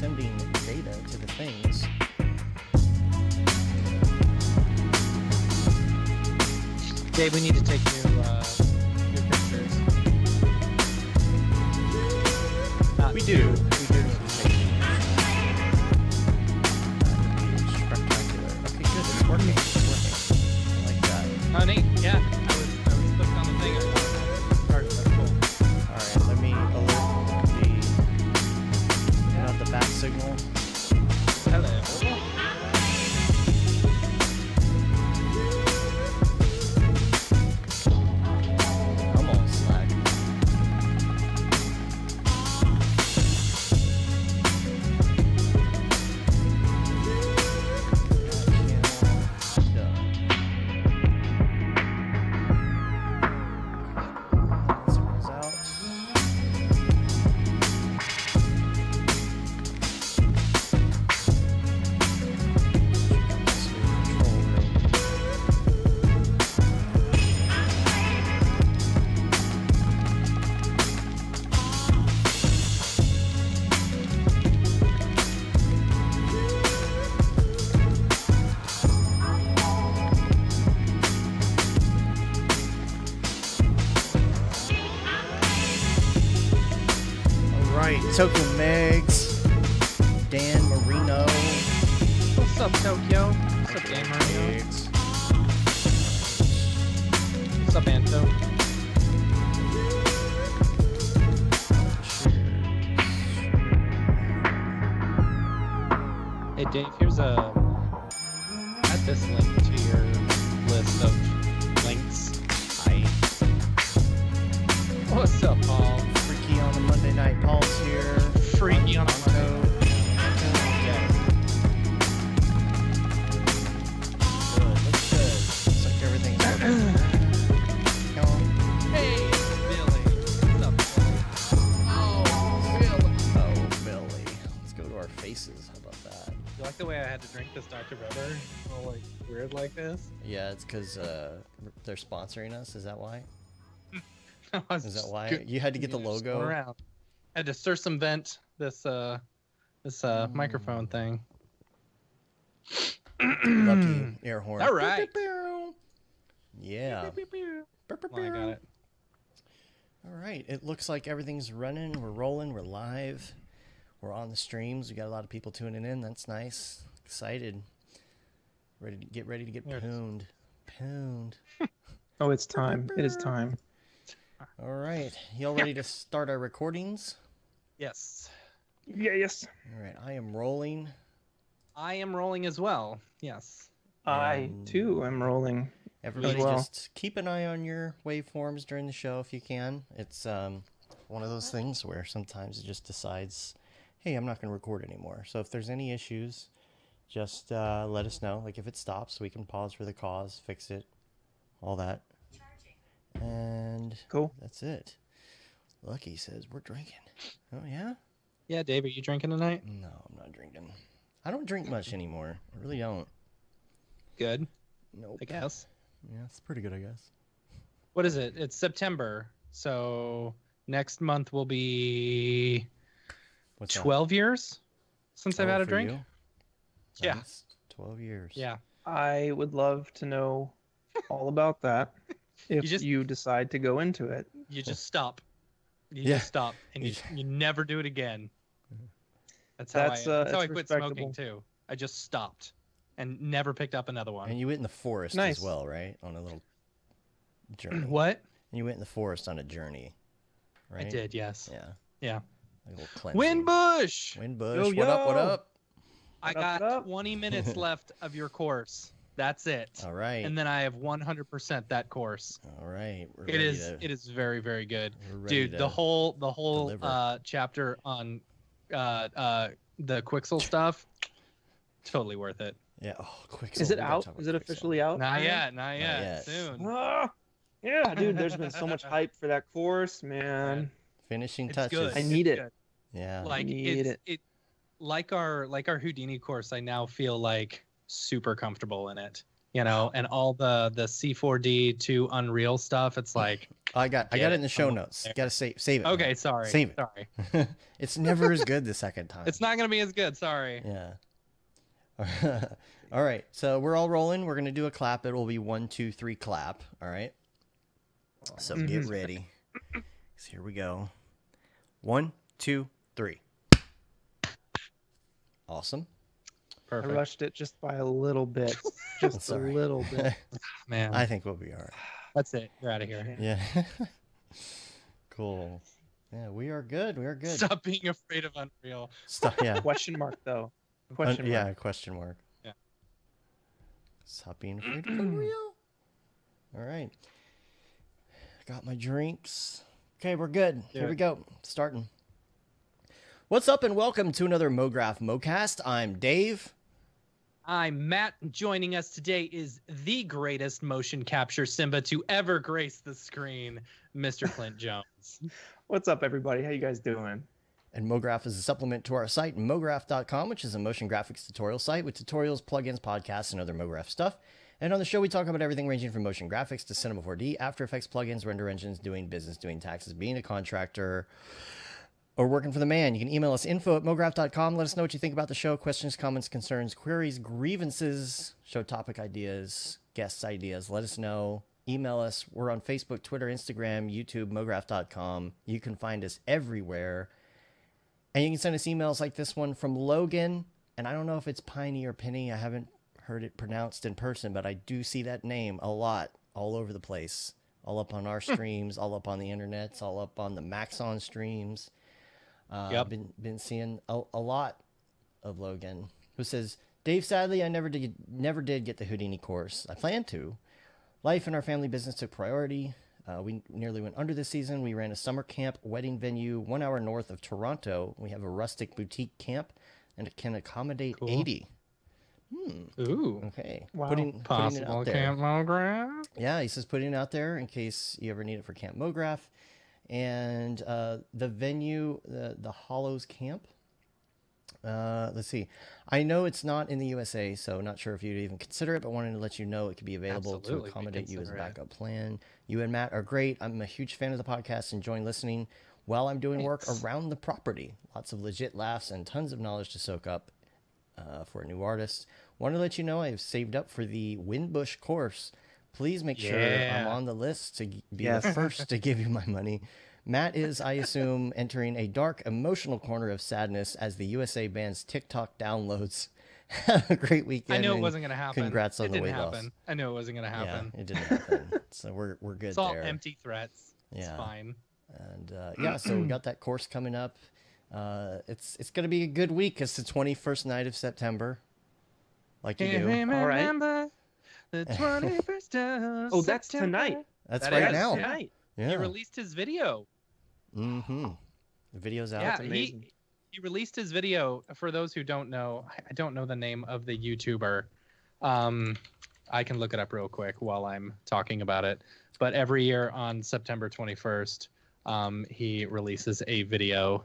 sending data to the things. Dave, we need to take your pictures. We do. Spectacular. Okay, good. It's working. I like that. Oh, neat. Yeah. I was clicked on the thing. Cool. All right. Let me alert the the back signal. Hello. Tokyo Megs, Dan Marino. What's up, Tokyo? What's up, Dan Marino? What's up, Anto? Hey, Dave, here's a... Add this link to your list of links. Hi. What's up, Paul? On a Monday night, Paul's here. Freaky on a Monday. Good, looks good. Looks like everything's working. Come on. Hey, Billy. What's up, Billy? Oh, Billy. Oh, Billy. Let's go to our faces. How about that? You like the way I had to drink this Dr. Pepper? All like weird like this? Yeah, it's because they're sponsoring us. Is that why? Is that why you had to get the logo? Around. I had to circumvent this microphone thing. Lucky air horn. All right. Yeah. Well, I got it. All right. It looks like everything's running. We're rolling. We're live. We're on the streams. We got a lot of people tuning in. That's nice. Excited. Ready to get pooned. Pooned. Oh, it's time. It is time. All right, y'all ready to start our recordings? Yes. Yeah, yes. All right, I am rolling. I am rolling as well, yes. I, too, am rolling. Everybody as well. Just keep an eye on your waveforms during the show if you can. It's one of those things where sometimes it just decides, hey, I'm not going to record anymore. So if there's any issues, just let us know. Like if it stops, we can pause for the cause, fix it, all that. And cool. That's it. Lucky says we're drinking. Oh yeah? Yeah, Dave, are you drinking tonight? No, I'm not drinking. I don't drink much anymore. I really don't. Good. Nope. I guess. Yeah, it's pretty good, I guess. What is it? It's September. So next month will be 12 years since I've had a drink. Yeah. Nice. 12 years. Yeah. I would love to know all about that. If you decide to go into it, you just stop. You just stop, and you never do it again. That's how I quit smoking too. I just stopped, and never picked up another one. And you went in the forest as well, right? On a little journey. What? And you went in the forest on a journey, right? I did, yes. Yeah. Yeah. Like a little cleansing. Windbush. Yo, yo. What up? What up? I got 20 minutes left of your course. That's it. All right. And then I have 100% that course. All right. It is very, very good. Dude, the whole chapter on the Quixel stuff, totally worth it. Yeah. Oh, Quixel. Is it out? Is it officially out? Not yet. Soon. Ah, yeah, dude, there's been so much hype for that course, man. Finishing touches. Good. I need it. Yeah. Like I need it. Like our Houdini course, I now feel like super comfortable in it. you know, and all the C4D to Unreal stuff. It's like, I got it in the show notes. Got to save it. Okay, man. Sorry. Save it. Sorry. It's never as good the second time. It's not going to be as good. Sorry. Yeah. All right. So we're all rolling. We're going to do a clap. It will be 1, 2, 3 clap. All right. So get ready. So here we go. 1, 2, 3. Awesome. Perfect. I rushed it just by a little bit. Just a little bit. Man. I think we'll be all right. That's it. You're out of here. Yeah. Cool. Yeah, we are good. We are good. Stop being afraid of Unreal. Stop, yeah. Question mark, though. Question mark. Yeah, question mark. Yeah. Stop being afraid of Unreal. All right. I got my drinks. Okay, we're good. Here we go. Starting. What's up and welcome to another MoGraph MoCast. I'm Dave. I'm Matt. Joining us today is the greatest motion capture Simba to ever grace the screen, Mr. Clint Jones. What's up, everybody? How you guys doing? And MoGraph is a supplement to our site, MoGraph.com, which is a motion graphics tutorial site with tutorials, plugins, podcasts, and other MoGraph stuff. And on the show, we talk about everything ranging from motion graphics to Cinema 4D, After Effects, plugins, render engines, doing business, doing taxes, being a contractor, or working for the man. You can email us info@mograph.com. Let us know what you think about the show. Questions, comments, concerns, queries, grievances, show topic ideas, guests ideas. Let us know. Email us. We're on Facebook, Twitter, Instagram, YouTube, mograph.com. You can find us everywhere. And you can send us emails like this one from Logan. And I don't know if it's Piney or Penny. I haven't heard it pronounced in person, but I do see that name a lot all over the place. All up on our streams, all up on the internets, all up on the Maxon streams. Been seeing a lot of Logan, who says, Dave, sadly, I never did get the Houdini course. I planned to. Life and our family business took priority. We nearly went under this season. We ran a summer camp wedding venue 1 hour north of Toronto. We have a rustic boutique camp, and it can accommodate 80. Ooh. Okay. Wow. Putting it out there. Camp MoGraph? Yeah, he says putting it out there in case you ever need it for Camp MoGraph. And the venue, the Hollows Camp. Let's see. I know it's not in the USA, so not sure if you'd even consider it, but wanted to let you know it could be available to accommodate you as a backup plan. You and Matt are great. I'm a huge fan of the podcast, enjoying listening while I'm doing work around the property. Lots of legit laughs and tons of knowledge to soak up for a new artist. Wanted to let you know I have saved up for the Windbush course. Please make sure I'm on the list to be the first to give you my money. Matt is, I assume, entering a dark, emotional corner of sadness as the USA bans TikTok downloads. Have a great weekend. I knew it wasn't going to happen. Congrats on the weight loss. I knew it wasn't going to happen. Yeah, it didn't happen. So we're good there. It's all empty threats. Yeah. It's fine. And yeah, so we got that course coming up. It's going to be a good week. It's the 21st night of September. Like you do. All right. The 21st of September. That's tonight. That's right now. Tonight. Yeah. He released his video. The video's out. Yeah, he released his video. For those who don't know, I don't know the name of the YouTuber. I can look it up real quick while I'm talking about it. But every year on September 21st, he releases a video.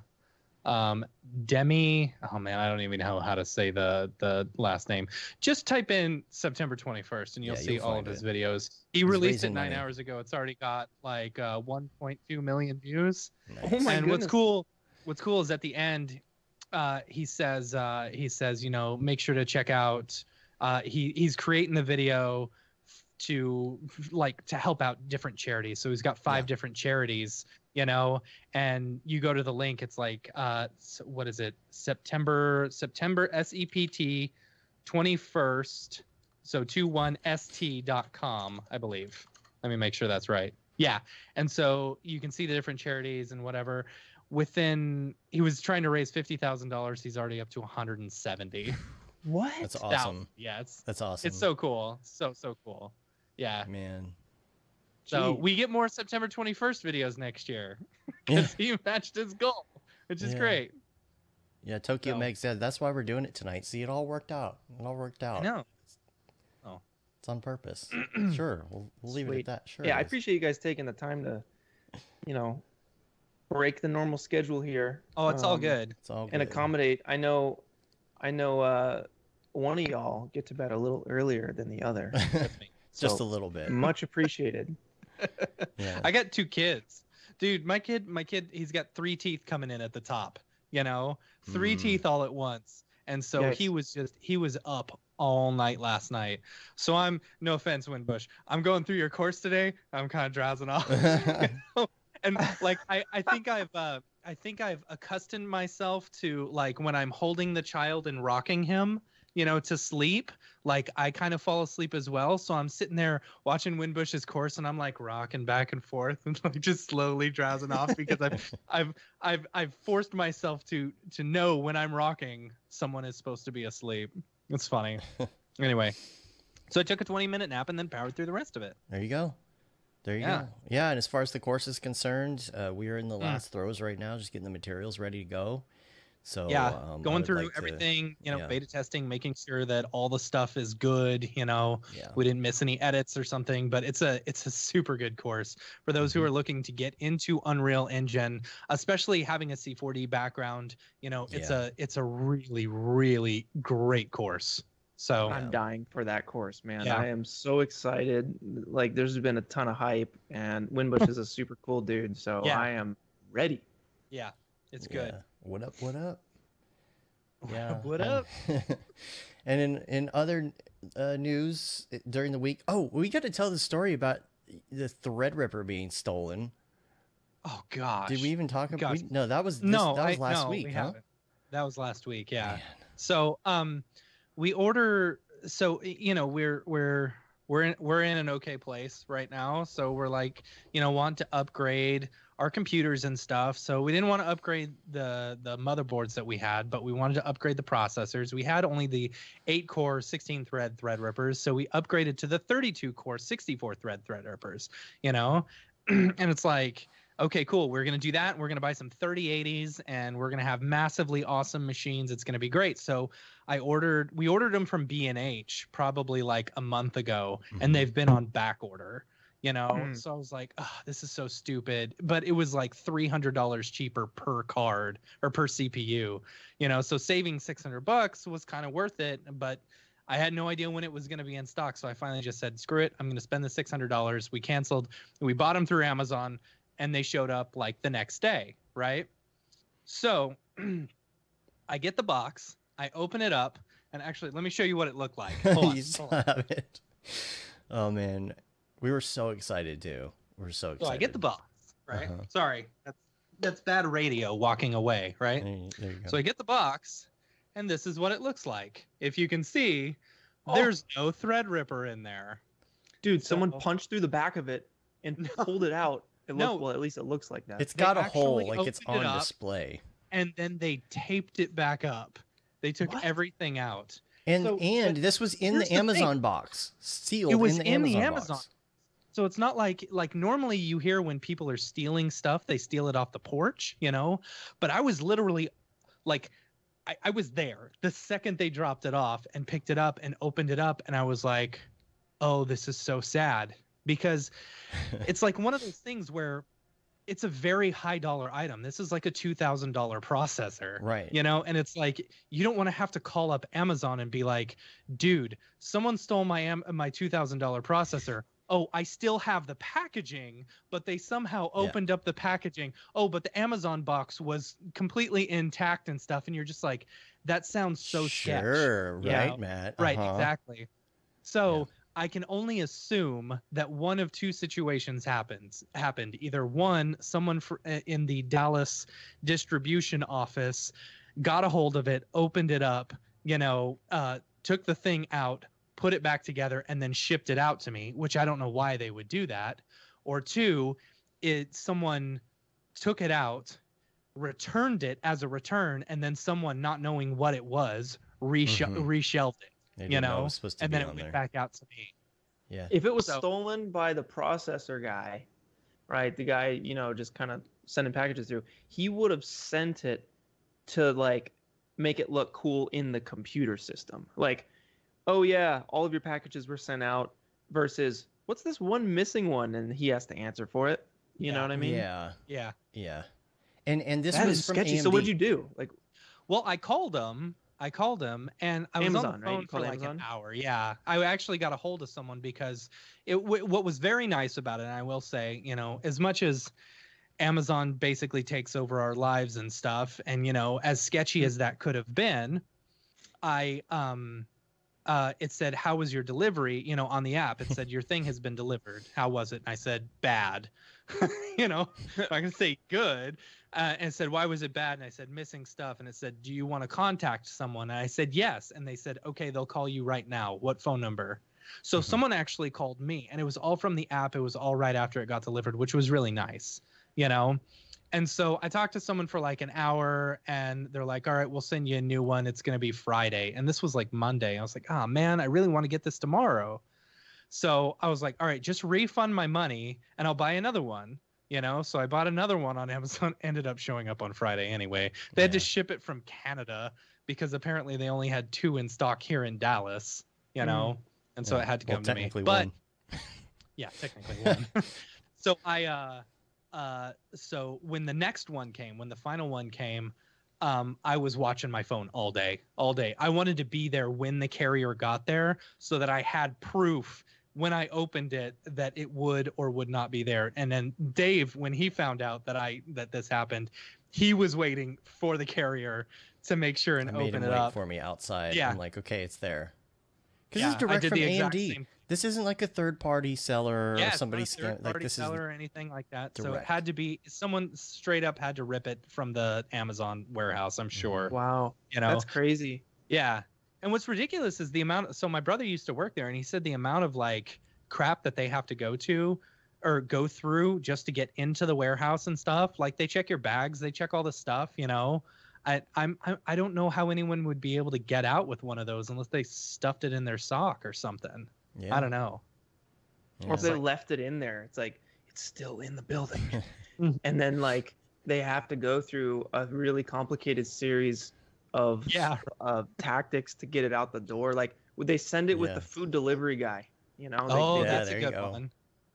Demi, oh man, I don't even know how to say the last name. Just type in September 21st and you'll see all of his videos. He released it 9 hours ago. It's already got like 1.2 million views. Nice. Oh my goodness. What's cool is at the end he says, you know, make sure to check out he's creating the video to help out different charities. So he's got 5 different charities, you know, and you go to the link. It's like, what is it? September SEPT 21st. So 21st.com, I believe. Let me make sure that's right. Yeah. And so you can see the different charities and whatever. He was trying to raise $50,000. He's already up to 170. What? That's awesome. Yeah. That's awesome. It's so cool. So cool. Yeah, man. So we get more September 21st videos next year because he matched his goal, which is great. Yeah, Tokyo Meg said that's why we're doing it tonight. See, it all worked out. I know. Oh, it's on purpose. Sure, we'll leave it at that. Sure. Yeah, I appreciate you guys taking the time to, you know, break the normal schedule here. Oh, it's all good. It's all good. And accommodate. I know. one of y'all get to bed a little earlier than the other. Just so, a little bit. Much appreciated. Yeah. I got two kids. Dude, my kid, he's got 3 teeth coming in at the top, you know, 3 teeth all at once. And so yes. he was up all night last night. So I'm, no offense, Windbush, I'm going through your course today. I'm kind of drowsing off. You know? And like, I think I've accustomed myself to, like, when I'm holding the child and rocking him, you know, to sleep, like I kind of fall asleep as well. So I'm sitting there watching Windbush's course and I'm like rocking back and forth and like just slowly drowsing off because I've forced myself to know when I'm rocking, someone is supposed to be asleep. It's funny. Anyway, so I took a 20-minute nap and then powered through the rest of it. There you go. There you go. Yeah, and as far as the course is concerned, we are in the last throws right now, just getting the materials ready to go. So yeah, going through everything, you know, beta testing, making sure that all the stuff is good, you know, we didn't miss any edits or something, but it's a super good course for those who are looking to get into Unreal Engine, especially having a C4D background, you know, it's a really, really great course. So I'm dying for that course, man. Yeah. I am so excited. Like, there's been a ton of hype and Windbush is a super cool dude. So I am ready. Yeah, it's good. Yeah. What up, what up? Yeah. What up? And in other news during the week, oh, we got to tell the story about the Threadripper being stolen. Oh, gosh. Did we even talk about it? No, that was last week, huh? That was last week, yeah. Man. So we order, so, you know, we're in an okay place right now. So we're like, you know, want to upgrade our computers and stuff. So we didn't want to upgrade the motherboards that we had, but we wanted to upgrade the processors. We had only the 8-core 16-thread Threadrippers, so we upgraded to the 32-core 64-thread Threadrippers, you know? And it's like, okay, cool. We're going to do that. We're going to buy some 3080s and we're going to have massively awesome machines. It's going to be great. So we ordered them from B&H probably like a month ago and they've been on back order. You know, so I was like, oh, this is so stupid. But it was like $300 cheaper per card or per CPU, you know, so saving $600 was kind of worth it. But I had no idea when it was going to be in stock. So I finally just said, screw it. I'm going to spend the $600. We canceled. We bought them through Amazon and they showed up like the next day. Right. So I get the box. I open it up. And actually, let me show you what it looked like. Hold on, hold on. Oh, man. We were so excited, too. We were so excited. So I get the box, right? Sorry. That's bad radio walking away, right? There you go. So I get the box, and this is what it looks like. If you can see, there's no Threadripper in there. Dude, someone punched through the back of it and pulled it out. It looked, well, at least it looks like that. It's got a hole, like it's on display. And then they taped it back up. They took everything out. And this was in the Amazon box. Sealed in the Amazon box. It was in the Amazon box. So it's not like normally you hear when people are stealing stuff, they steal it off the porch, you know, but I was literally like, I was there the second they dropped it off and picked it up and opened it up. And I was like, oh, this is so sad, because it's like one of those things where it's a very high dollar item. This is like a $2,000 processor, right? You know, and it's like, you don't want to have to call up Amazon and be like, dude, someone stole my $2,000 processor. Oh, I still have the packaging, but they somehow opened up the packaging. Oh, but the Amazon box was completely intact and stuff. And you're just like, that sounds so sketch. Sure, right, you know? Matt. Right, exactly. So I can only assume that one of two situations happened. Either one, someone in the Dallas distribution office got a hold of it, opened it up, you know, took the thing out, put it back together, and then shipped it out to me, which I don't know why they would do that. Or two, someone took it out, returned it as a return, and then someone, not knowing what it was, reshelved it, you know, and then it went back out to me. Yeah. If it was stolen by the processor guy, right, the guy, you know, just kind of sending packages through, he would have sent it to, like, make it look cool in the computer system. Like, oh, yeah, all of your packages were sent out, versus what's this one missing one? And he has to answer for it. You know what I mean? Yeah. Yeah. Yeah. And this was from AMD. So what did you do? Like, well, I called them I called him, and I was on the phone for like an hour. Yeah, I actually got a hold of someone because it. What was very nice about it, and I will say, you know, as much as Amazon basically takes over our lives and stuff, and you know, as sketchy as that could have been, it said, "How was your delivery?" You know, on the app, it said, "Your thing has been delivered. How was it?" And I said, "Bad." You know, I can say good. And said, "Why was it bad?" And I said, "Missing stuff." And it said, "Do you want to contact someone?" And I said, "Yes." And they said, "Okay, they'll call you right now. What phone number?" So someone actually called me, and it was all from the app. It was all right after it got delivered, which was really nice, you know? And so I talked to someone for like an hour, and they're like, "All right, we'll send you a new one. It's going to be Friday." And this was like Monday. I was like, "Oh man, I really want to get this tomorrow." So I was like, "All right, just refund my money and I'll buy another one." You know, so I bought another one on Amazon, ended up showing up on Friday anyway. They had to ship it from Canada because apparently they only had 2 in stock here in Dallas, you know, and so it had to come to me. But yeah, technically one. So I, so when the next one came, when the final one came, I was watching my phone all day, I wanted to be there when the carrier got there so that I had proof when I opened it that it would or would not be there. And then Dave, when he found out that this happened, he was waiting for the carrier to make sure and open it up for me outside. Yeah. I'm like, okay, it's there. Because this is direct from AMD. This isn't like a third party seller or somebody's third party seller or anything like that. Direct. So it had to be someone straight up had to rip it from the Amazon warehouse, I'm sure. Wow. You know, that's crazy. Yeah. And what's ridiculous is the amount of, so my brother used to work there, and he said the amount of like crap that they have to go to or go through just to get into the warehouse and stuff. Like they check your bags, they check all the stuff, you know. I don't know how anyone would be able to get out with one of those unless they stuffed it in their sock or something. Yeah. I don't know. Yeah. Or if they left it in there, it's like it's still in the building. And then like they have to go through a really complicated series of tactics to get it out the door. Like, would they send it with the food delivery guy? You know, that's a good one.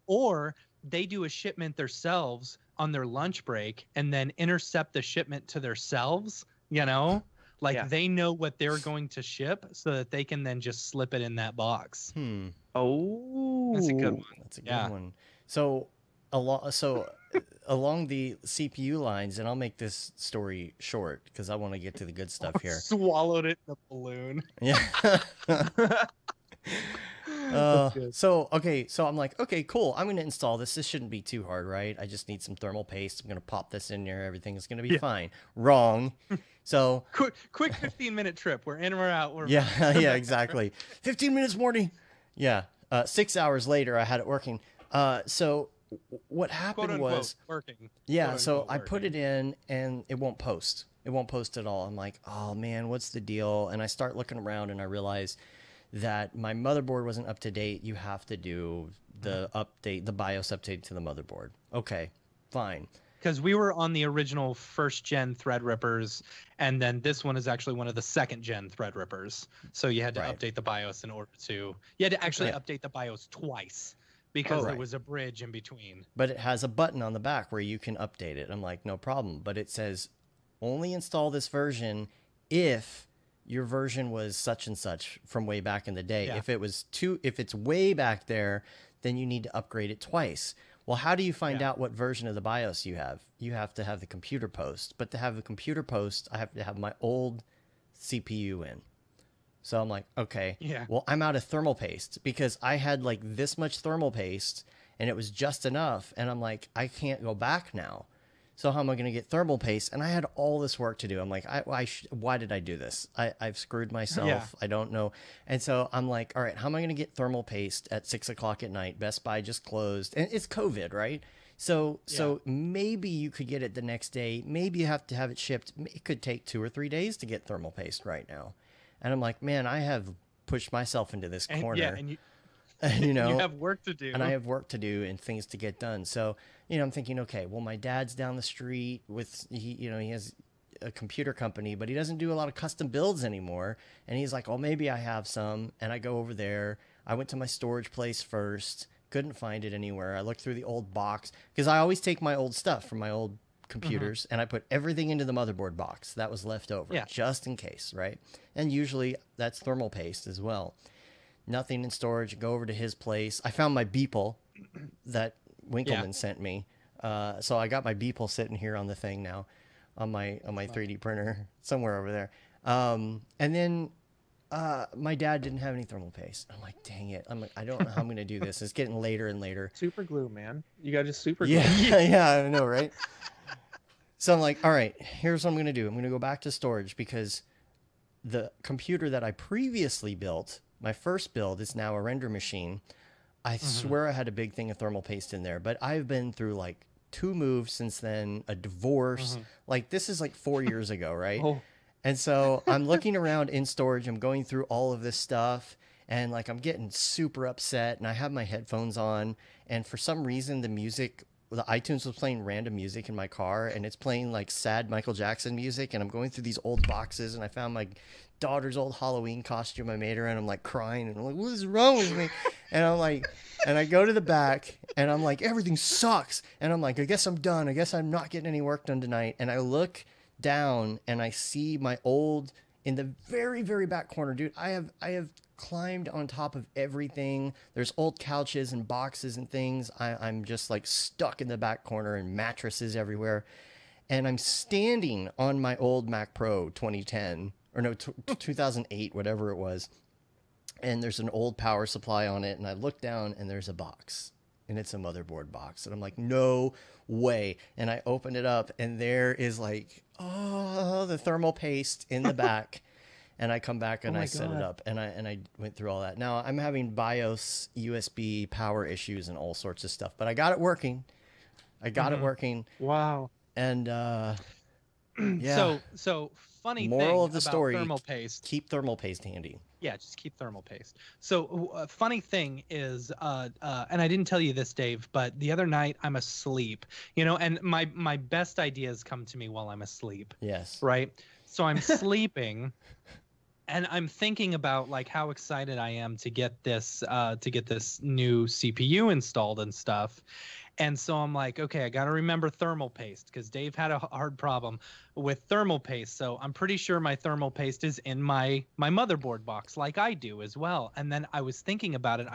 Or they do a shipment themselves on their lunch break and then intercept the shipment to themselves, you know? Like, they know what they're going to ship so that they can then just slip it in that box. Hmm. Oh. That's a good one. That's a good one. So, along the CPU lines, and I'll make this story short because I want to get to the good stuff here. Swallowed it in a balloon. Yeah. So I'm like, okay, cool. I'm going to install this. This shouldn't be too hard, right? I just need some thermal paste. I'm going to pop this in there. Everything's going to be fine. Wrong. So quick 15-minute trip. We're in, we're out. We're yeah, exactly. 15 minutes, Morty. Yeah. 6 hours later, I had it working. So what happened was working. Yeah, so I put it in and it won't post. It won't post at all. I'm like, oh man, what's the deal? And I start looking around and I realize that my motherboard wasn't up to date. You have to do the update, the BIOS update to the motherboard. Okay, fine. Because we were on the original first-gen Threadrippers, and then this one is actually one of the second-gen Threadrippers. So you had to update the BIOS in order to... You had to actually update the BIOS twice. Because there was a bridge in between. But it has a button on the back where you can update it. I'm like, no problem. But it says, only install this version if your version was such and such from way back in the day. Yeah. If it was if it's way back there, then you need to upgrade it twice. Well, how do you find out what version of the BIOS you have? You have to have the computer post. But to have the computer post, I have to have my old CPU in. So I'm like, okay, well, I'm out of thermal paste because I had like this much thermal paste and it was just enough. And I'm like, I can't go back now. So how am I going to get thermal paste? And I had all this work to do. I'm like, why did I do this? I've screwed myself. Yeah. I don't know. And so I'm like, all right, how am I going to get thermal paste at 6 o'clock at night? Best Buy just closed. And it's COVID, right? So, so maybe you could get it the next day. Maybe you have to have it shipped. It could take 2 or 3 days to get thermal paste right now. And I'm like, man, I have pushed myself into this corner. Yeah, and you know, you have work to do. And I have work to do and things to get done. So, you know, I'm thinking, okay, well, my dad's down the street with, he has a computer company, but he doesn't do a lot of custom builds anymore. And he's like, oh, maybe I have some. And I go over there. I went to my storage place first. Couldn't find it anywhere. I looked through the old box because I always take my old stuff from my old computers, and I put everything into the motherboard box that was left over, just in case, right? And usually that's thermal paste as well. Nothing in storage. Go over to his place. I found my Beeple that Winkleman sent me. So I got my Beeple sitting here on the thing now, on my 3D printer somewhere over there. And then my dad didn't have any thermal paste. I'm like, dang it! I'm like, I don't know how I'm gonna do this. It's getting later and later. Super glue, man. You gotta just super glue. Yeah, I know, right? So I'm like, all right, here's what I'm gonna do. I'm gonna go back to storage because the computer that I previously built, my first build, is now a render machine. I swear I had a big thing of thermal paste in there, but I've been through like 2 moves since then, a divorce. Like this is like 4 years ago, right? And so I'm looking around in storage. I'm going through all of this stuff and like I'm getting super upset and I have my headphones on. And for some reason, the music, the iTunes was playing random music in my car and it's playing like sad Michael Jackson music. And I'm going through these old boxes and I found my daughter's old Halloween costume I made her, and I'm like crying and I'm like, what is wrong with me? And I'm like, and I go to the back and I'm like, everything sucks. And I'm like, I guess I'm done. I guess I'm not getting any work done tonight. And I look down and I see my old, in the very, very back corner, dude, I have climbed on top of everything. There's old couches and boxes and things. I'm just like stuck in the back corner and mattresses everywhere. And I'm standing on my old Mac Pro 2010 or no, 2008, whatever it was. And there's an old power supply on it. And I look down and there's a box and it's a motherboard box. And I'm like, no way. And I open it up and there is like, oh, the thermal paste in the back. And I come back and I set it up and I went through all that. Now I'm having BIOS, USB power issues and all sorts of stuff, but I got it working. I got it working. Wow. And, yeah. So funny thing about thermal paste. Keep thermal paste handy. Yeah, just keep thermal paste. So funny thing is, and I didn't tell you this, Dave, but the other night I'm asleep, you know, and my best ideas come to me while I'm asleep. Yes. Right. So I'm sleeping and I'm thinking about like how excited I am to get this new CPU installed and stuff. And so I'm like, okay, I got to remember thermal paste because Dave had a hard problem with thermal paste. So I'm pretty sure my thermal paste is in my motherboard box like I do as well. And then I was thinking about it.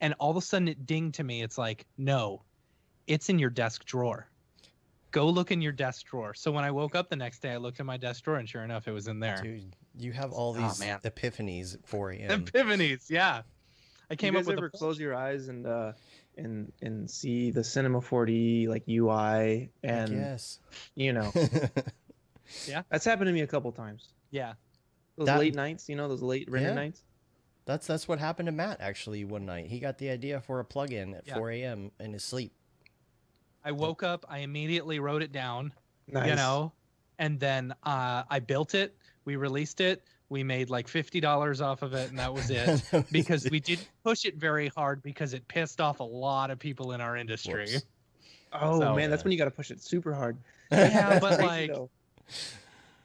And all of a sudden it dinged to me. It's like, no, it's in your desk drawer. Go look in your desk drawer. So when I woke up the next day, I looked in my desk drawer and sure enough, it was in there. Dude, you have all these epiphanies at 4 a.m. Epiphanies, yeah. I came up with ever close your eyes and see the Cinema 4D like UI and you know. Yeah, that's happened to me a couple times. Yeah, those late nights, you know, those late render nights. That's what happened to Matt actually one night. He got the idea for a plug-in at 4 a.m. in his sleep. I woke up. I immediately wrote it down. Nice. You know, and then I built it. We released it. We made like $50 off of it, and that was it. Because we didn't push it very hard because it pissed off a lot of people in our industry. Whoops. Oh, so, man, that's when you got to push it super hard. Yeah, but like,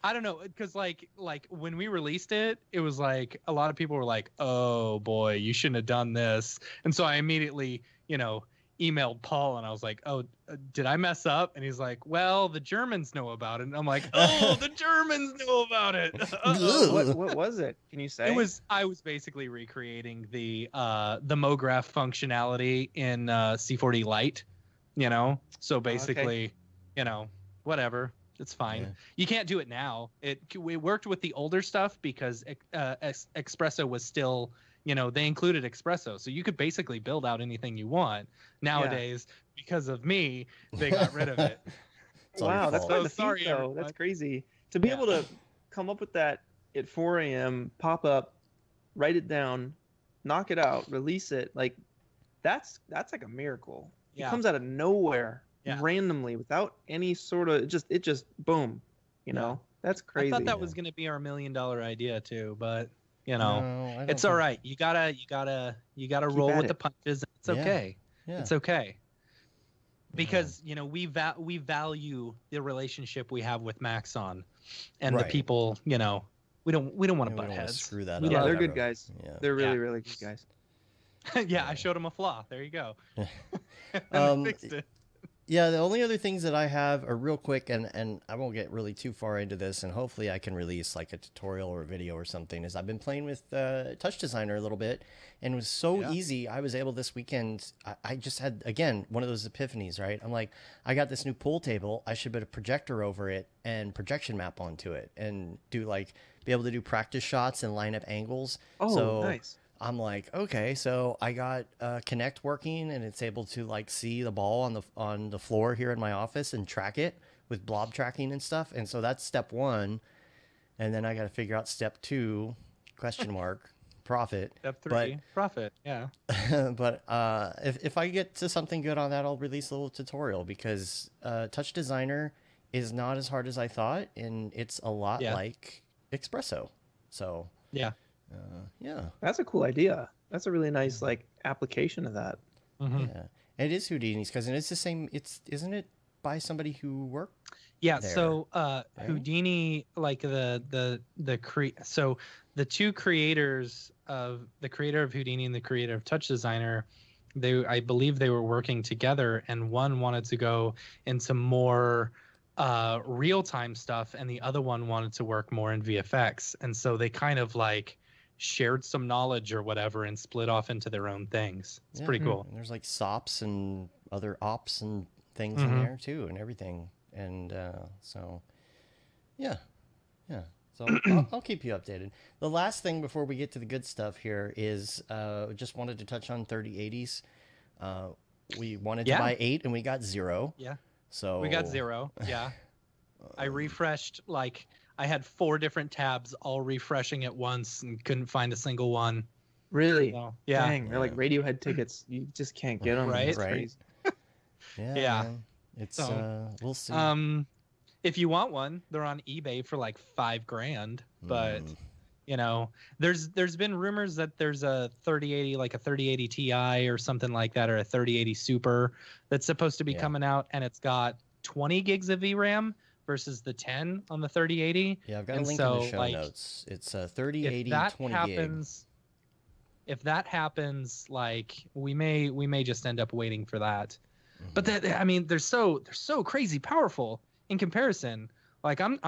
I don't know, because like when we released it, it was like a lot of people were like, oh, boy, you shouldn't have done this. And so I immediately, you know, emailed Paul and I was like, oh, did I mess up? And he's like, well, the Germans know about it. And I'm like, oh, the Germans know about it. What was it? Can you say? It was, I was basically recreating the MoGraph functionality in C4D Lite, you know? So basically, you know, whatever. It's fine. Yeah. You can't do it now. We worked with the older stuff because Espresso was still, you know, they included Espresso, so you could basically build out anything you want. Nowadays, because of me, they got rid of it. Wow, that's so sorry, though. That's crazy. To be able to come up with that at 4 a.m., pop up, write it down, knock it out, release it, like, that's like a miracle. Yeah. It comes out of nowhere, randomly, without any sort of, it just boom, you know? That's crazy. I thought that was going to be our $1 million idea, too, but... You know, no, it's all right. You gotta roll with the punches. It's okay. Yeah. It's okay. Because you know we value the relationship we have with Maxon, and the people. You know, we don't want to butt heads. Screw that up. Yeah, they're good guys. Yeah. They're really really good guys. I showed them a flaw. There you go. Fixed it. Yeah, the only other things that I have are real quick, and I won't get really too far into this, and hopefully I can release like a tutorial or a video or something, is I've been playing with Touch Designer a little bit, and it was so easy. I was able this weekend, I just had, again, one of those epiphanies, right? I'm like, I got this new pool table. I should put a projector over it and projection map onto it and do like, be able to do practice shots and line up angles. Oh, so, nice. I'm like, okay, so I got Kinect working, and it's able to like see the ball on the floor here in my office and track it with blob tracking and stuff. And so that's step one, and then I got to figure out step two, question mark, profit. Step three, but, profit. Yeah. But if I get to something good on that, I'll release a little tutorial, because Touch Designer is not as hard as I thought, and it's a lot like Espresso. So yeah. Yeah, that's a cool idea. That's a really nice like application of that. Mm-hmm. Yeah, it is Houdini's cousin. It's the same. It's isn't it by somebody who worked? Yeah. There, so right? Houdini, like so the two creators of the creator of Houdini and the creator of Touch Designer, they I believe they were working together, and one wanted to go into more real-time stuff, and the other one wanted to work more in VFX, and so they kind of like shared some knowledge or whatever and split off into their own things. It's pretty cool. And there's like SOPs and other ops and things in there too, and everything. And so, yeah. So I'll keep you updated. The last thing before we get to the good stuff here is just wanted to touch on 3080s. We wanted to buy 8, and we got 0. Yeah. So we got 0. Yeah. I refreshed like. I had 4 different tabs all refreshing at once and couldn't find a single one. Really? So, yeah. Dang, they're like Radiohead tickets. You just can't get them. Right? It's crazy. Yeah. It's, so, we'll see. If you want one, they're on eBay for like $5 grand. But, you know, there's been rumors that there's a 3080, like a 3080 Ti or something like that, or a 3080 Super that's supposed to be coming out, and it's got 20 gigs of VRAM. Versus the 10 on the 3080. Yeah, I've got a link in the show notes. It's a 3080 20 gig. If that happens, like we may just end up waiting for that. Mm-hmm. But that, I mean, they're so crazy powerful in comparison. Like I'm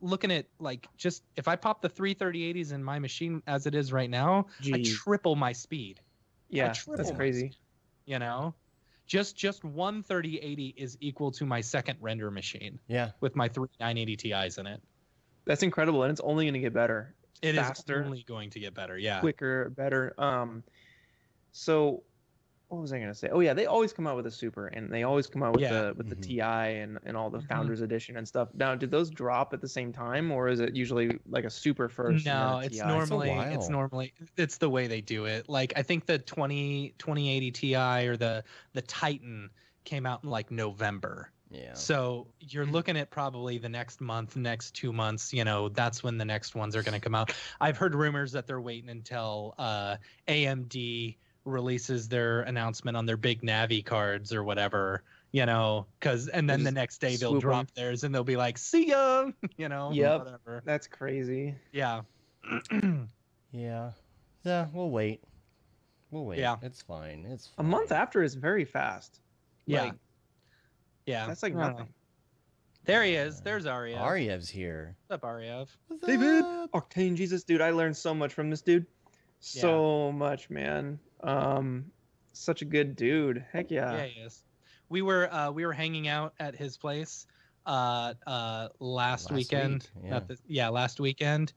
looking at like just if I pop the 3 3080s in my machine as it is right now, I triple my speed. Yeah, that's crazy. You know. Just one 3080 is equal to my second render machine. Yeah. With my 3 980 Ti's in it. That's incredible, and it's only going to get better. It is only going to get better. Yeah. Quicker, better. So, what was I going to say? Oh yeah, they always come out with a super, and they always come out with the Ti and all the Founders Edition and stuff. Now, did those drop at the same time, or is it usually like a super first? No, it's TI? Normally it's the way they do it. Like I think the 2080 Ti or the Titan came out in like November. Yeah. So you're looking at probably the next month, next 2 months, you know, that's when the next ones are going to come out. I've heard rumors that they're waiting until AMD releases their announcement on their big Navi cards or whatever, you know, because and then the next day they'll drop theirs and they'll be like, see ya, you know. Yeah, that's crazy. Yeah. Yeah, we'll wait. Yeah, it's fine. It's fine. A month after is very fast. Yeah, like, yeah, that's like nothing. There he is. There's Aryev. Aryev's here. What's up, Aryev? What's David? Up? Octane Jesus, dude. I learned so much from this dude. So much, man. Such a good dude. Heck yeah. Yeah, he is. We were hanging out at his place last weekend. Week, yeah. Last weekend.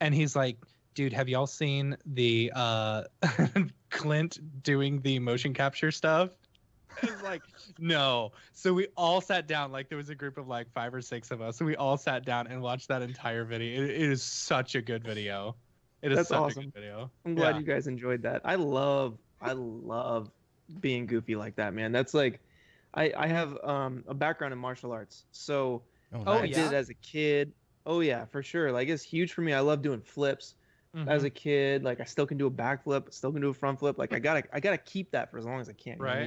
And he's like, dude, have y'all seen the Clint doing the motion capture stuff? I was like, no. So we all sat down. Like there was a group of like 5 or 6 of us. So we all sat down and watched that entire video. It is such a good video. It is such awesome. A good video. I'm glad you guys enjoyed that. I love being goofy like that, man. That's like, I have a background in martial arts, so I did it as a kid. Oh yeah, for sure. Like it's huge for me. I love doing flips as a kid. Like I still can do a backflip, still can do a front flip. Like I gotta keep that for as long as I can. Right. You know what I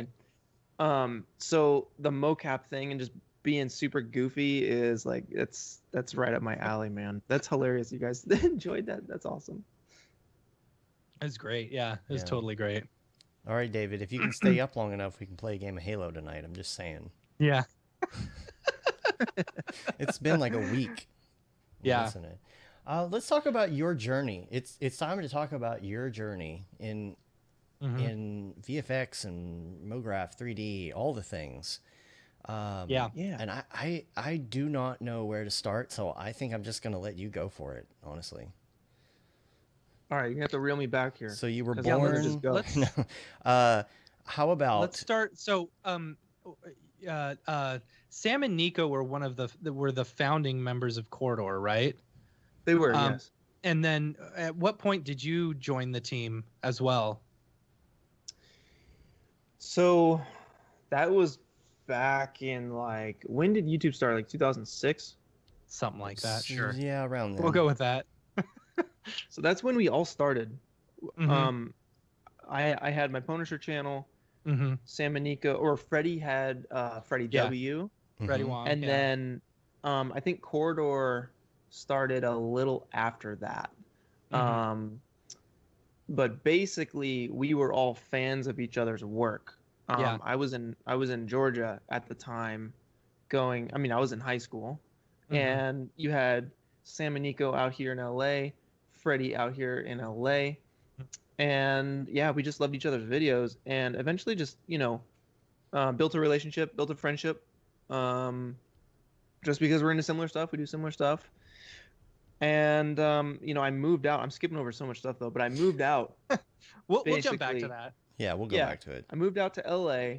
mean? So the mocap thing and just being super goofy is like that's right up my alley, man. That's hilarious. You guys enjoyed that. That's awesome. It's great. Yeah, it's totally great. All right, David, if you can stay up long enough, we can play a game of Halo tonight. I'm just saying. Yeah. It's been like a week. Yeah. Isn't it? Let's talk about your journey. It's time to talk about your journey in VFX and MoGraph, 3D, all the things. And I do not know where to start, so I think I'm just going to let you go for it, honestly. All right, you have to reel me back here. So you were born. How about? Let's start. So, Sam and Nico were one of the founding members of Corridor, right? They were, yes. And then, at what point did you join the team as well? So, that was back in like, when did YouTube start? Like 2006, something like that. Sure. Yeah, around there. We'll go with that. So that's when we all started. I had my Punisher channel. Sam and Nico, or Freddie had Freddie W. Freddie Wong. And then I think Corridor started a little after that. But basically, we were all fans of each other's work. I was in Georgia at the time, going. I mean, I was in high school, and you had Sam and Nico out here in LA, Freddie out here in LA, and yeah, we just loved each other's videos, and eventually just, you know, built a relationship, built a friendship, just because we're into similar stuff, we do similar stuff, and you know, I moved out. I'm skipping over so much stuff though, but I moved out. we'll jump back to that. Yeah, we'll go back to it. I moved out to LA,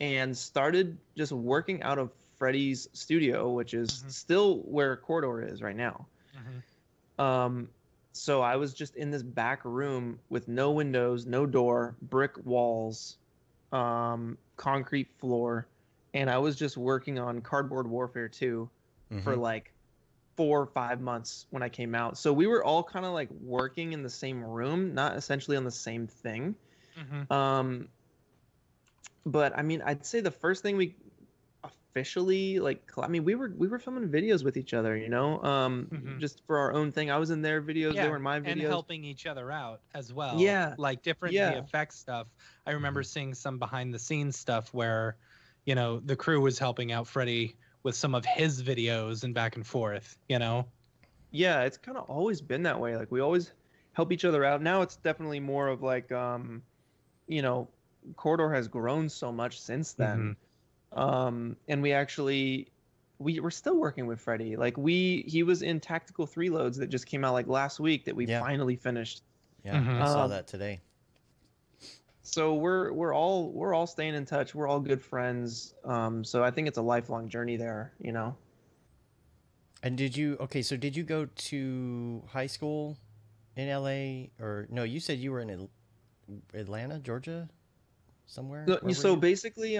and started just working out of Freddie's studio, which is still where Corridor is right now. So I was just in this back room with no windows, no door, brick walls, concrete floor, and I was just working on Cardboard Warfare 2 for like 4 or 5 months when I came out. So we were all kind of like working in the same room, not essentially on the same thing. But I mean, I'd say the first thing we officially, like, I mean, we were filming videos with each other, you know, just for our own thing. I was in their videos, they were in my videos. And helping each other out as well. Yeah. Like different VFX stuff. I remember seeing some behind the scenes stuff where, you know, the crew was helping out Freddie with some of his videos and back and forth, you know? Yeah, it's kind of always been that way. Like, we always help each other out. Now it's definitely more of like, you know, Corridor has grown so much since then. And we actually, we're still working with Freddie. Like, he was in Tactical 3 Loads that just came out like last week that we finally finished. Yeah, I saw that today. So we're all staying in touch. We're all good friends. So I think it's a lifelong journey there, you know. And did you go to high school in LA, or no, you said you were in Atlanta, Georgia, somewhere? So basically,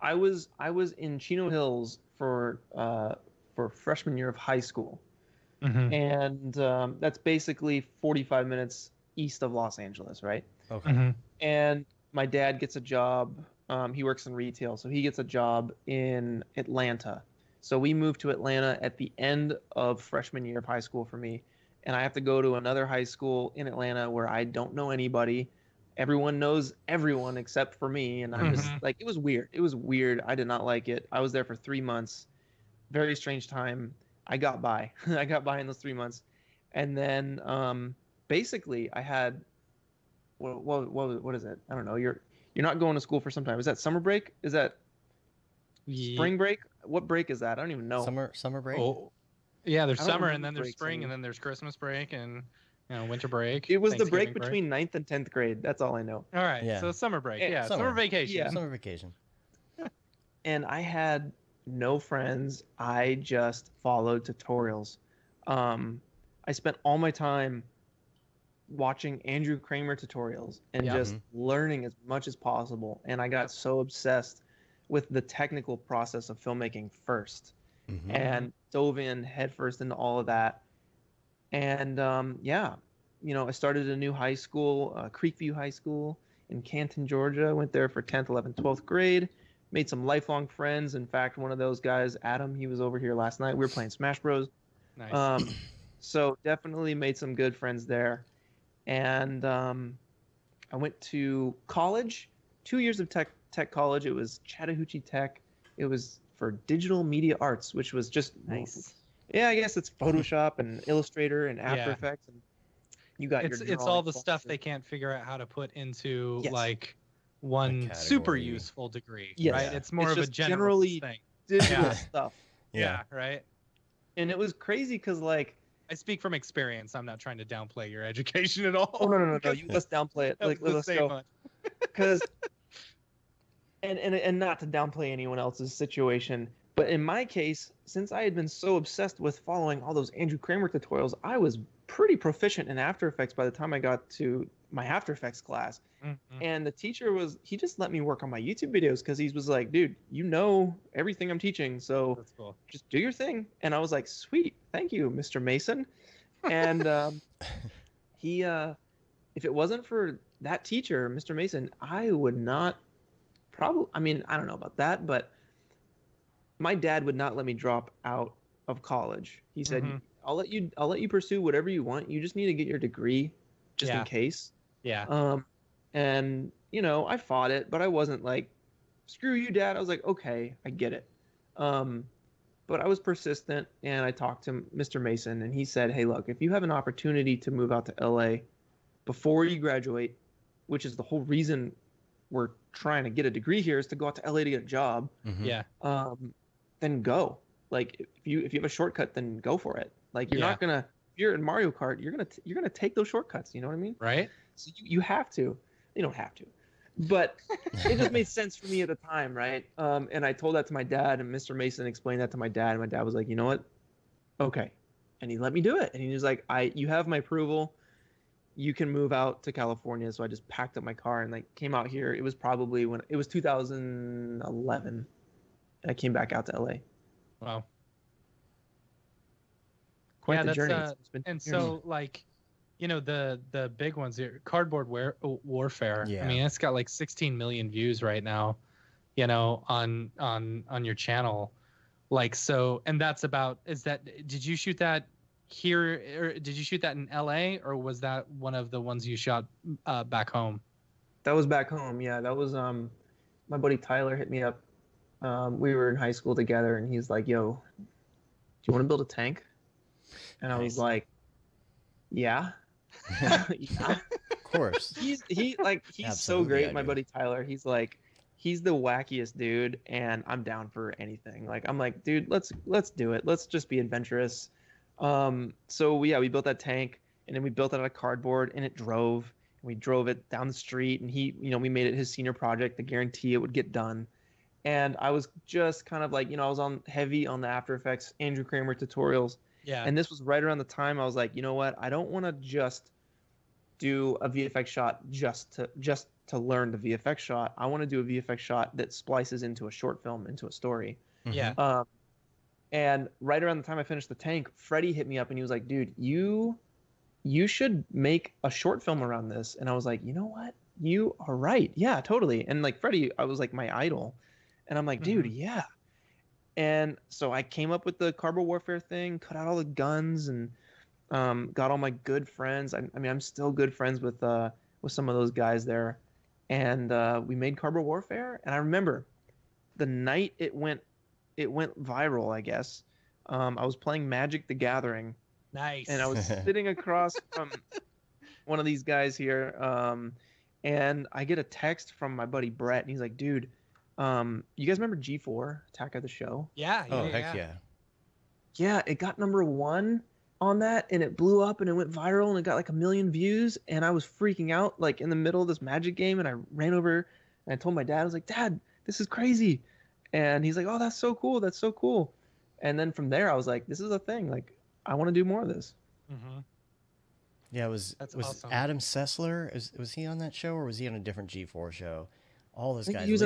I was in Chino Hills for freshman year of high school. And that's basically 45 minutes east of Los Angeles, right? Okay. And my dad gets a job. He works in retail, so he gets a job in Atlanta. So we moved to Atlanta at the end of freshman year of high school for me, and I have to go to another high school in Atlanta where I don't know anybody. Everyone knows everyone except for me, and I'm just like, it was weird. It was weird. I did not like it. I was there for 3 months. Very strange time. I got by. I got by in those 3 months, and then basically I had. What is it? I don't know. You're not going to school for some time. Is that summer break? Is that spring break? What break is that? I don't even know. Summer break. Oh, yeah. There's summer, and then there's spring, and then there's Christmas break, and you know, winter break. It was the break between 9th and 10th grade. That's all I know. All right. Yeah. So summer break. Yeah. Summer vacation. Yeah. Summer vacation. And I had no friends. I just followed tutorials. I spent all my time watching Andrew Kramer tutorials and just learning as much as possible. And I got so obsessed with the technical process of filmmaking first and dove in headfirst into all of that. And yeah, you know, I started a new high school, Creekview High School in Canton, Georgia. I went there for 10th, 11th, 12th grade, made some lifelong friends. In fact, one of those guys, Adam, he was over here last night. We were playing Smash Bros. Nice. So definitely made some good friends there. And I went to college, 2 years of tech college. It was Chattahoochee Tech. It was for digital media arts, which was just nice. Yeah, I guess it's Photoshop and Illustrator and After Effects. And you got it's all the stuff they can't figure out how to put into like one super useful degree, right? It's more of a generally thing. Digital stuff. Yeah, right. And it was crazy because like I speak from experience. I'm not trying to downplay your education at all. Oh, no. You let's downplay it. Like let's go. Because and not to downplay anyone else's situation, but in my case, since I had been so obsessed with following all those Andrew Kramer tutorials, I was pretty proficient in After Effects by the time I got to my After Effects class. Mm-hmm. And the teacher he just let me work on my YouTube videos because he was like, dude, you know everything I'm teaching, so that's cool. Just do your thing. And I was like, sweet, thank you, Mr. Mason. And if it wasn't for that teacher, Mr. Mason, I would not probably, I mean, I don't know about that, but my dad would not let me drop out of college. He said, mm-hmm. I'll let you pursue whatever you want. You just need to get your degree just in case. Yeah. And, you know, I fought it, but I wasn't like, screw you, Dad. I was like, okay, I get it. But I was persistent, and I talked to Mr. Mason, and he said, hey, look, if you have an opportunity to move out to L.A. before you graduate, which is the whole reason we're trying to get a degree here is to go out to L.A. to get a job, mm-hmm. Then go. Like, if you have a shortcut, then go for it. Like, you're not going to... You're in Mario Kart, you're gonna take those shortcuts. You know what I mean? Right. So you have to. You don't have to, but it just made sense for me at the time, right? And I told that to my dad, and Mr. Mason explained that to my dad, and my dad was like, you know what? Okay, and he let me do it, and he was like, you have my approval. You can move out to California. So I just packed up my car and like came out here. It was probably when it was 2011, and I came back out to LA. Wow. Yeah, that's, and so like, you know, the big ones here, Cardboard Warfare. Yeah. I mean, it's got like 16 million views right now, you know, on your channel. Like, so, and that's about, did you shoot that here, or did you shoot that in LA, or was that one of the ones you shot back home? That was back home. Yeah. That was, my buddy Tyler hit me up. We were in high school together, and he's like, yo, do you want to build a tank? And I was like, yeah. Of course. He's absolutely so great, my buddy Tyler. He's like, he's the wackiest dude, and I'm down for anything. Like, I'm like, dude, let's do it. Let's just be adventurous. So we built that tank, and then we built it out of cardboard, and it drove. And we drove it down the street, and he, you know, we made it his senior project to guarantee it would get done. And I was just kind of like, you know, I was heavy on the After Effects, Andrew Kramer tutorials. Yeah. And this was right around the time I was like, you know what? I don't want to just do a VFX shot just to learn the VFX shot. I want to do a VFX shot that splices into a short film, into a story. Yeah. And right around the time I finished the tank, Freddie hit me up and he was like, dude, you should make a short film around this. And I was like, you know what? You are right. Yeah, totally. And like Freddie, I was like my idol. And I'm like, dude, yeah. And so I came up with the Cardboard Warfare thing, cut out all the guns, and got all my good friends. I mean, I'm still good friends with some of those guys there. And we made Cardboard Warfare. And I remember the night it went viral, I guess. I was playing Magic the Gathering. Nice. And I was sitting across from one of these guys here. And I get a text from my buddy Brett. And he's like, dude. You guys remember G4, Attack of the Show? Yeah. Oh, heck yeah. Yeah, it got #1 on that, and it blew up, and it went viral, and it got like 1 million views, and I was freaking out, like, in the middle of this Magic game, and I ran over, and I told my dad, I was like, Dad, this is crazy. And he's like, oh, that's so cool, that's so cool. And then from there, I was like, this is a thing, like, I want to do more of this. Mm-hmm. Yeah, it was awesome. Adam Sessler, was he on that show, or was he on a different G4 show? All those guys. It was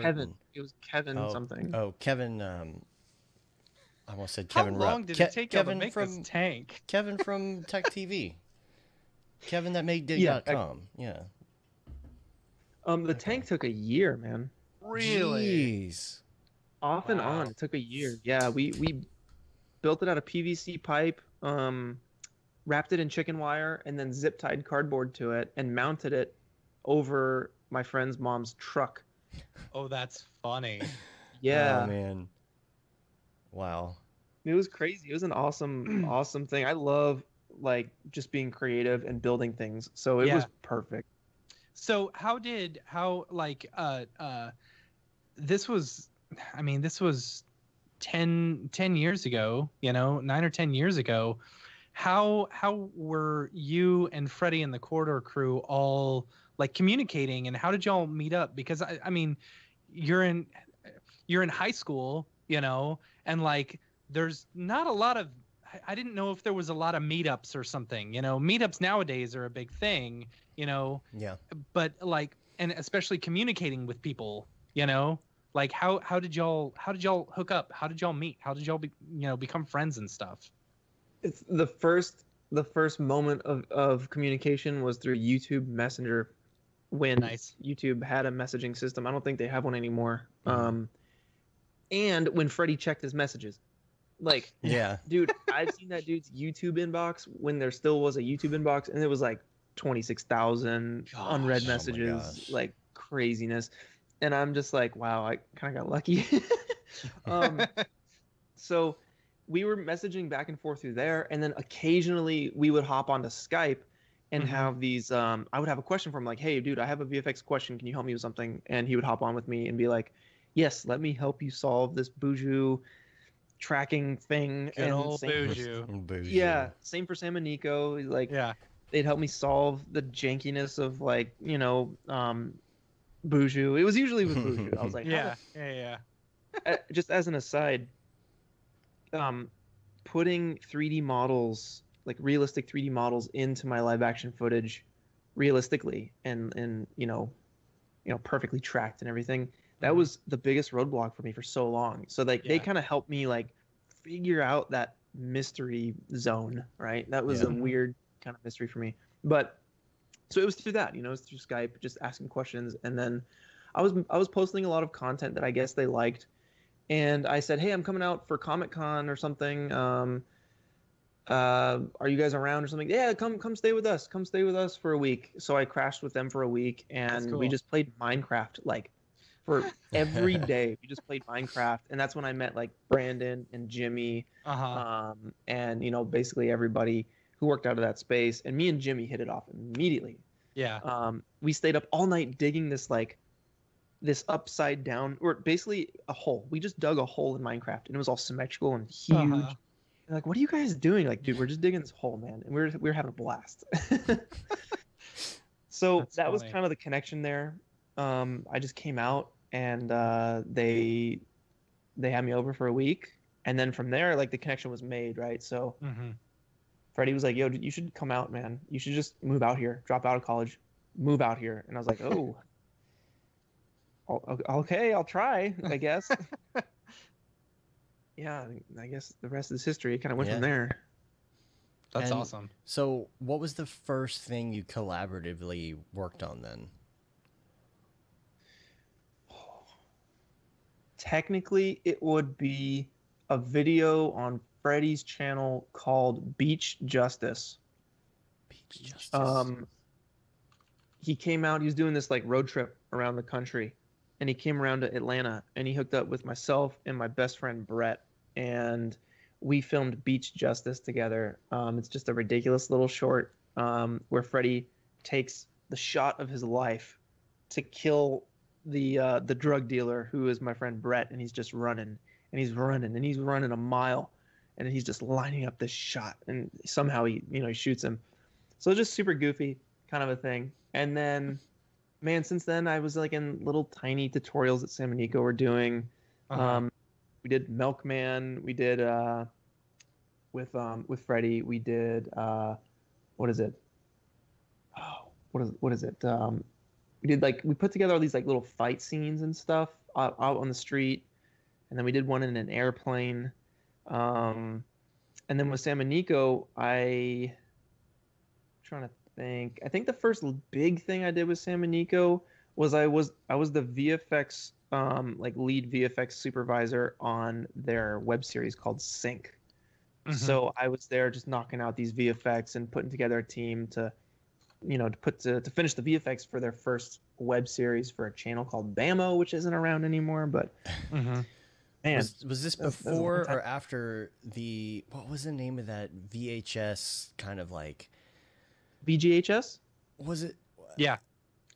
Kevin. It was Kevin something. Oh, Kevin. I almost said Kevin. How long did it take Kevin to make this tank? Kevin from Tech TV. Kevin that made dig.com. Yeah. The tank took a year, man. Really? Jeez. Off and on, it took a year. Yeah, we built it out of PVC pipe, wrapped it in chicken wire, and then zip tied cardboard to it, and mounted it over my friend's mom's truck. Oh, that's funny. Yeah. Oh, man. Wow. It was crazy. It was an awesome, awesome thing. I love like just being creative and building things. So it was perfect. So this was, I mean, this was 10 years ago, you know, 9 or 10 years ago. How were you and Freddie and the Corridor Crew all like communicating, and how did y'all meet up? Because I mean, you're in high school, you know, and like there's not a lot of, I didn't know if there was a lot of meetups or something, you know. Meetups nowadays are a big thing, you know. Yeah. But like, and especially communicating with people, you know, like how did y'all hook up? How did y'all meet? How did y'all become friends and stuff? It's the first moment of communication was through YouTube Messenger, when YouTube had a messaging system. I don't think they have one anymore. And when Freddie checked his messages, like, yeah, dude, I've seen that dude's YouTube inbox when there still was a YouTube inbox, and it was like 26,000 unread messages, like craziness. And I'm just like, wow, I kind of got lucky. So we were messaging back and forth through there, and then occasionally we would hop onto Skype and have these I would have a question from like, hey, dude, I have a VFX question. Can you help me with something? And he would hop on with me and be like, yes, let me help you solve this Boujou tracking thing. Boujou. Yeah, same for Sam and Nico. Like, yeah, they'd help me solve the jankiness of, like, you know, Boujou. It was usually with Boujou. I was like, yeah. Just as an aside, putting 3D models, like realistic 3D models, into my live action footage realistically and you know perfectly tracked and everything, that was the biggest roadblock for me for so long. So like they kind of helped me like figure out that mystery zone, right? That was a weird kind of mystery for me. But so it was through that, you know, it was through Skype, just asking questions. And then I was posting a lot of content that I guess they liked. And I said, hey, I'm coming out for Comic-Con or something. Are you guys around or something? Yeah, come stay with us. Come stay with us for a week. So I crashed with them for a week, and we just played Minecraft like for every day. We just played Minecraft, and that's when I met like Brandon and Jimmy, and you know, basically everybody who worked out of that space. And me and Jimmy hit it off immediately. Yeah. We stayed up all night digging this like, this upside down, or basically a hole. We just dug a hole in Minecraft, and it was all symmetrical and huge. And like, what are you guys doing? Like, dude, we're just digging this hole, man. And we were having a blast. So that's that funny. Was kind of the connection there. I just came out, and they had me over for a week, and then from there, like, the connection was made, right? So Freddie was like, yo, you should come out, man. You should just move out here, drop out of college, move out here. And I was like, oh. Okay, I'll try, I guess. Yeah, I guess the rest is history. It kind of went from there. That's awesome. So what was the first thing you collaboratively worked on then? Technically, it would be a video on Freddie's channel called Beach Justice. Beach Justice. He came out, he was doing this like road trip around the country. And he came around to Atlanta, and he hooked up with myself and my best friend Brett, and we filmed Beach Justice together. It's just a ridiculous little short where Freddie takes the shot of his life to kill the drug dealer who is my friend Brett, and he's just running, and he's running, and he's running a mile, and he's just lining up this shot, and somehow he shoots him. So it's just super goofy kind of a thing. And then, man, since then, I was like in little tiny tutorials that Sam and Nico were doing. We did Milkman. We did with Freddie. We did we did like, we put together all these like little fight scenes and stuff out on the street, and then we did one in an airplane. And then with Sam and Nico, I think the first big thing I did with Sam and Nico was I was the VFX like lead VFX supervisor on their web series called Sync. So I was there just knocking out these VFX and putting together a team to you know, to finish the VFX for their first web series for a channel called BAMO, which isn't around anymore. But man, was this before or after the, what was the name of that VHS kind of like? VGHS? Was it? Yeah.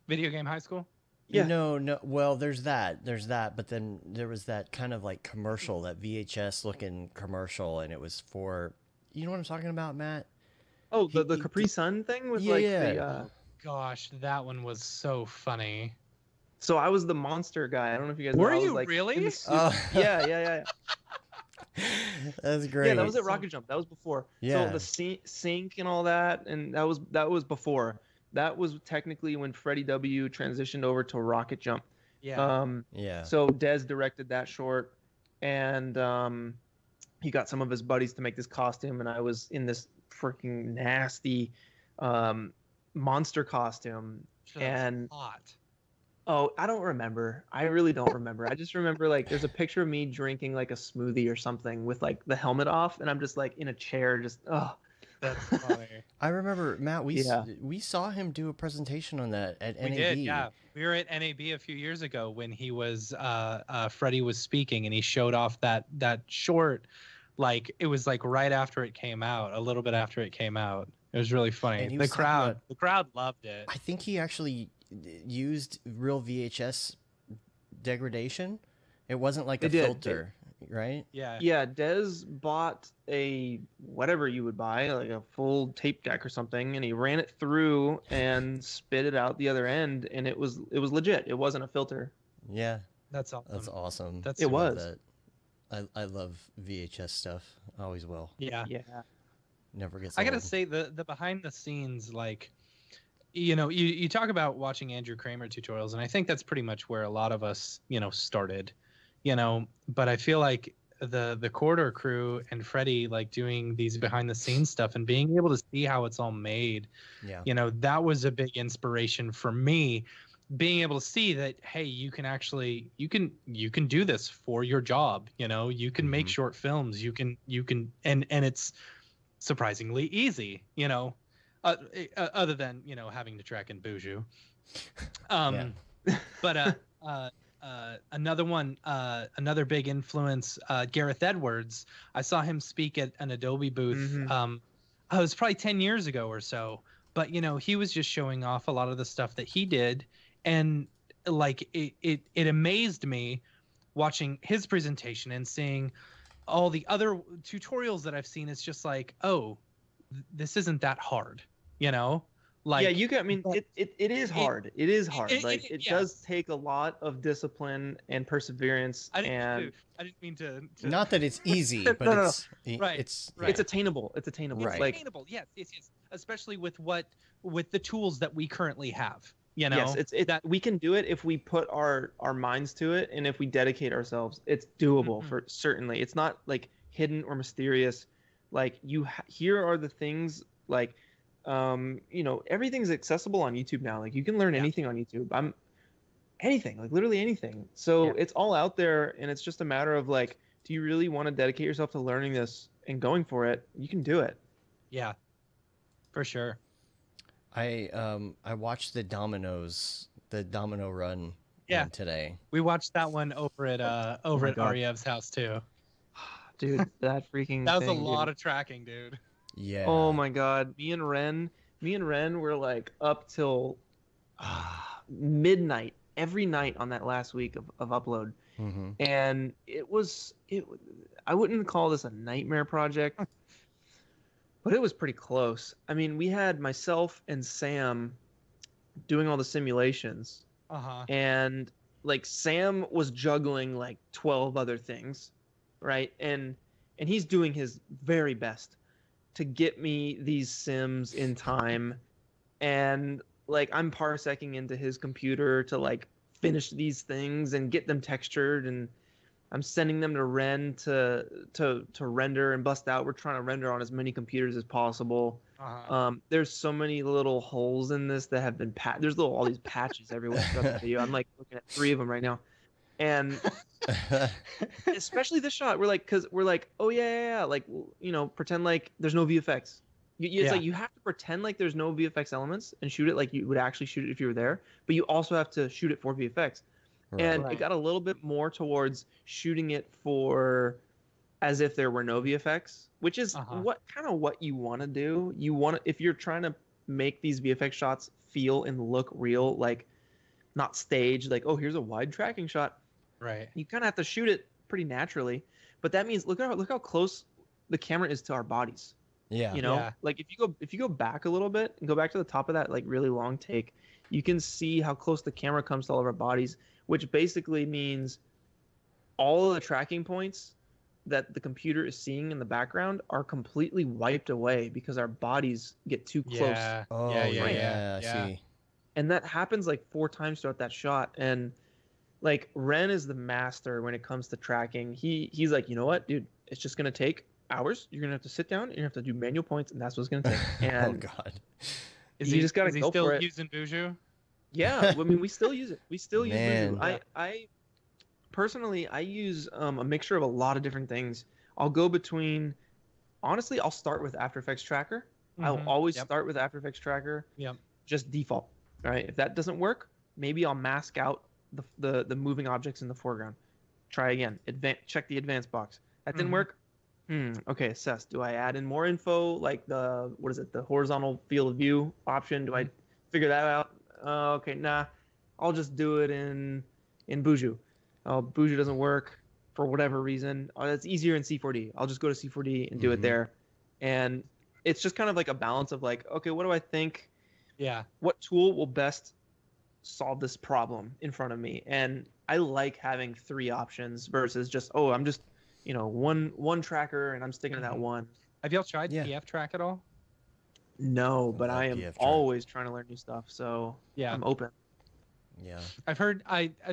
Video Game High School? Yeah. No, no. Well, there's that. But then there was that kind of like commercial, that VHS looking commercial. And it was for, you know what I'm talking about, Matt? Oh, the Capri Sun thing with the... Gosh, that one was so funny. So I was the monster guy. I don't know if you guys know. Were you like, really? Yeah. That's great. Yeah, that was at Rocket Jump. That was before. Yeah. So the sync and all that, and that was before. That was technically when Freddie W. transitioned over to Rocket Jump. Yeah. So Des directed that short, and he got some of his buddies to make this costume, and I was in this freaking nasty monster costume. Sure, and hot. Oh, I don't remember. I really don't remember. I just remember, like, there's a picture of me drinking like a smoothie or something with like the helmet off, and I'm just like in a chair, just oh. That's funny. I remember, Matt. We saw him do a presentation on that at NAB. We did, yeah. We were at NAB a few years ago when he was Freddie was speaking, and he showed off that short. Like, it was like right after it came out, a little bit after it came out. It was really funny. The crowd loved it. I think he actually used real VHS degradation. It wasn't like a filter, right? Yeah. Yeah, Des bought a whatever you would buy, like a full tape deck or something, and he ran it through and spit it out the other end, and it was legit. It wasn't a filter. Yeah. That's awesome. That's awesome. I love VHS stuff. Always will. Yeah. Yeah. Never gets old. I got to say, the behind the scenes, like, you know, you talk about watching Andrew Kramer tutorials, and I think that's pretty much where a lot of us, you know, started, you know, but I feel like the Corridor Crew and Freddie, like, doing these behind the scenes stuff and being able to see how it's all made, yeah, you know, that was a big inspiration for me, being able to see that, hey, you can actually, you can do this for your job, you know, you can make short films, you can, and it's surprisingly easy, you know, other than, you know, having to track in Boujou. But another big influence, Gareth Edwards. I saw him speak at an Adobe booth. It was probably 10 years ago or so, but, you know, he was just showing off a lot of the stuff that he did. And like, it amazed me watching his presentation and seeing all the other tutorials that I've seen. It's just like, oh, this isn't that hard, you know? Like, yeah, you can. I mean, it is hard. It is hard. It does take a lot of discipline and perseverance. I didn't mean to. Not that it's easy, but no. It's attainable. It's attainable. It's attainable. Yes. Especially with the tools that we currently have. You know, yes, that we can do it if we put our minds to it and if we dedicate ourselves. It's doable for certainly. It's not like hidden or mysterious. Like, here are the things, like. You know, everything's accessible on YouTube now. Like, you can learn anything on YouTube. Anything, like literally anything. So it's all out there, and it's just a matter of, like, do you really want to dedicate yourself to learning this and going for it? You can do it. Yeah, for sure. I watched the domino run today. We watched that one over at at Aryev's house too. Dude, that freaking that was thing, a lot of tracking, dude. Yeah. Oh my God, me and Ren were like up till midnight every night on that last week of upload, and it was. I wouldn't call this a nightmare project, but it was pretty close. I mean, we had myself and Sam doing all the simulations, and like Sam was juggling like 12 other things, right? And he's doing his very best to get me these sims in time, and like I'm parsecking into his computer to like finish these things and get them textured, and I'm sending them to Ren to render and bust out. We're trying to render on as many computers as possible. There's so many little holes in this that have been there's all these patches everywhere. I'm like looking at 3 of them right now. And especially this shot, we're like, oh yeah, like, you know, pretend like there's no VFX. It's like you have to pretend like there's no VFX elements and shoot it like you would actually shoot it if you were there, but you also have to shoot it for VFX. Right. And it got a little bit more towards shooting it for as if there were no VFX, which is what you want to do. You want to, if you're trying to make these VFX shots feel and look real, like not staged, like, oh, here's a wide tracking shot. Right. You kind of have to shoot it pretty naturally, but that means look how close the camera is to our bodies. Yeah. You know, like if you go back a little bit and go back to the top of that like really long take, you can see how close the camera comes to all of our bodies, which basically means all of the tracking points that the computer is seeing in the background are completely wiped away because our bodies get too close. Yeah. Oh, yeah. I see. And that happens like 4 times throughout that shot. And like Ren is the master when it comes to tracking. He's like, you know what, dude, it's just going to take hours. You're going to have to sit down and you're going to have to do manual points, and that's what it's going to take. And oh, God. Is he still using Boujou? Yeah, I mean, we still use it. We still use Boujou. I personally, I use a mixture of a lot of different things. I'll go between, honestly, I'll start with After Effects Tracker. Mm-hmm. I'll always start with After Effects Tracker. Yep. Just default, right? If that doesn't work, maybe I'll mask out the moving objects in the foreground. Try again. Check the advanced box. That didn't work. Okay, assess. Do I add in more info, like the horizontal field of view option? Do I figure that out? Okay, nah. I'll just do it in Boujou. Boujou doesn't work for whatever reason. Oh, that's easier in C4D. I'll just go to C4D and do it there. And it's just kind of like a balance of like, okay, what do I think? Yeah. What tool will best solve this problem in front of me? And I like having 3 options versus just, oh, I'm just... you know, one tracker, and I'm sticking to that one. Have y'all tried PF Track at all? No, but I am always trying to learn new stuff, so I'm open. Yeah, I've heard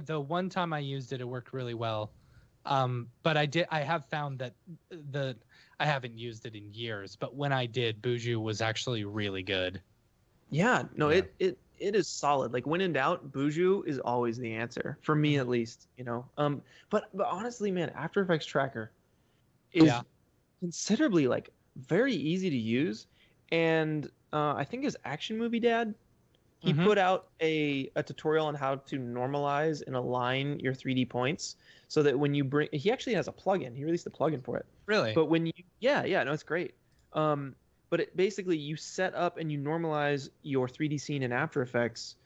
the one time I used it, it worked really well. But I have found that I haven't used it in years, but when I did, Boujou was actually really good. Yeah, no, it is solid. Like, when in doubt, Boujou is always the answer for me, at least, you know. But honestly, man, After Effects Tracker is considerably like very easy to use. And I think his Action Movie Dad, he put out a tutorial on how to normalize and align your 3D points so that when you bring, he actually has a plugin. He released a plugin for it. Really? But when you, no, it's great. But it basically, you set up and you normalize your 3D scene in After Effects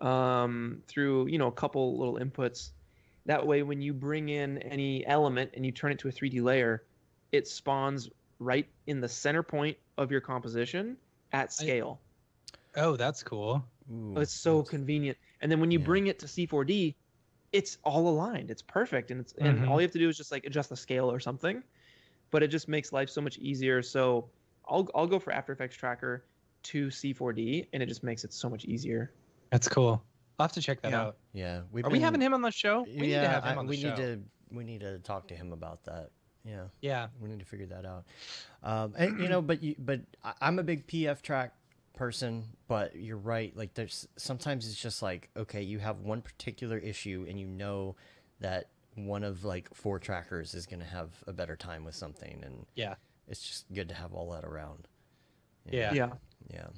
through, you know, a couple little inputs. That way, when you bring in any element and you turn it to a 3D layer, it spawns right in the center point of your composition at scale. Oh, that's cool. Ooh, it's so convenient. And then when you bring it to C4D, it's all aligned. It's perfect. And, and all you have to do is just like adjust the scale or something. But it just makes life so much easier. So... I'll go for After Effects Tracker to C4D, and it just makes it so much easier. That's cool. I'll have to check that out. Yeah. Are we having him on the show? We need to have him on the show. We need to talk to him about that. Yeah. Yeah. We need to figure that out. And you know, but I'm a big PF Track person, but you're right. Like, there's sometimes it's just like, okay, you have one particular issue, and you know that one of like 4 trackers is going to have a better time with something, and it's just good to have all that around. Yeah. Yeah. Yeah.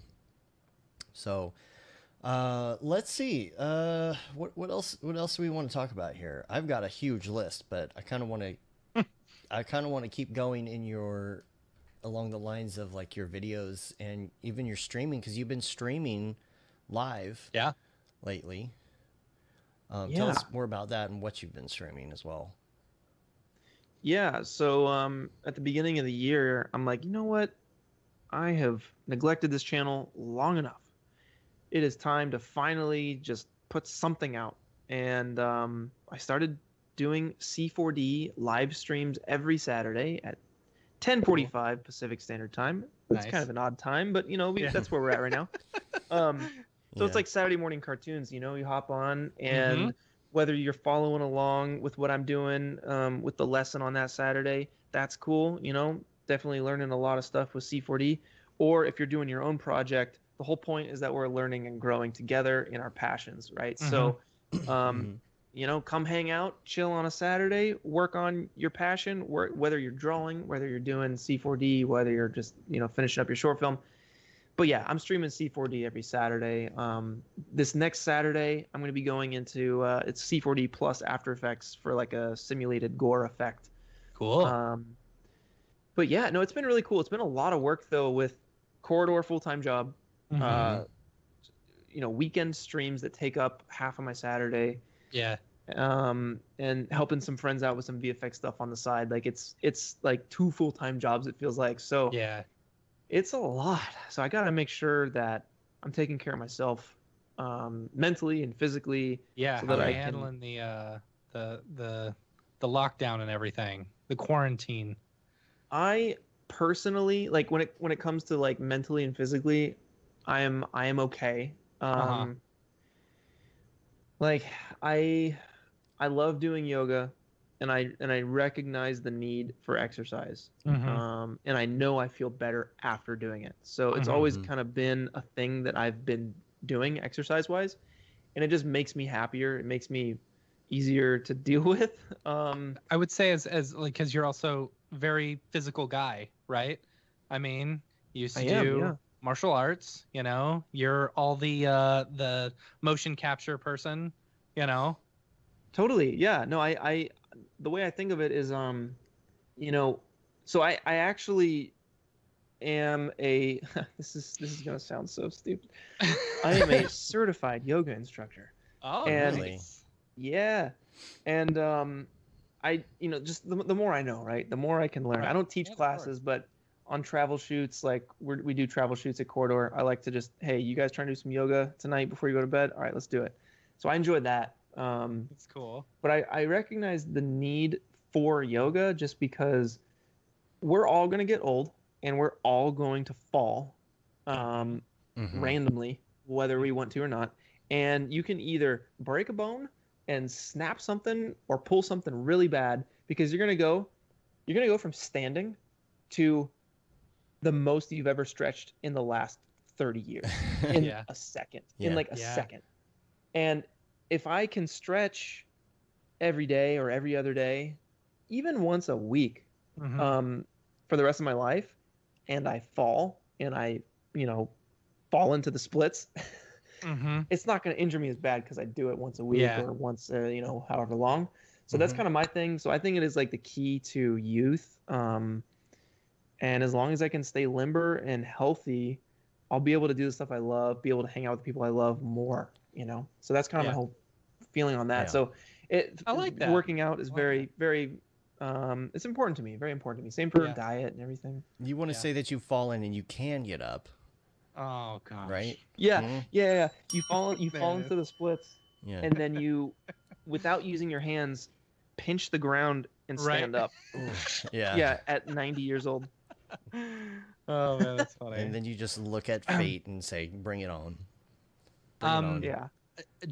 So, let's see. What else do we want to talk about here? I've got a huge list, but I kind of want to keep going along the lines of like your videos and even your streaming, cuz you've been streaming live lately. Tell us more about that and what you've been streaming as well. Yeah, so at the beginning of the year, I'm like, you know what? I have neglected this channel long enough. It is time to finally just put something out. And I started doing C4D live streams every Saturday at 10:45 Pacific Standard Time. It's kind of an odd time, but, you know, that's where we're at right now. So it's like Saturday morning cartoons, you know? You hop on and... whether you're following along with what I'm doing with the lesson on that Saturday, that's cool. You know, definitely learning a lot of stuff with C4D. Or if you're doing your own project, the whole point is that we're learning and growing together in our passions, right? So You know, come hang out, chill on a Saturday, work on your passion, work, whether you're drawing, whether you're doing C4D, whether you're just, you know, finishing up your short film. But yeah, I'm streaming C4D every Saturday. This next Saturday, I'm going to be going into, it's C4D plus After Effects for like a simulated gore effect. Cool. But yeah, no, it's been really cool. It's been a lot of work though with Corridor full-time job, mm-hmm. You know, weekend streams that take up half of my Saturday. Yeah. And helping some friends out with some VFX stuff on the side. Like it's like two full-time jobs, it feels like. So yeah, it's a lot. So I got to make sure that I'm taking care of myself, mentally and physically. Yeah. So how are you handling the lockdown and everything, the quarantine? I personally, like when it comes to like mentally and physically, I am okay. Like I love doing yoga, and I recognize the need for exercise, mm-hmm. And I know I feel better after doing it. So it's mm-hmm. always kind of been a thing that I've been doing exercise-wise, and it just makes me happier. It makes me easier to deal with. I would say as like because you're also a very physical guy, right? I mean, you used to do. Yeah. Martial arts, you know, you're all the motion capture person, you know. Totally. Yeah. No, I the way I think of it is, you know, so I actually am a, this is going to sound so stupid. I am a certified yoga instructor. Oh, and, really? Yeah. And, I, you know, just the more I know, right. The more I can learn. Right. I don't teach classes, but on travel shoots, like we do travel shoots at Corridor, I like to just, hey, you guys trying to do some yoga tonight before you go to bed? All right, let's do it. So I enjoyed that. It's cool. But I recognize the need for yoga just because we're all going to get old and we're all going to fall mm-hmm. randomly, whether we want to or not. And you can either break a bone and snap something or pull something really bad because you're going to go from standing to the most you've ever stretched in the last 30 years in yeah. a second, yeah. in like a yeah. second. And if I can stretch every day or every other day, even once a week, mm-hmm. For the rest of my life, and I fall and I, you know, fall into the splits, mm-hmm. it's not going to injure me as bad because I do it once a week yeah. or once, you know, however long. So mm-hmm. that's kind of my thing. So I think it is like the key to youth. And as long as I can stay limber and healthy, I'll be able to do the stuff I love, be able to hang out with the people I love more, you know? So that's kind of yeah. my whole feeling on that. Yeah. So I like that. Working out is very, very, it's important to me, very important to me. Same for yeah. diet and everything. You want to yeah. say that you've fallen and you can get up. Oh, gosh. Right? Yeah, mm-hmm. yeah, yeah. You fall into the splits, yeah. and then you, without using your hands, pinch the ground and stand right. up. yeah. Yeah, at 90 years old. Oh man, that's funny. And then you just look at fate and say, "Bring it on." Bring it on. Yeah.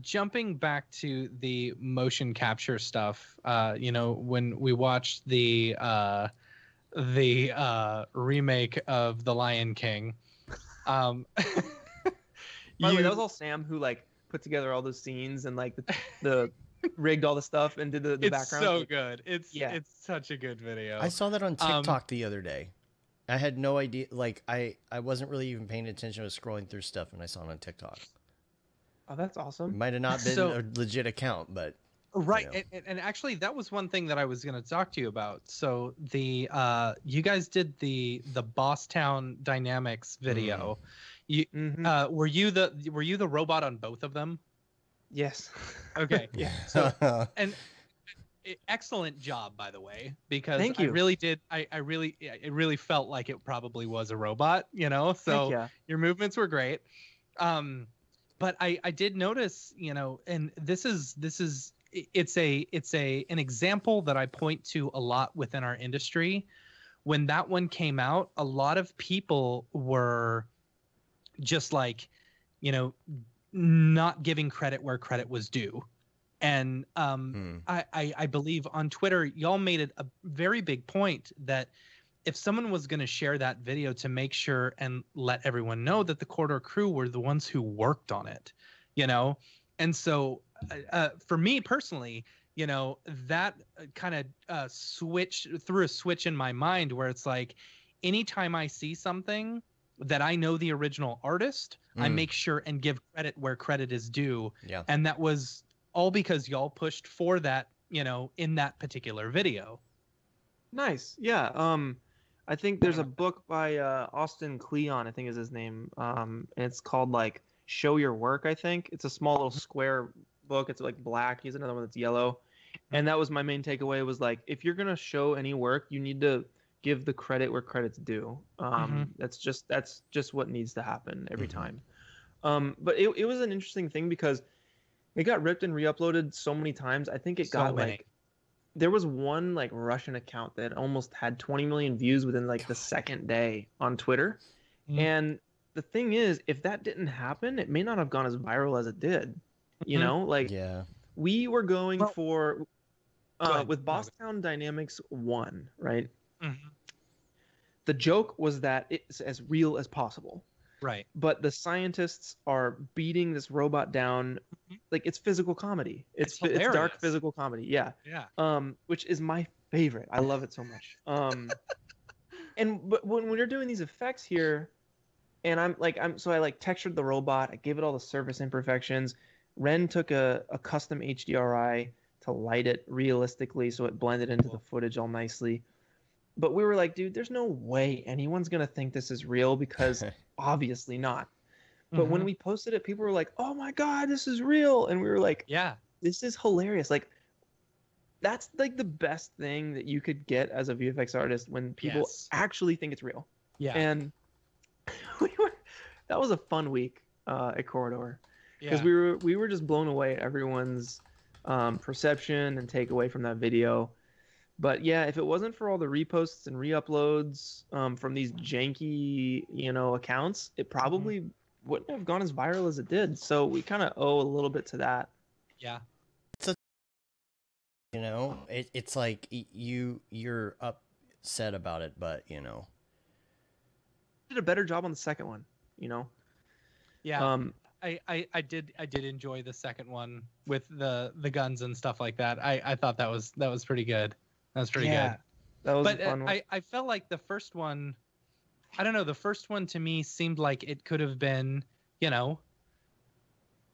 Jumping back to the motion capture stuff, you know, when we watched the remake of The Lion King, by the way, that was all Sam who like put together all those scenes and like the rigged all the stuff and did the it's background. It's so good. It's yeah. it's such a good video. I saw that on TikTok the other day. I had no idea. Like I wasn't really even paying attention. I was scrolling through stuff and I saw it on TikTok. Oh, that's awesome. Might have not been a legit account, but right. You know. And actually, that was one thing that I was going to talk to you about. So the you guys did the Boss Town Dynamics video. Mm. You mm-hmm. were you the robot on both of them? Yes. Okay. yeah. So and. Excellent job, by the way, because thank you. It really felt like it probably was a robot, you know, so you. Your movements were great. But I did notice, you know, and this is it's an example that I point to a lot within our industry. When that one came out, a lot of people were just like, you know, not giving credit where credit was due. And I believe on Twitter, y'all made it a very big point that if someone was going to share that video to make sure and let everyone know that the Corridor Crew were the ones who worked on it, you know. And so for me personally, you know, that kind of switch through a switch in my mind where it's like, anytime I see something that I know the original artist, I make sure and give credit where credit is due. Yeah. And that was all because y'all pushed for that, you know, in that particular video. Nice. Yeah. I think there's a book by Austin Kleon, I think is his name. And it's called like Show Your Work, I think. It's a small little square book. It's like black. He's another one that's yellow. And that was my main takeaway, was like, if you're going to show any work, you need to give the credit where credit's due. That's just what needs to happen every time. But it was an interesting thing because it got ripped and re-uploaded so many times. I think it got like, there was one like Russian account that almost had 20 million views within like the second day on Twitter. And the thing is, if that didn't happen, it may not have gone as viral as it did. You know, like we were going for with Boston Dynamics 1, right? The joke was that it's as real as possible. Right. But the scientists are beating this robot down. Like, it's physical comedy. It's dark physical comedy. Yeah. Yeah. Which is my favorite. I love it so much. And but when you're doing these effects here, and I like textured the robot. I gave it all the surface imperfections. Ren took a custom HDRI to light it realistically so it blended into the footage all nicely. But we were like, dude, there's no way anyone's going to think this is real because obviously not. But when we posted it, people were like, oh my God, this is real. And we were like, yeah, this is hilarious. Like, that's like the best thing that you could get as a VFX artist, when people actually think it's real. Yeah. And that was a fun week at Corridor. Because we were just blown away at everyone's perception and takeaway from that video. But yeah, if it wasn't for all the reposts and re-uploads from these janky, you know, accounts, it probably wouldn't have gone as viral as it did. So we kind of owe a little bit to that. Yeah, it's you know, it's like you're upset about it, but you know, did a better job on the second one. You know, yeah. I did enjoy the second one with the guns and stuff like that. I thought that was pretty good. That was pretty good. That was a fun one. I felt like the first one, I don't know, the first one to me seemed like it could have been, you know,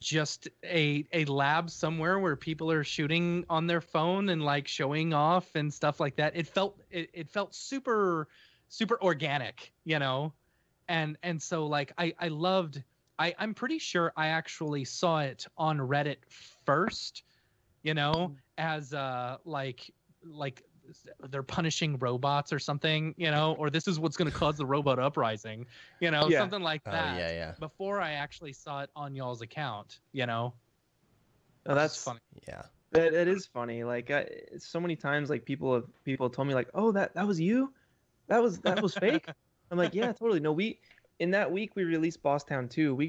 just a lab somewhere where people are shooting on their phone and like showing off and stuff like that. It felt super, super organic, you know? And so like I loved, I'm pretty sure I actually saw it on Reddit first, you know, as like they're punishing robots or something, you know, or this is what's going to cause the robot uprising, you know, something like that. Before I actually saw it on y'all's account, you know. Oh, that's funny. Yeah, it is funny. Like so many times, like people told me like, oh, that was you, that was fake. I'm like, yeah, totally. No, in that week we released Bosstown 2. We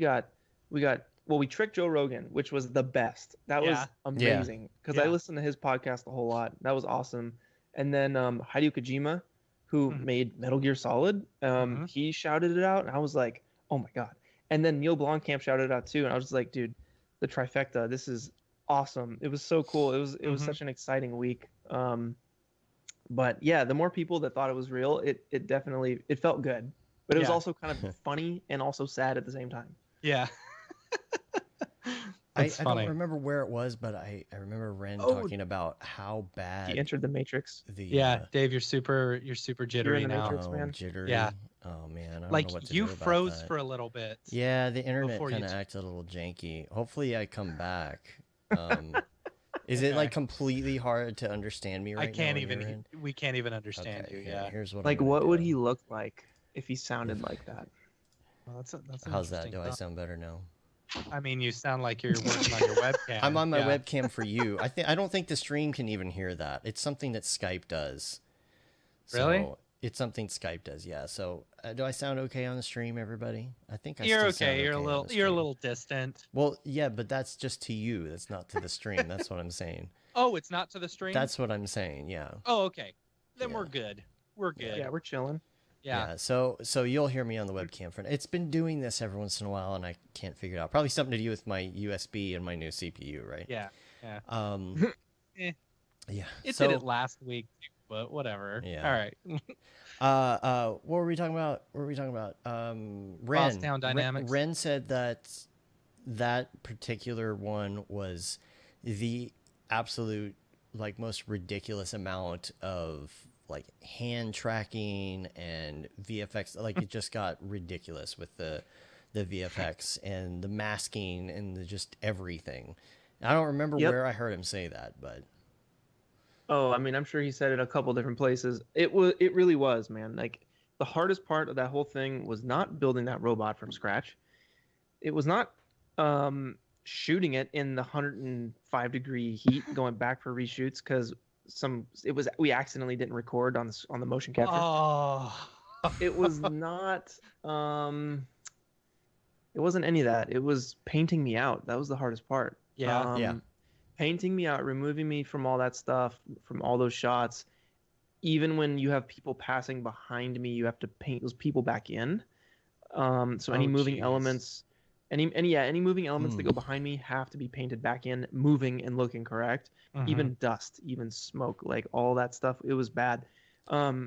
tricked Joe Rogan, which was the best. That was amazing because I listened to his podcast a whole lot. That was awesome. And then Hideo Kojima, who made Metal Gear Solid, he shouted it out, and I was like, oh my God. And then Neil Blomkamp shouted it out too, and I was just like, dude, the trifecta. This is awesome. It was so cool. It was such an exciting week. But yeah, the more people that thought it was real, it definitely felt good. But it was also kind of funny and also sad at the same time. Yeah. I don't remember where it was, but I remember Ren talking about how bad he entered the Matrix. Dave, you're super jittery in the now. Matrix, man. Jittery. Yeah. Oh man, I don't know what to do about that. Froze for a little bit. Yeah, the internet kind of acted a little janky. Hopefully, I come back. Is it like completely hard to understand me right now? We can't even understand you. Yeah. Here's what. Like, what would he look like if he sounded like that? Well, that's how's that? Do I sound better now? I mean, you sound like you're working on your webcam. I'm on my webcam for you. I don't think the stream can even hear that. It's something that Skype does. Really? So it's something Skype does. Yeah. So do I sound okay on the stream, everybody? I think you're okay. You're okay. You're a little distant. Well, yeah, but that's just to you. That's not to the stream. That's what I'm saying. Oh, it's not to the stream. That's what I'm saying. Yeah. Oh, okay. Then we're good. We're good. Yeah, we're chilling. Yeah. So you'll hear me on the webcam for it's been doing this every once in a while, and I can't figure it out. Probably something to do with my USB and my new CPU, right? Yeah. Yeah. Yeah. It did it last week, but whatever. Yeah. All right. What were we talking about? Ren. Cross-town dynamics. Ren said that that particular one was the absolute like most ridiculous amount of like hand tracking and VFX. Like it just got ridiculous with the VFX and the masking and the just everything. And I don't remember where I heard him say that, but. Oh, I mean, I'm sure he said it a couple different places. It really was, man. Like the hardest part of that whole thing was not building that robot from scratch. It was not shooting it in the 105 degree heat, going back for reshoots because we accidentally didn't record on the motion capture. Oh. It was not. It wasn't any of that. It was painting me out. That was the hardest part. Yeah. Painting me out, removing me from all that stuff, from all those shots. Even when you have people passing behind me, you have to paint those people back in. So any moving elements, any moving elements that go behind me have to be painted back in, moving and looking correct. Even dust, even smoke, like all that stuff. It was bad. So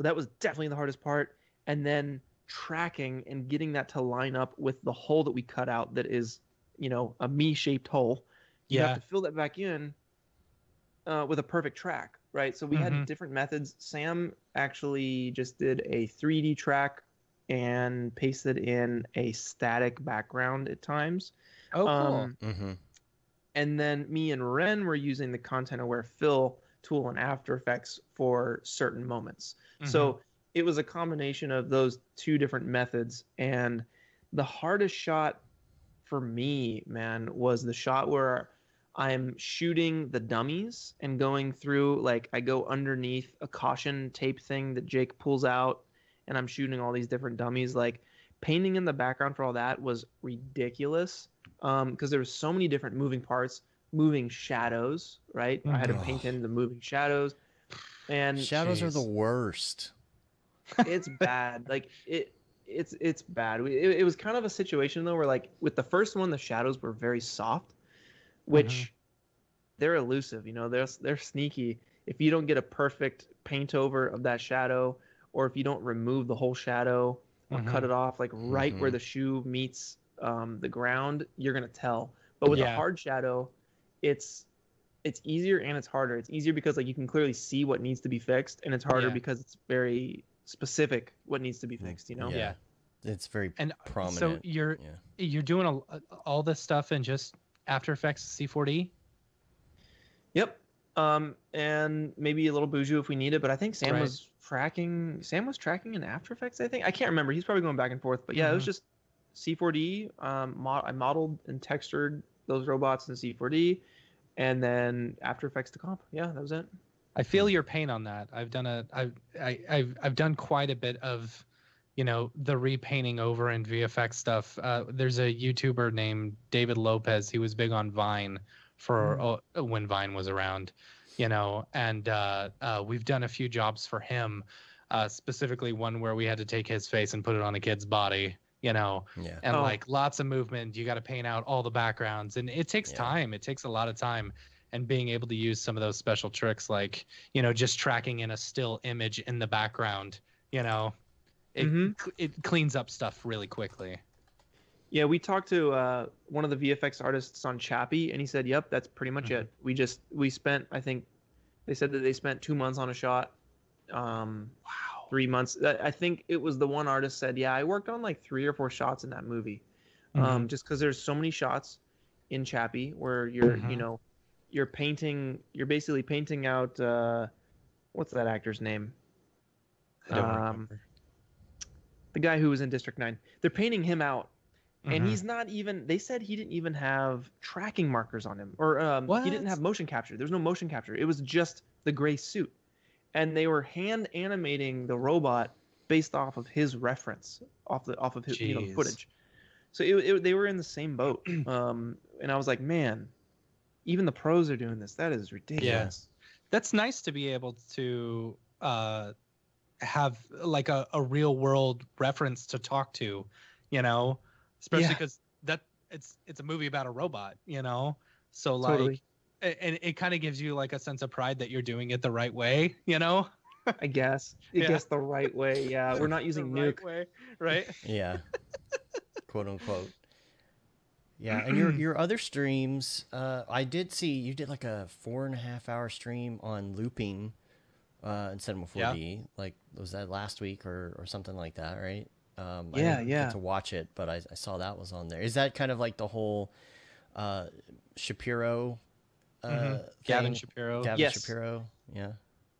that was definitely the hardest part. And then tracking and getting that to line up with the hole that we cut out that is, you know, a me-shaped hole. You have to fill that back in with a perfect track, right? So we had different methods. Sam actually just did a 3D track and pasted in a static background at times. Oh, cool. And then me and Ren were using the content-aware fill tool in After Effects for certain moments. So it was a combination of those two different methods. And the hardest shot for me, man, was the shot where I'm shooting the dummies and going through, like, I go underneath a caution tape thing that Jake pulls out, and I'm shooting all these different dummies. Like, painting in the background for all that was ridiculous because there were so many different moving parts, moving shadows, right? I had to paint in the moving shadows. And shadows are the worst. It's bad. Like, it's bad. It was kind of a situation, though, where, like, with the first one, the shadows were very soft, which they're elusive, you know, they're sneaky. If you don't get a perfect paint over of that shadow, or if you don't remove the whole shadow or cut it off, like right where the shoe meets the ground, you're going to tell. But with a hard shadow, it's easier and it's harder. It's easier because, like, you can clearly see what needs to be fixed, and it's harder because it's very specific what needs to be fixed, you know? Yeah. It's very prominent. So you're doing all this stuff in just After Effects C4D? Yep. And maybe a little Boujou if we need it, but I think Sam was tracking. Sam was tracking in After Effects, I think. I can't remember. He's probably going back and forth, but yeah, it was just C4D. I modeled and textured those robots in C4D, and then After Effects to comp. Yeah, that was it. I feel your pain on that. I've done I've done quite a bit of, you know, the repainting over and VFX stuff. There's a YouTuber named David Lopez. He was big on Vine for when Vine was around, you know, and we've done a few jobs for him, specifically one where we had to take his face and put it on a kid's body, you know, and like lots of movement. You got to paint out all the backgrounds, and it takes time. It takes a lot of time. And being able to use some of those special tricks, like, you know, just tracking in a still image in the background, you know, it cleans up stuff really quickly. Yeah, we talked to one of the VFX artists on Chappie, and he said, yep, that's pretty much it. We spent, I think, they said that they spent 2 months on a shot. 3 months. I think it was the one artist said, yeah, I worked on like 3 or 4 shots in that movie. Just because there's so many shots in Chappie where you're, you know, you're basically painting out what's that actor's name? I don't remember. The guy who was in District 9. They're painting him out, and he's not even, they said he didn't even have tracking markers on him, or he didn't have motion capture. There's no motion capture. It was just the gray suit, and they were hand animating the robot based off of his reference, off of his, you know, footage. So they were in the same boat, and I was like, man, even the pros are doing this. That is ridiculous. Yeah. That's nice to be able to have like a real world reference to talk to, you know, especially because that it's a movie about a robot, you know, so like and it kind of gives you like a sense of pride that you're doing it the right way, you know. I guess it gets the right way. Yeah, we're not using the nuke way, right? Yeah, quote unquote. Yeah, and your other streams, I did see you did like a 4.5 hour stream on looping in Cinema 4D. Yeah. Like, was that last week or something like that, right? Yeah, I didn't get to watch it, but I saw that was on there. Is that kind of like the whole Shapiro? Gavin Shapiro. Gavin Shapiro. Yeah.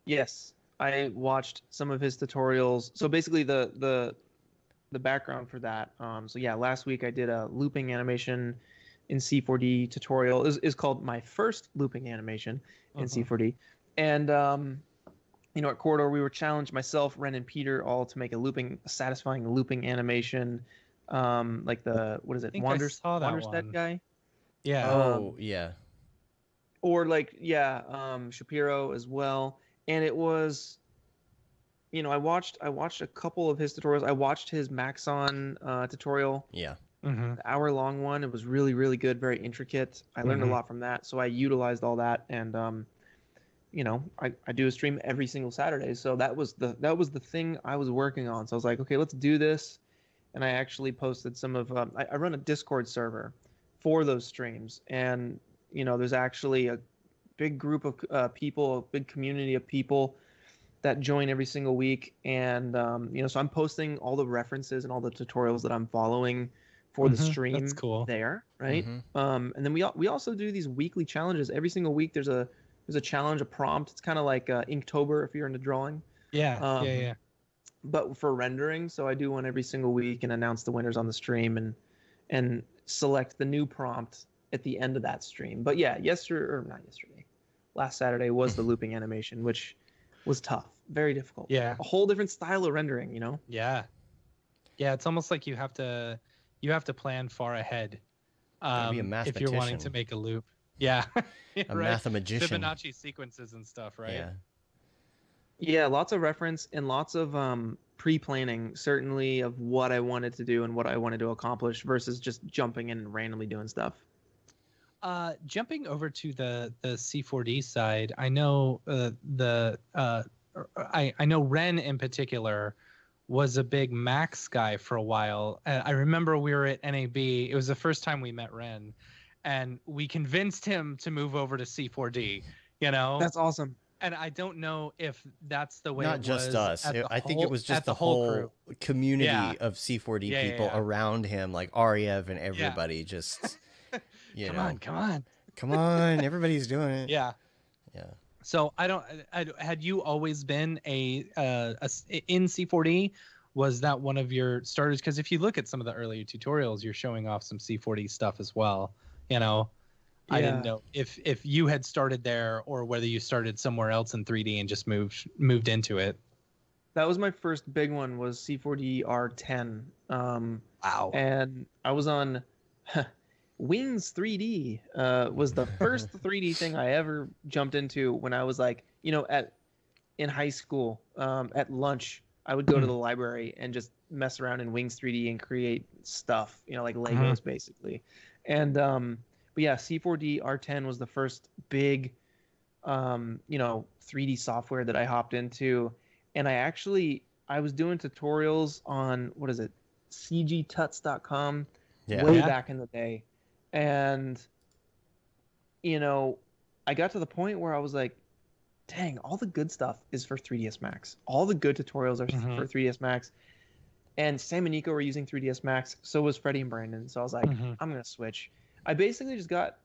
Yes. I watched some of his tutorials. So basically the background for that. So yeah, last week I did a looping animation in C4D tutorial. It's called my first looping animation in C4D. And you know, at Corridor we were challenged, myself, Ren, and Peter, all to make a satisfying looping animation. Like the what is it? Wanderstead guy. Yeah. Oh yeah. Or like Shapiro as well. And it was, you know, I watched a couple of his tutorials. I watched his Maxon tutorial. Yeah. The hour-long one. It was really, really good, very intricate. I learned a lot from that. So I utilized all that. And, you know, I do a stream every single Saturday. So that was the thing I was working on. So I was like, okay, let's do this. And I actually posted some of I run a Discord server for those streams. And, you know, there's actually a big group of people, a big community of people that join every single week. And, you know, so I'm posting all the references and all the tutorials that I'm following for the stream there. Right. And then we also do these weekly challenges. Every single week there's a challenge, a prompt. It's kind of like Inktober if you're into drawing. Yeah. Yeah. But for rendering. So I do one every single week and announce the winners on the stream and select the new prompt at the end of that stream. But yeah, last Saturday was the looping animation, which was tough, very difficult. Yeah, a whole different style of rendering, you know. Yeah, yeah. It's almost like you have to plan far ahead. Be a mathematician if you're wanting to make a loop. Yeah, a mathematician. Fibonacci sequences and stuff, right? Yeah. Yeah, lots of reference and lots of pre-planning, certainly, of what I wanted to do and what I wanted to accomplish versus just jumping in and randomly doing stuff. Jumping over to the C4D side, I know I know Ren in particular was a big Max guy for a while. I remember we were at NAB. It was the first time we met Ren, and we convinced him to move over to C4D. You know, that's awesome. And I don't know if that's the way. Not just us. I think it was just the whole community of C4D people around him, like Aryev and everybody, just. You know, come on! Everybody's doing it. Yeah, yeah. So had you always been in C4D? Was that one of your starters? Because if you look at some of the earlier tutorials, you're showing off some C4D stuff as well. You know, I didn't know if you had started there or whether you started somewhere else in 3D and just moved into it. That was my first big one. Was C4D R10? Wow! And I was on. Wings 3D was the first 3D thing I ever jumped into when I was like, you know, in high school, at lunch, I would go to the library and just mess around in Wings 3D and create stuff, you know, like Legos basically. And, but yeah, C4D R10 was the first big, you know, 3D software that I hopped into. And I was doing tutorials on, what is it? CGTuts.com way back in the day. And, you know, I got to the point where I was like, dang, all the good stuff is for 3ds Max. All the good tutorials are for 3ds Max. And Sam and Nico were using 3ds Max. So was Freddie and Brandon. So I was like, I'm going to switch. I basically just got,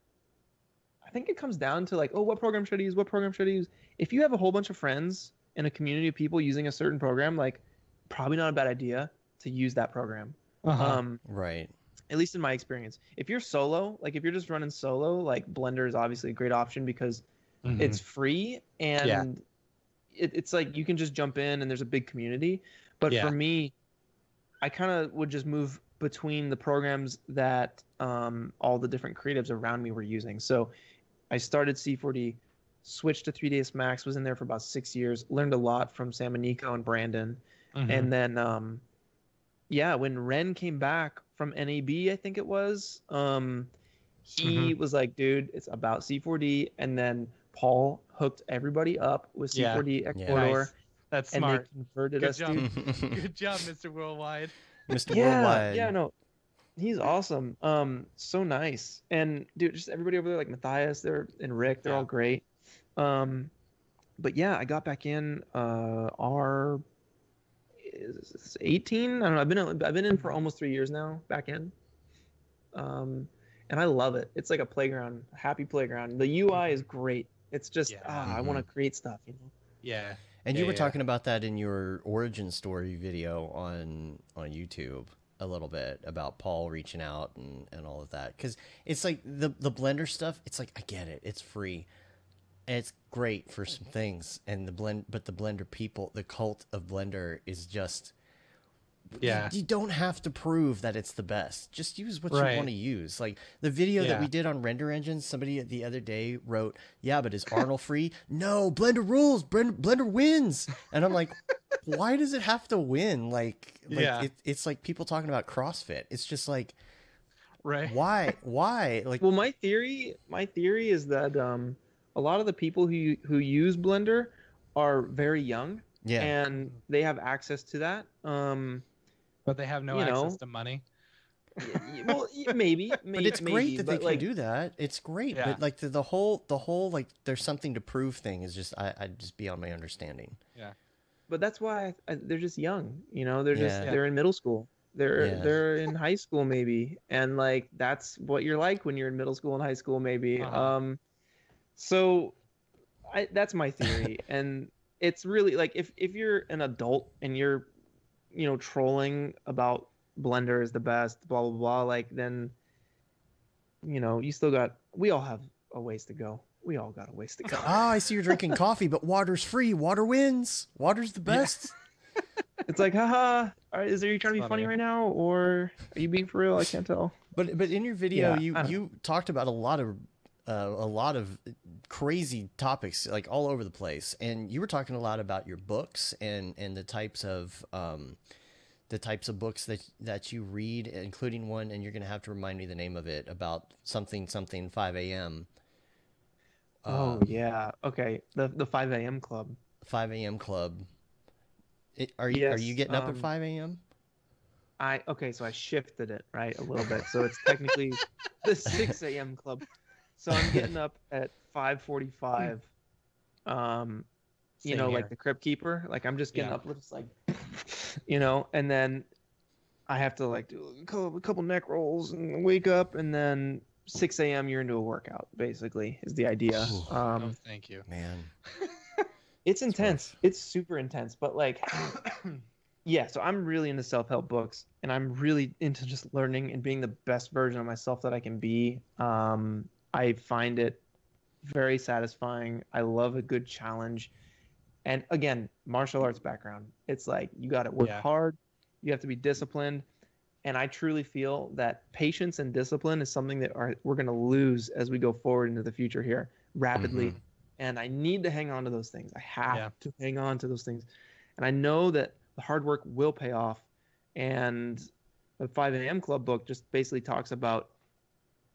I think it comes down to like, oh, what program should I use? What program should I use? If you have a whole bunch of friends and a community of people using a certain program, like probably not a bad idea to use that program. Right. At least in my experience. If you're solo, like if you're just running solo, like Blender is obviously a great option because it's free and it's like you can just jump in and there's a big community. But for me, I kind of would just move between the programs that all the different creatives around me were using. So I started C4D, switched to 3ds Max, was in there for about 6 years, learned a lot from Sam and Nico and Brandon. Mm-hmm. And then, yeah, when Ren came back from NAB, I think it was, he was like, dude, it's about C4D. And then Paul hooked everybody up with C4D at Corridor. Nice. That's smart. And they converted us. Good job, Mr. Worldwide. Mr. Worldwide. Yeah, no. He's awesome. So nice. And dude, just everybody over there, like Matthias, and Rick, they're all great. But yeah, I got back in R18. I don't know. I've been in for almost 3 years now. Back in, and I love it. It's like a playground, a happy playground. The UI is great. It's just I want to create stuff, you know. Yeah. And you were talking about that in your origin story video on YouTube. A little bit about Paul reaching out and all of that, because it's like the Blender stuff. It's like, I get it, it's free and it's great for some things, and the Blender people, the cult of Blender is just you don't have to prove that it's the best, just use what you want to use. Like the video that we did on render engines, somebody the other day wrote, yeah, but is Arnold free? No, Blender rules, Blender wins. And I'm like, why does it have to win? Like it's like people talking about CrossFit. It's just like, why? Like, well, my theory is that a lot of the people who use Blender are very young, and they have access to that, but they have no access to money. Well, maybe, but it's great that they can do that. It's great, but like the whole like there's something to prove thing is just I'd just beyond my understanding. Yeah. But that's why they're just young, you know. They're just they're in middle school, they're in high school maybe, and like that's what you're like when you're in middle school and high school maybe. So, that's my theory, and it's really like if you're an adult and you're, you know, trolling about Blender is the best, blah blah blah, like then, you know, you still got we all have a ways to go. We all got a waste of time. Oh, I see you're drinking coffee, but water's free. Water wins. Water's the best. Yeah. It's like, haha. Is there you trying to be funny right now, or are you being for real? I can't tell. But in your video, you talked about a lot of crazy topics, like all over the place, and you were talking a lot about your books and the types of books that you read, including one, and you're gonna have to remind me the name of it, about something 5 a.m. Oh yeah, okay. The 5 a.m. club. 5 a.m. club. Are you getting up at 5 a.m.? So I shifted it right a little bit, so it's technically the 6 a.m. club. So I'm getting up at 5:45. You know, like the Crypt Keeper. Like I'm just getting up, just like, you know, and then I have to like do a couple neck rolls and wake up, and then 6 a.m. you're into a workout, basically, is the idea. Ooh, no, thank you, man. It's intense. It's super intense. But like, yeah, so I'm really into self-help books, and I'm really into just learning and being the best version of myself that I can be. I find it very satisfying. I love a good challenge. And again, martial arts background. It's like you got to work hard. You have to be disciplined. And I truly feel that patience and discipline is something that we're going to lose as we go forward into the future here rapidly. Mm-hmm. And I need to hang on to those things. I have to hang on to those things. And I know that the hard work will pay off. And the 5 a.m. Club book just basically talks about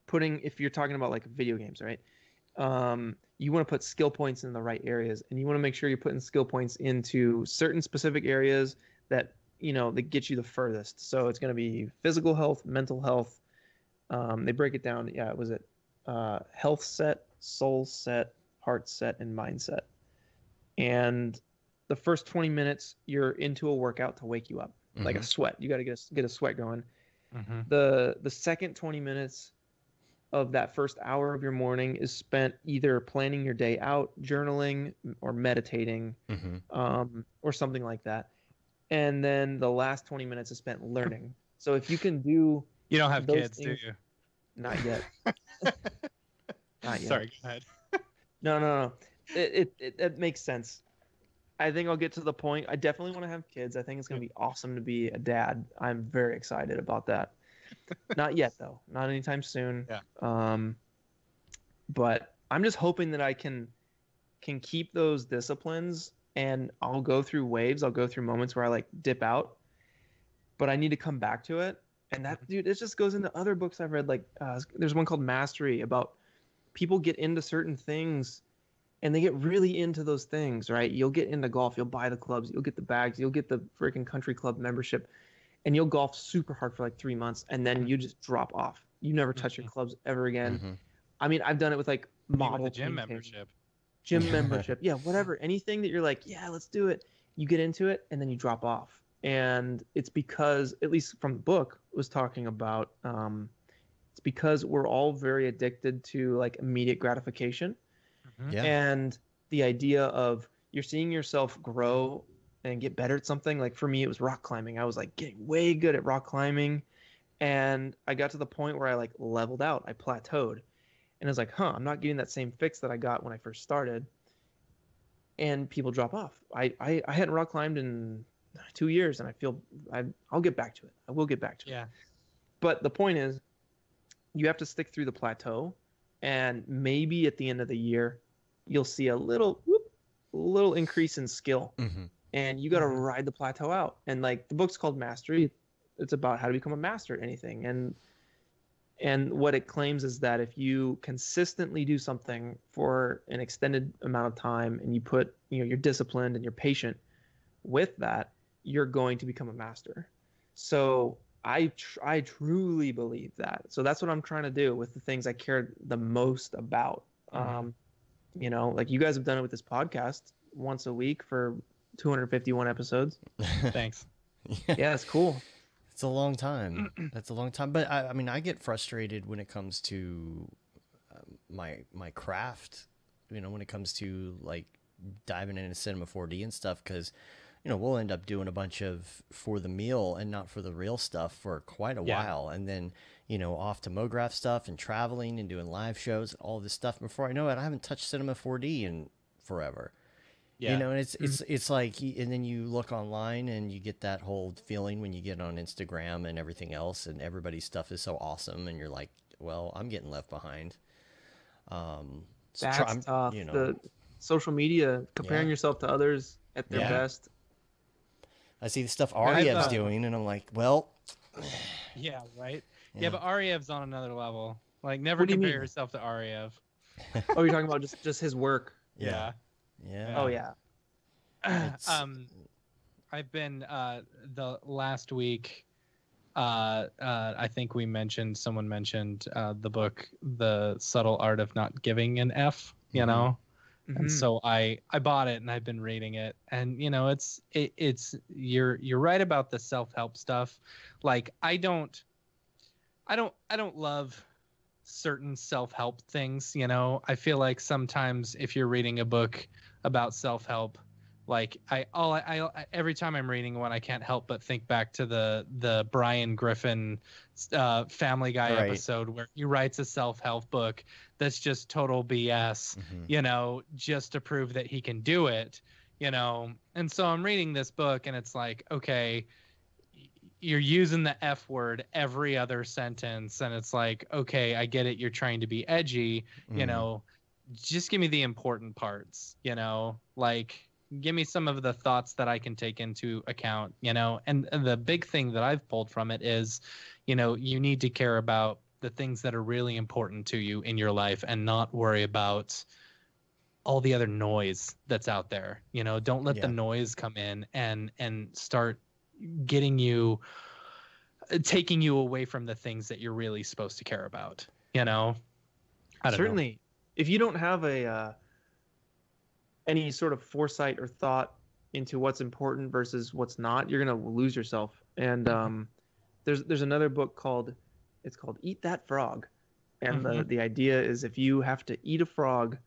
putting, if you're talking about like video games, right? You want to put skill points in the right areas. And you want to make sure you're putting skill points into certain specific areas that, you know, that gets you the furthest. So it's going to be physical health, mental health. They break it down. Yeah, was it health set, soul set, heart set, and mindset. And the first 20 minutes, you're into a workout to wake you up, like a sweat. You got to get a sweat going. The second 20 minutes of that first hour of your morning is spent either planning your day out, journaling, or meditating, or something like that. And then the last 20 minutes is spent learning. So if you can do... You don't have kids, things, do you? Not yet. Not yet. Sorry, go ahead. No. It makes sense. I think I'll get to the point. I definitely want to have kids. I think it's going to be awesome to be a dad. I'm very excited about that. Not yet, though. Not anytime soon. Yeah. But I'm just hoping that I can can keep those disciplines, and I'll go through waves. I'll go through moments where I like dip out, but I need to come back to it. And that, dude, it just goes into other books I've read. Like there's one called Mastery about people get into certain things and they get really into those things, right? You'll get into golf. You'll buy the clubs. You'll get the bags. You'll get the freaking country club membership. And you'll golf super hard for like 3 months, and then you just drop off. You never touch your clubs ever again. I mean, I've done it with like model gym membership. Gym membership. Yeah, whatever. Anything that you're like, yeah, let's do it. You get into it, and then you drop off. And it's because, at least from the book, was talking about it's because we're all very addicted to like immediate gratification. And the idea of you're seeing yourself grow and get better at something. Like for me, it was rock climbing. I was like getting way good at rock climbing. And I got to the point where I like leveled out. I plateaued. And I was like, huh, I'm not getting that same fix that I got when I first started. And people drop off. I hadn't rock climbed in 2 years, and I feel I'll get back to it. I will get back to it. Yeah. But the point is, you have to stick through the plateau, and maybe at the end of the year, you'll see a little little increase in skill. And you got to ride the plateau out. And like the book's called Mastery. It's about how to become a master at anything. And what it claims is that if you consistently do something for an extended amount of time, and you put, you know, you're disciplined and you're patient with that, you're going to become a master. So I truly believe that. So that's what I'm trying to do with the things I care the most about. You know, like you guys have done it with this podcast once a week for 251 episodes. Thanks. Yeah, it's cool. It's a long time. That's a long time. But I mean, I get frustrated when it comes to my craft, you know, when it comes to like diving into Cinema 4D and stuff, because, you know, we'll end up doing a bunch of for the meal and not for the real stuff for quite a while. And then, you know, off to MoGraph stuff and traveling and doing live shows and all this stuff. Before I know it, I haven't touched Cinema 4D in forever. You know, and it's like, and then you look online and you get that whole feeling when you get on Instagram and everything else, and everybody's stuff is so awesome, and you're like, well, I'm getting left behind. So that's tough. You know, the social media, comparing yourself to others at their best. I see the stuff Aryev's doing, and I'm like, well, yeah, but Aryev's on another level. Like, never compare yourself to Aryev. You're talking about just his work. Yeah. Oh yeah. I've been the last week. I think someone mentioned the book, The Subtle Art of Not Giving an F. You know, and so I bought it and I've been reading it, and you know it's you're right about the self-help stuff. Like I don't love certain self-help things. You know, I feel like sometimes if you're reading a book about self-help, like every time I'm reading one, I can't help but think back to the Brian Griffin Family Guy episode where he writes a self-help book that's just total BS, you know, just to prove that he can do it, you know. And so I'm reading this book and it's like, okay, you're using the F word every other sentence, and it's like, okay, I get it. You're trying to be edgy, you know, just give me the important parts, you know, like give me some of the thoughts that I can take into account, you know. And the big thing that I've pulled from it is, you know, you need to care about the things that are really important to you in your life and not worry about all the other noise that's out there. You know, don't let the noise come in and start getting you, taking you away from the things that you're really supposed to care about, you know. Certainly, if you don't have a any sort of foresight or thought into what's important versus what's not, you're gonna lose yourself. And there's another book called Eat That Frog, and the idea is if you have to eat a frog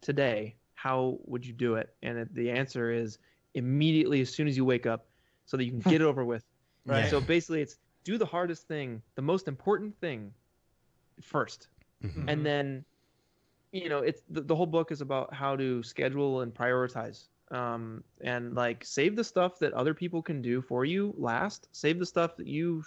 today, how would you do it? And the answer is immediately as soon as you wake up, so that you can get it over with. Right. So basically it's do the hardest thing, the most important thing first. And then, you know, it's the whole book is about how to schedule and prioritize, and like save the stuff that other people can do for you last, save the stuff that you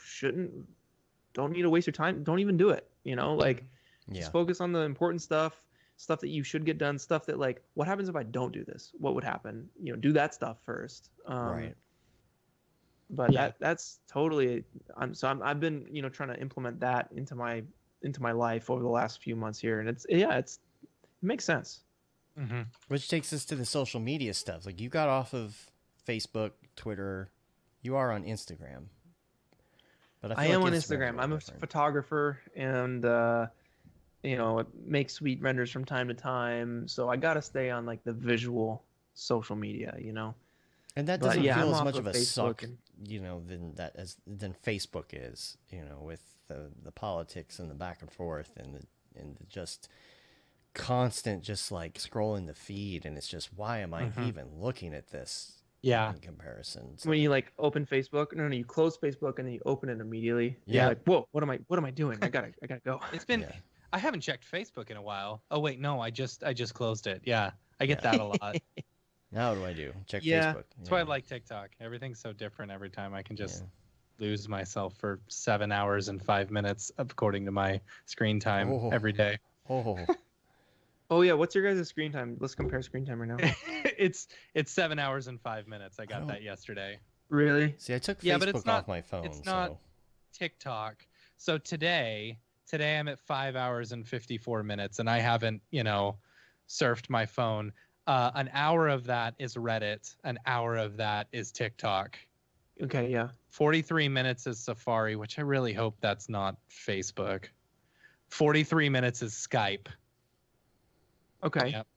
don't need to waste your time. Don't even do it. You know, like just focus on the important stuff. stuff that you should get done, stuff that like, what happens if I don't do this? What would happen? You know, do that stuff first. Right. But yeah. that's totally. I've been trying to implement that into my life over the last few months here, and it makes sense. Mm-hmm. Which takes us to the social media stuff. Like you got off of Facebook, Twitter, you are on Instagram. But I am like on Instagram. I'm a photographer, and make sweet renders from time to time. So I gotta stay on like the visual social media, And that doesn't feel as much of a suck, than Facebook is, with the politics and the back and forth and the just constant, just like scrolling the feed, and it's just why am I even looking at this? Yeah. In comparison, so. When you like open Facebook, no, you close Facebook and then you open it immediately. Yeah. You're like, whoa, what am I doing? I gotta go. It's been. Yeah. I haven't checked Facebook in a while. Oh wait, no, I just closed it. Yeah, I get that a lot. Now what do? Check Facebook. That's why I like TikTok. Everything's so different every time. I can just lose myself for 7 hours and 5 minutes according to my screen time every day. Oh. Oh yeah, what's your guys' screen time? Let's compare screen time right now. it's 7 hours and 5 minutes. I got that yesterday. Really? See, I took Facebook off my phone. It's not TikTok. So today I'm at 5 hours and 54 minutes, and I haven't, surfed my phone. An hour of that is Reddit. An hour of that is TikTok. Okay, yeah. 43 minutes is Safari, which I really hope that's not Facebook. 43 minutes is Skype. Okay. Yep.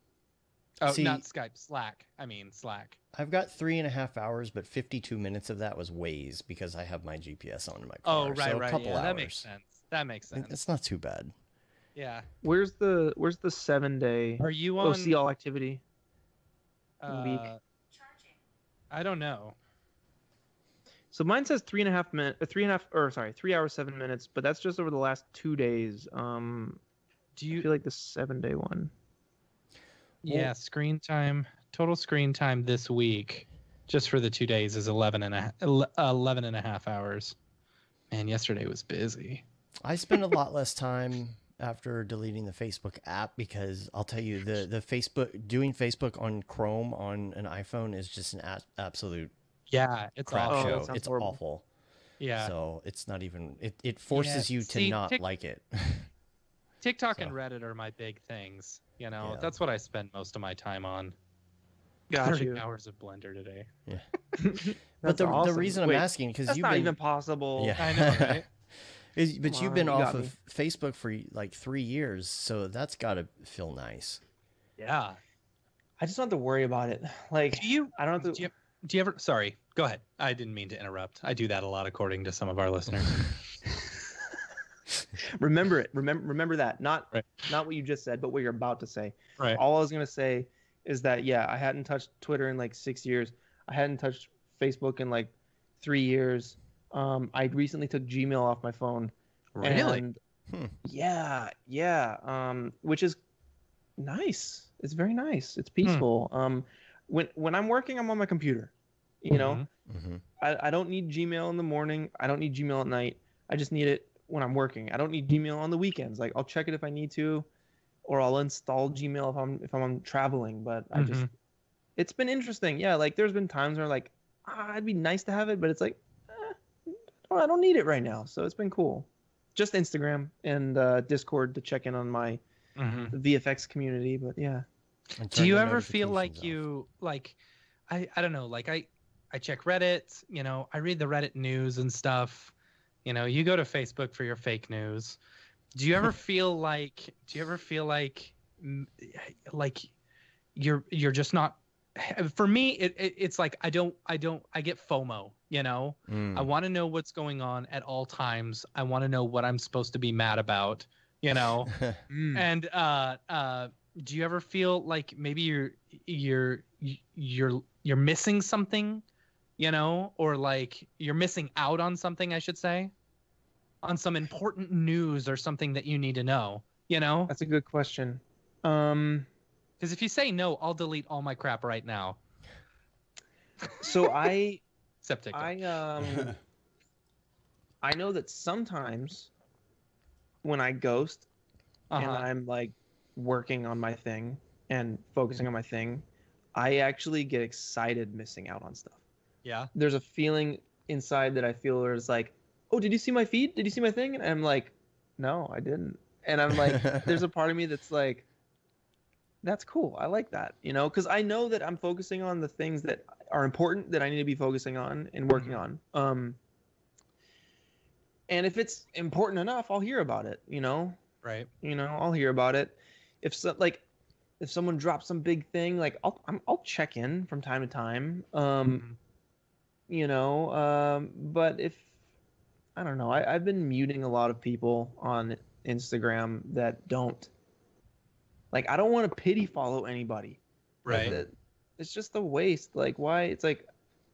Oh, see, not Skype. Slack. I mean, Slack. I've got 3.5 hours, but 52 minutes of that was Waze because I have my GPS on in my car. Oh, right, so a couple hours. That makes sense. It's not too bad. Yeah. Where's the 7 day? Are you on? Oh, see all activity. Week. Charging. I don't know. So mine says 3 hours 7 minutes, but that's just over the last 2 days. Do you feel like the 7 day one? Yeah, screen time, total screen time this week, just for the 2 days, is 11 and a half hours. Man, yesterday was busy. I spent a lot less time after deleting the Facebook app because I'll tell you, the Facebook, doing Facebook on Chrome on an iPhone is just an absolute it's crap show. It's horrible. Awful. Yeah. So it's not even, it forces you to not like it. TikTok and Reddit are my big things. That's what I spend most of my time on. Got 30 you. Hours of Blender today. Yeah. But awesome. The reason I'm asking, because you've not been, even possible. Yeah. I know, right? You've been off of Facebook for like 3 years, so that's got to feel nice. Yeah. I just don't have to worry about it. Like, I don't have to. Do you ever? Sorry, go ahead. I didn't mean to interrupt. I do that a lot, according to some of our listeners. Remember it. Remember that. Not what you just said, but what you're about to say. Right. All I was gonna say is that I hadn't touched Twitter in like 6 years. I hadn't touched Facebook in like 3 years. I recently took Gmail off my phone. Really? And yeah. Which is nice. It's very nice. It's peaceful. When I'm working, I'm on my computer. I don't need Gmail in the morning. I don't need Gmail at night. I just need it when I'm working. I don't need Gmail on the weekends. Like, I'll check it if I need to, or I'll install Gmail if I'm traveling. But I just, it's been interesting. Yeah, like there's been times where like, it'd be nice to have it, but it's like, I don't need it right now. So it's been cool. Just Instagram and Discord to check in on my VFX community. But yeah. Do you ever feel like I don't know, like I check Reddit, I read the Reddit news and stuff. You go to Facebook for your fake news. Do you ever feel like you're just not? For me, it's like I get FOMO. I want to know what's going on at all times. I want to know what I'm supposed to be mad about. And do you ever feel like maybe you're missing something? Or like you're missing out on something, I should say, on some important news or something that you need to know, That's a good question. Because if you say no, I'll delete all my crap right now. So I know that sometimes when I ghost and I'm like, working on my thing and focusing on my thing, I actually get excited missing out on stuff. Yeah. There's a feeling inside that I feel is like, oh, did you see my feed? Did you see my thing? And I'm like, no, I didn't. And I'm like, there's a part of me that's like, that's cool. I like that, you know, because I know that I'm focusing on the things that are important that I need to be focusing on and working on. And if it's important enough, I'll hear about it, you know? Right. You know, I'll hear about it. If so, like, if someone drops some big thing, like I'll check in from time to time. You know, but if, I don't know, I've been muting a lot of people on Instagram that don't. Like, I don't want to pity follow anybody. Right. It's just a waste. Like, why? It's like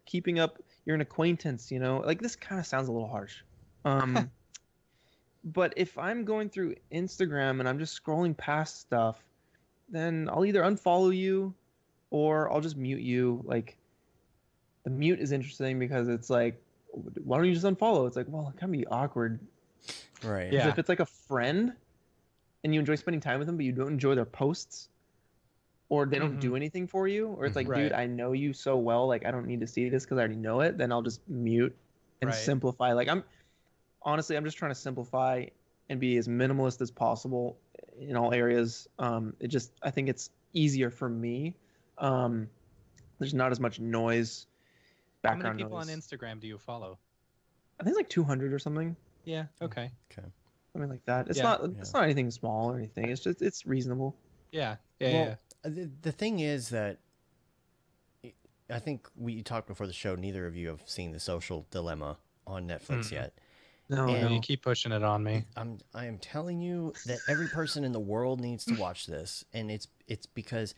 keeping up. You're an acquaintance, you know? Like, this kind of sounds a little harsh. But if I'm going through Instagram and I'm just scrolling past stuff, then I'll either unfollow you or I'll just mute you. Like, the mute is interesting because it's like, why don't you just unfollow? It's like, well, it can be awkward. Right. Yeah. If it's like a friend and you enjoy spending time with them, but you don't enjoy their posts or they don't do anything for you, or it's like, dude, I know you so well. Like, I don't need to see this because I already know it. Then I'll just mute and simplify. Like, honestly, I'm just trying to simplify and be as minimalist as possible in all areas. It just, I think it's easier for me. There's not as much noise. Background. How many people on Instagram do you follow? I think it's like 200 or something. Yeah. Okay. Okay. Something like that. It's not. It's not anything small or anything. It's just. It's reasonable. Yeah. Yeah. Well, the thing is that I think we talked before the show. Neither of you have seen The Social Dilemma on Netflix yet. No, you keep pushing it on me. I am telling you that every person in the world needs to watch this, and it's because.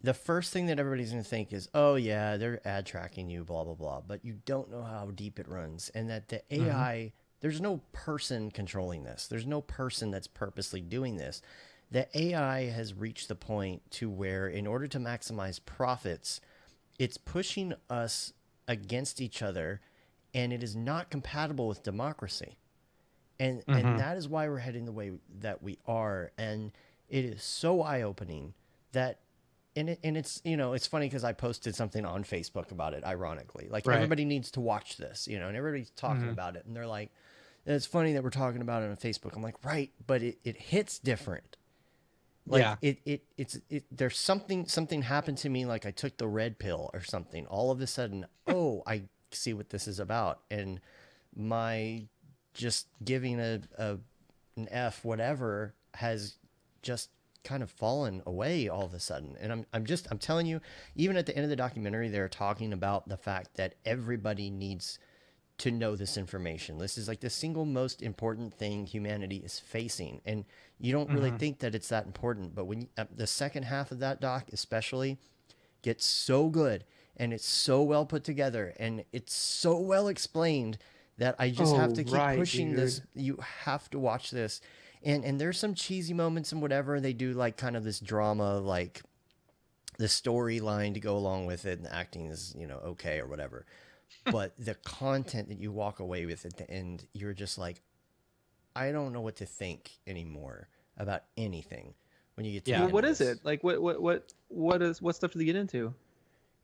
The first thing that everybody's going to think is, oh, yeah, they're ad tracking you, blah, blah, blah. But you don't know how deep it runs, and that the AI, there's no person controlling this. There's no person that's purposely doing this. The AI has reached the point to where in order to maximize profits, it's pushing us against each other, and it is not compatible with democracy. And, and that is why we're heading the way that we are. And it is so eye-opening that... And it's, you know, it's funny because I posted something on Facebook about it, ironically. Like, everybody needs to watch this, you know, and everybody's talking about it. And they're like, it's funny that we're talking about it on Facebook. I'm like, right, but it hits different. Like, it's there's something happened to me, like I took the red pill or something. All of a sudden, oh, I see what this is about. And my just giving an F whatever has just kind of fallen away all of a sudden. And I'm telling you, even at the end of the documentary, they're talking about the fact that everybody needs to know this information. This is like the single most important thing humanity is facing. And you don't really think that it's that important, but when the second half of that doc especially gets so good, and it's so well put together, and it's so well explained that I just have to keep pushing this. You have to watch this. And there's some cheesy moments and whatever. They do like kind of this drama, like the storyline to go along with it, and the acting is, you know, okay or whatever. But the content that you walk away with at the end, you're just like, I don't know what to think anymore about anything when you get to the end. What is it? Like what stuff do they get into?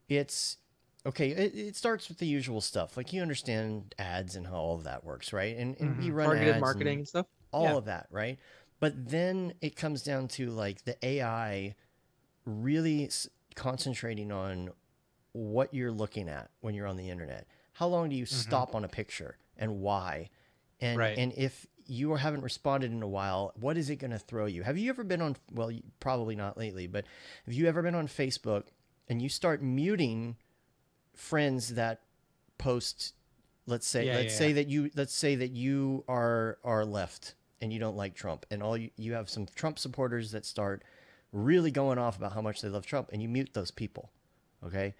It's okay, it starts with the usual stuff. Like, you understand ads and how all of that works, right? And we run targeted ads, marketing and stuff. All of that, right? But then it comes down to like the AI really concentrating on what you're looking at when you're on the internet. How long do you stop on a picture, and why? And and if you haven't responded in a while, what is it going to throw you? Have you ever been on, well, probably not lately, but have you ever been on Facebook and you start muting friends that post? Let's say that you are left and you don't like Trump, and you have some Trump supporters that start really going off about how much they love Trump, and you mute those people. Okay.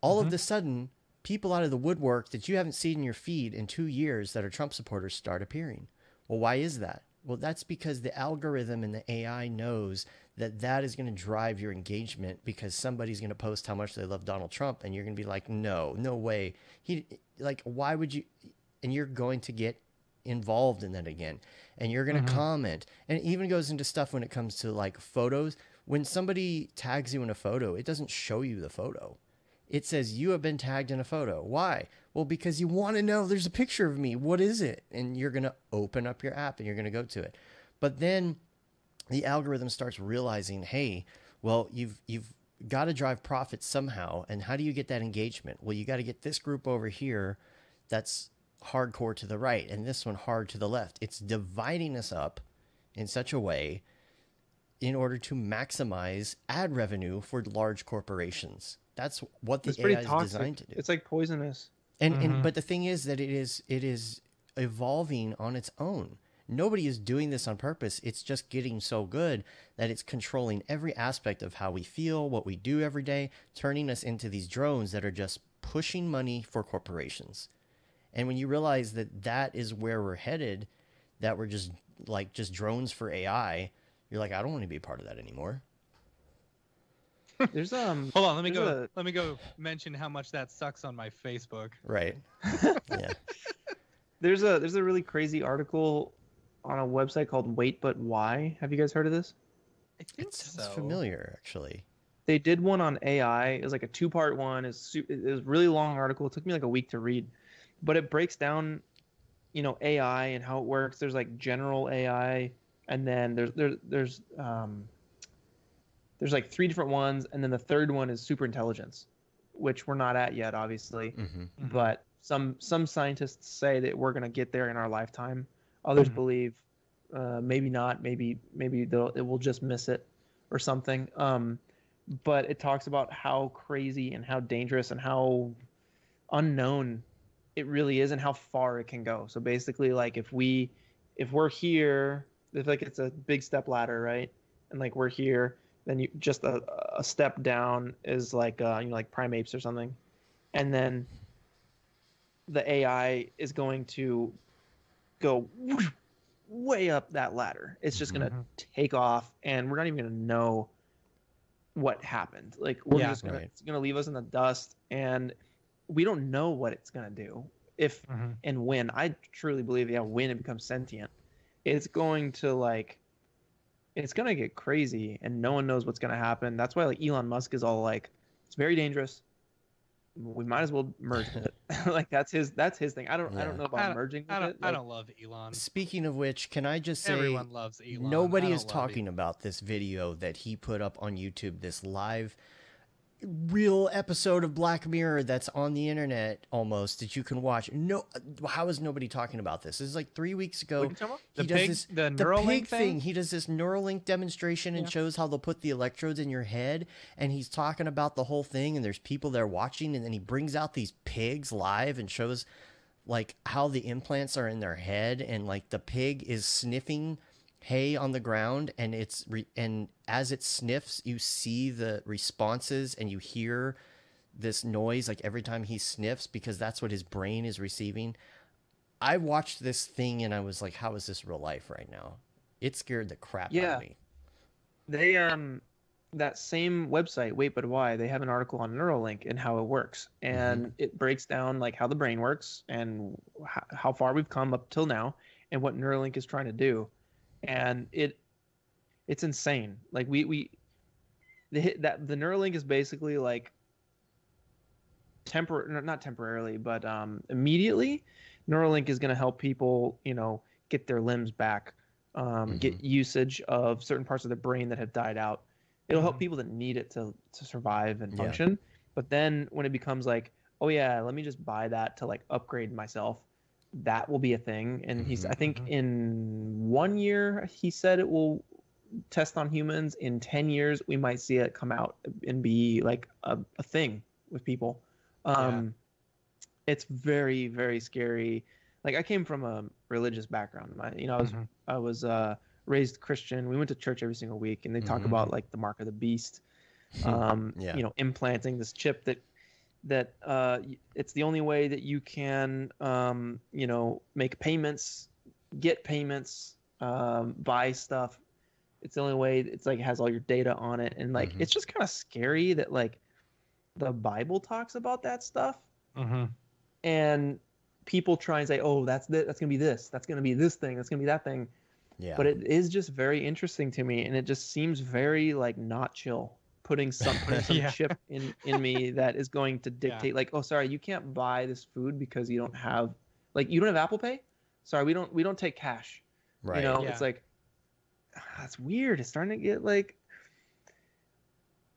All of a sudden, people out of the woodwork that you haven't seen in your feed in 2 years that are Trump supporters start appearing. Well, why is that? Well, that's because the algorithm and the AI knows that that is going to drive your engagement, because somebody's going to post how much they love Donald Trump, and you're going to be like, no way. Like, why would you? And you're going to get involved in that again. And you're going to comment. And it even goes into stuff when it comes to like photos. When somebody tags you in a photo, it doesn't show you the photo. It says you have been tagged in a photo. Why? Well, because you want to know there's a picture of me. What is it? And you're going to open up your app and you're going to go to it. But then the algorithm starts realizing, hey, well, you've got to drive profit somehow. And how do you get that engagement? Well, you got to get this group over here that's hardcore to the right and this one hard to the left. It's dividing us up in such a way in order to maximize ad revenue for large corporations. That's what the AI is designed to do. It's like poisonous. And but the thing is that it is evolving on its own. Nobody is doing this on purpose. It's just getting so good that it's controlling every aspect of how we feel, what we do every day, turning us into these drones that are just pushing money for corporations. And when you realize that that is where we're headed, that we're just like just drones for AI, you're like, I don't want to be a part of that anymore. There's hold on, let me go mention how much that sucks on my Facebook. Right. Yeah. There's a really crazy article on a website called Wait But Why. Have you guys heard of this? I think it sounds familiar, actually. They did one on AI. It was like a two-part one. It was a really long article. It took me like a week to read, but it breaks down, you know, AI and how it works. There's like general AI, and then there's like three different ones, and then the third one is superintelligence, which we're not at yet, obviously. But some scientists say that we're going to get there in our lifetime. Others believe maybe not. Maybe it will just miss it or something. But it talks about how crazy and how dangerous and how unknown it really is and how far it can go. So basically, like if we're here, it's like it's a big step ladder, right? And like we're here. Then you just a step down is like you know, like primates or something, and then the AI is going to go whoosh, way up that ladder. It's just gonna take off, and we're not even gonna know what happened. Like we're just gonna it's gonna leave us in the dust, and we don't know what it's gonna do if and when. I truly believe when it becomes sentient, it's going to like. It's going to get crazy, and no one knows what's going to happen. That's why like Elon Musk is all like, it's very dangerous. We might as well merge it. Like that's his thing. I don't know about merging with it. Like, I don't love Elon. Speaking of which, can I just say everyone loves Elon. Nobody is talking about this video that he put up on YouTube, this live real episode of Black Mirror that's on the internet almost that you can watch. No, how is nobody talking about this? This is like 3 weeks ago. He does this Neuralink demonstration and shows how they'll put the electrodes in your head, and he's talking about the whole thing, and there's people there watching, and then he brings out these pigs live and shows like how the implants are in their head, and like the pig is sniffing hay on the ground, and as it sniffs, you see the responses and you hear this noise like every time he sniffs, because that's what his brain is receiving. I watched this thing and I was like, how is this real life right now? It scared the crap out of me. They that same website, Wait But Why, they have an article on Neuralink and how it works, and it breaks down like how the brain works and how far we've come up till now and what Neuralink is trying to do. And it's insane. Like the Neuralink is basically like immediately Neuralink is going to help people, you know, get their limbs back, get usage of certain parts of the brain that have died out. It'll help people that need it to survive and function. But then when it becomes like, oh yeah, let me just buy that to like upgrade myself, that will be a thing. And I think in 1 year he said it will test on humans. In 10 years we might see it come out and be like a thing with people. It's very, very scary. Like I came from a religious background. I was raised Christian. We went to church every single week, and they talk about like the mark of the beast, you know, implanting this chip that it's the only way that you can, you know, make payments, get payments, buy stuff. It's the only way. It's like it has all your data on it. And like, it's just kind of scary that like the Bible talks about that stuff. And people try and say, oh, that's going to be this, that's going to be this thing, that's going to be that thing. Yeah. But it is just very interesting to me, and it just seems very like not chill, putting some yeah. chip in me that is going to dictate, yeah. like, oh, sorry, you can't buy this food because you don't have, like, you don't have Apple Pay? Sorry, we don't take cash. Right. You know, yeah. It's like, that's weird. It's starting to get like,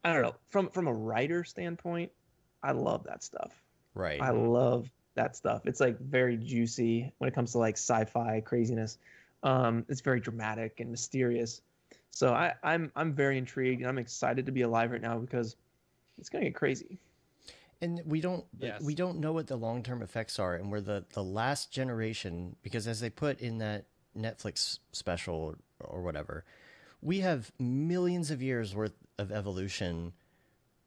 I don't know. From a writer standpoint, I love that stuff. Right. I love that stuff. It's like very juicy when it comes to like sci-fi craziness. It's very dramatic and mysterious. So I'm very intrigued, and I'm excited to be alive right now because it's going to get crazy. And we don't know what the long-term effects are, and we're the last generation, because as they put in that Netflix special or whatever, we have millions of years worth of evolution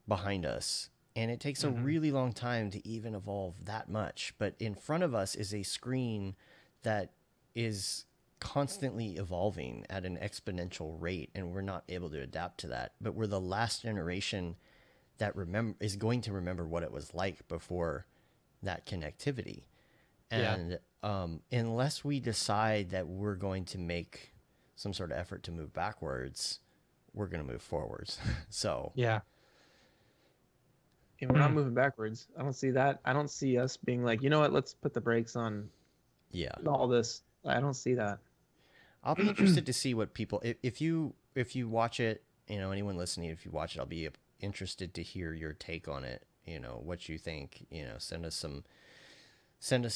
behind us, and it takes a really long time to even evolve that much. But in front of us is a screen that is constantly evolving at an exponential rate, and we're not able to adapt to that. But we're the last generation that is going to remember what it was like before that connectivity. And unless we decide that we're going to make some sort of effort to move backwards, we're going to move forwards. So yeah, and we're not moving backwards. I don't see that. I don't see us being like, you know what, let's put the brakes on. Yeah, all this. I don't see that. I'll be interested to see what people, if you watch it, you know, anyone listening, if you watch it, I'll be interested to hear your take on it. You know, what you think. You know, send us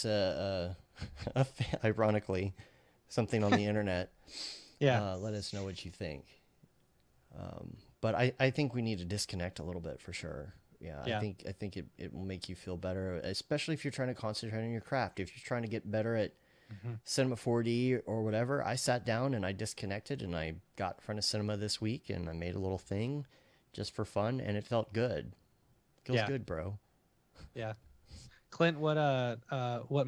a ironically, something on the internet. Yeah, let us know what you think. But I think we need to disconnect a little bit for sure. Yeah, yeah. I think it will make you feel better, especially if you're trying to concentrate on your craft. If you're trying to get better at Cinema 4D or whatever, I sat down and I disconnected and I got in front of Cinema this week and I made a little thing just for fun, and it felt good. Feels good, bro. Yeah. Clint, what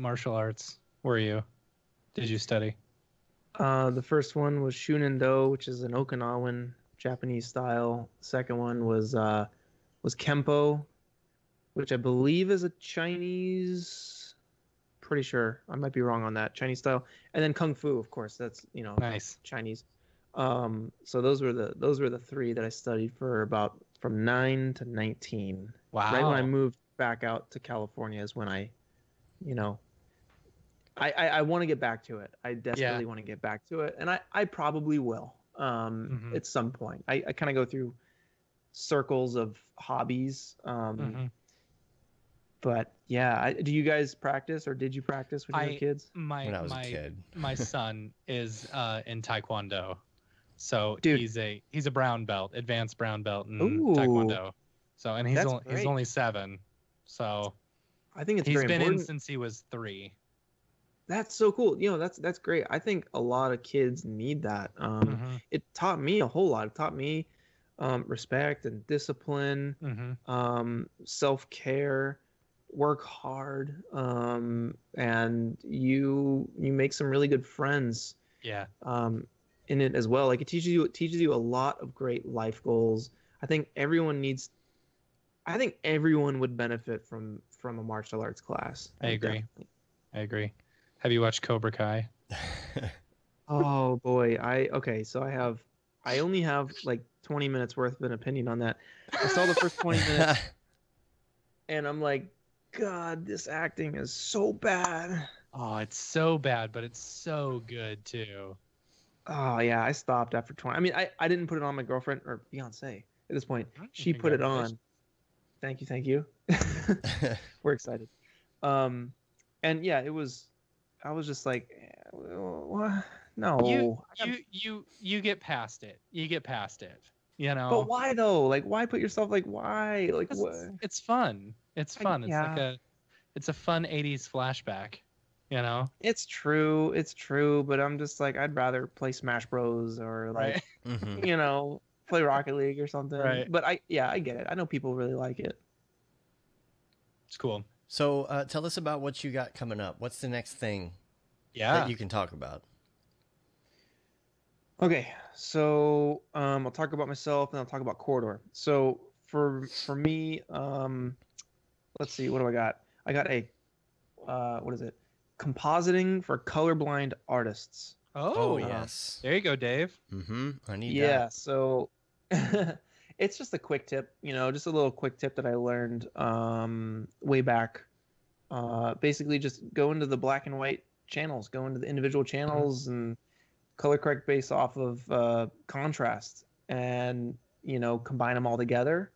martial arts were you? Did you study? The first one was Shunin-do, which is an Okinawan Japanese style. Second one was Kenpo, which I believe is a Chinese, pretty sure, I might be wrong on that, Chinese style. And then Kung Fu, of course, that's, you know, nice Chinese. So those were the three that I studied for about from 9 to 19. Wow. Right when I moved back out to California is when I, you know, I want to get back to it. I desperately want to get back to it. And I probably will at some point. I kind of go through circles of hobbies. But yeah, do you guys practice, or did you practice when you were kids? When I was a kid. My son is in Taekwondo. So he's a brown belt, advanced brown belt in Taekwondo. So, and he's only 7. So I think it's he's been in since he was 3. That's so cool. You know, that's great. I think a lot of kids need that. It taught me a whole lot. It taught me respect and discipline, self-care, work hard, and you make some really good friends. Yeah. In it as well. Like it teaches you a lot of great life goals. I think everyone would benefit from a martial arts class. I agree. Have you watched Cobra Kai? Oh boy. I only have like 20 minutes worth of an opinion on that. I saw the first 20 minutes and I'm like, God, this acting is so bad. Oh, it's so bad, but it's so good too. Oh yeah. I stopped after 20. I mean, I didn't put it on. My girlfriend or fiance at this point, she put it on. Thank you. Thank you. We're excited. And yeah, I was just like, what? No. You get past it. You get past it. You know. But why though? Like, why put yourself like, why? Like, what? It's fun. It's fun. It's a fun 80s flashback. You know. It's true. But I'm just like, I'd rather play Smash Bros. Or like, you know, play Rocket League or something. Right. But I get it. I know people really like it. It's cool. So tell us about what you got coming up. What's the next thing that you can talk about? Okay, so I'll talk about myself, and I'll talk about Corridor. So for me, let's see, what do I got? I got a, what is it? compositing for colorblind artists. Oh, yes. There you go, Dave. I need that. Yeah, so it's just a quick tip, you know, just a little quick tip that I learned way back. Basically, just go into the black and white channels, go into the individual channels and color correct based off of contrast and, you know, combine them all together.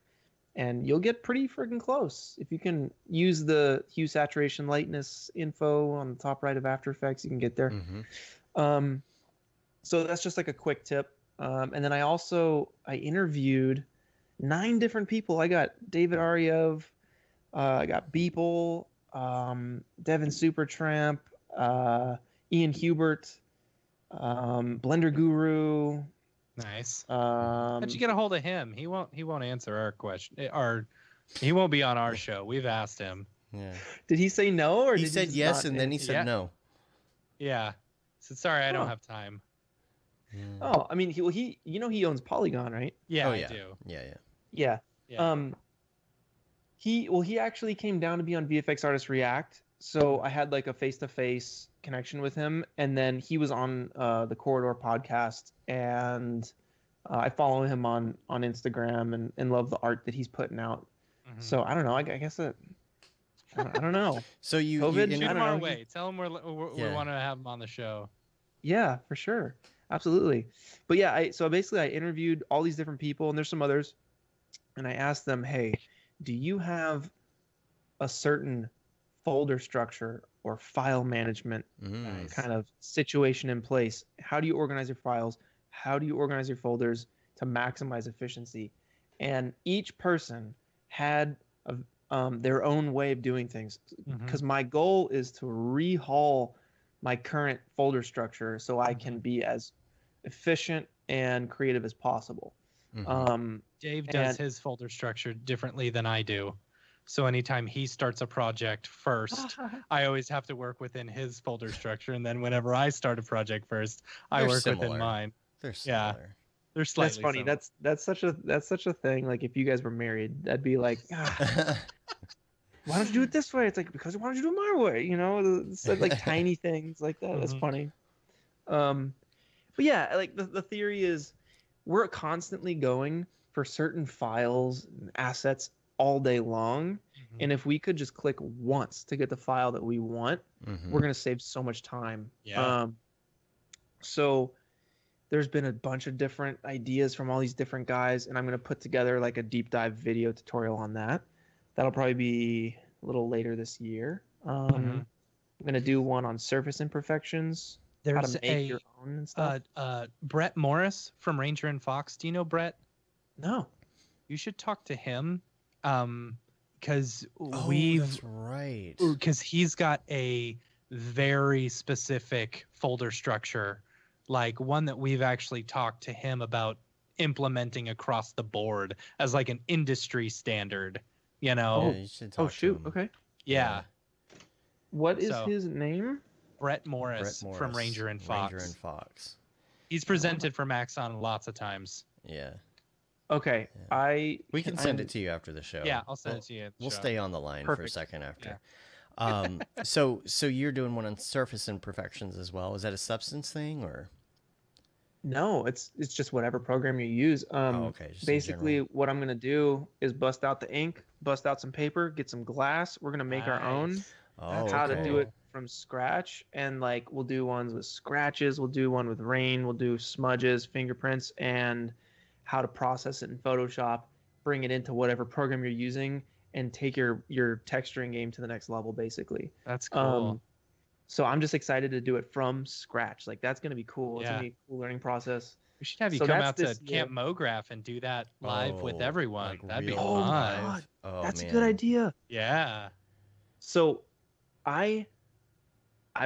And you'll get pretty friggin' close. If you can use the hue, saturation, lightness info on the top right of After Effects, you can get there. So that's just like a quick tip. And then I also, I interviewed 9 different people. I got David Aryev, I got Beeple, Devin Supertramp, Ian Hubert, Blender Guru. Nice. How'd you get a hold of him? He won't answer our question. He won't be on our show. We've asked him. Yeah. Did he say no? Or he said yes, and then he said no. Yeah. He said, sorry, I don't have time. Oh, I mean, he you know he owns Polygon, right? Yeah, I do. Yeah. He actually came down to be on VFX Artist React, so I had like a face-to-face connection with him, and then he was on the Corridor podcast, and I follow him on Instagram and love the art that he's putting out. So I don't know. I guess that I don't know. So you COVID, shoot him our way. Tell him we want to have him on the show. Yeah, for sure, absolutely. But yeah, so basically I interviewed all these different people, and there's some others, and I asked them, hey, do you have a certain folder structure or file management kind of situation in place? How do you organize your files? How do you organize your folders to maximize efficiency? And each person had their own way of doing things, because my goal is to rehaul my current folder structure so I can be as efficient and creative as possible. Dave does his folder structure differently than I do. So anytime he starts a project first, I always have to work within his folder structure. And then whenever I start a project first, I work within mine. They're similar. They're slightly similar. That's such a thing. Like if you guys were married, that'd be like, why don't you do it this way? It's like, because why don't you do it my way? You know, it's like tiny things like that. That's funny. But yeah, like the theory is we're constantly going for certain files and assets all day long, and if we could just click once to get the file that we want, we're going to save so much time. So there's been a bunch of different ideas from all these different guys, and I'm going to put together like a deep dive video tutorial on that. That'll probably be a little later this year. I'm going to do one on surface imperfections. There's how to make your own and stuff. Brett Morris from Ranger and Fox. Do you know Brett? No. You should talk to him. Because that's right. Because he's got a very specific folder structure, like one that we've actually talked to him about implementing across the board as like an industry standard. You know. Yeah, you should talk to him. Okay. Yeah. What is his name? Brett Morris from Ranger and Fox. Ranger and Fox. He's presented for Maxon lots of times. Yeah. Okay, yeah. We can send it to you after the show. Yeah, I'll send it to you. We'll stay on the line for a second after. Yeah. So you're doing one on surface imperfections as well. Is that a substance thing or? No, it's just whatever program you use. Basically, what I'm gonna do is bust out the ink, bust out some paper, get some glass. We're gonna make our own. How to do it from scratch, and like we'll do ones with scratches, we'll do one with rain, we'll do smudges, fingerprints, and how to process it in Photoshop, bring it into whatever program you're using, and take your texturing game to the next level, basically. That's cool. So I'm just excited to do it from scratch. Like, that's going to be cool. It's going to be a cool learning process. We should have you come out to Camp MoGraph and do that live with everyone. Like that'd be live. Oh, that's a good idea. Yeah. So I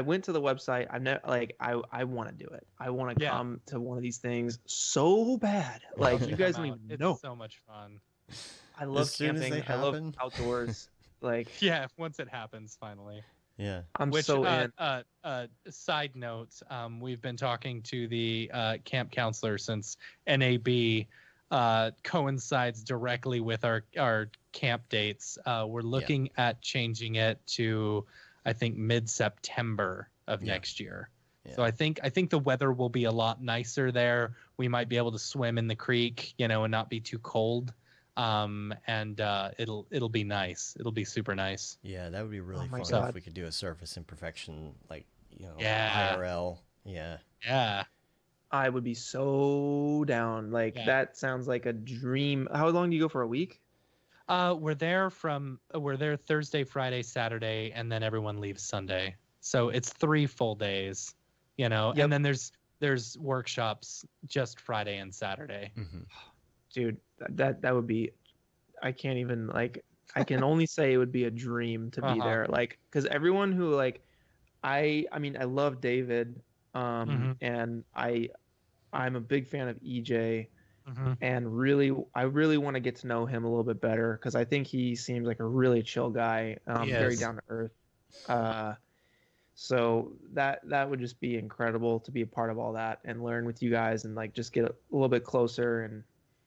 went to the website. I'm not like I want to do it. I want to come to one of these things so bad. Like you guys don't even know. It's so much fun. I love camping. I love outdoors. Like once it happens, finally. Yeah, I'm so in. Side note, we've been talking to the camp counselor since NAB coincides directly with our camp dates. We're looking at changing it to I think mid-September of next year. Yeah. So I think the weather will be a lot nicer there. We might be able to swim in the creek, you know, and not be too cold. It'll be nice. It'll be super nice. Yeah, that would be really fun if we could do a surface imperfection, like, you know, IRL. Yeah. Yeah. I would be so down. Like that sounds like a dream. How long do you go for, a week? We're there Thursday, Friday, Saturday, and then everyone leaves Sunday. So it's 3 full days, you know. Yep. And then there's workshops just Friday and Saturday. Mm-hmm. Dude, that would be, I can't even, like, I can only say it would be a dream to be there. Like, because everyone who, like, I mean, I love David, and I'm a big fan of EJ, and I really want to get to know him a little bit better, because I think he seems like a really chill guy, very down to earth. So that would just be incredible to be a part of all that and learn with you guys and, like, just get a little bit closer and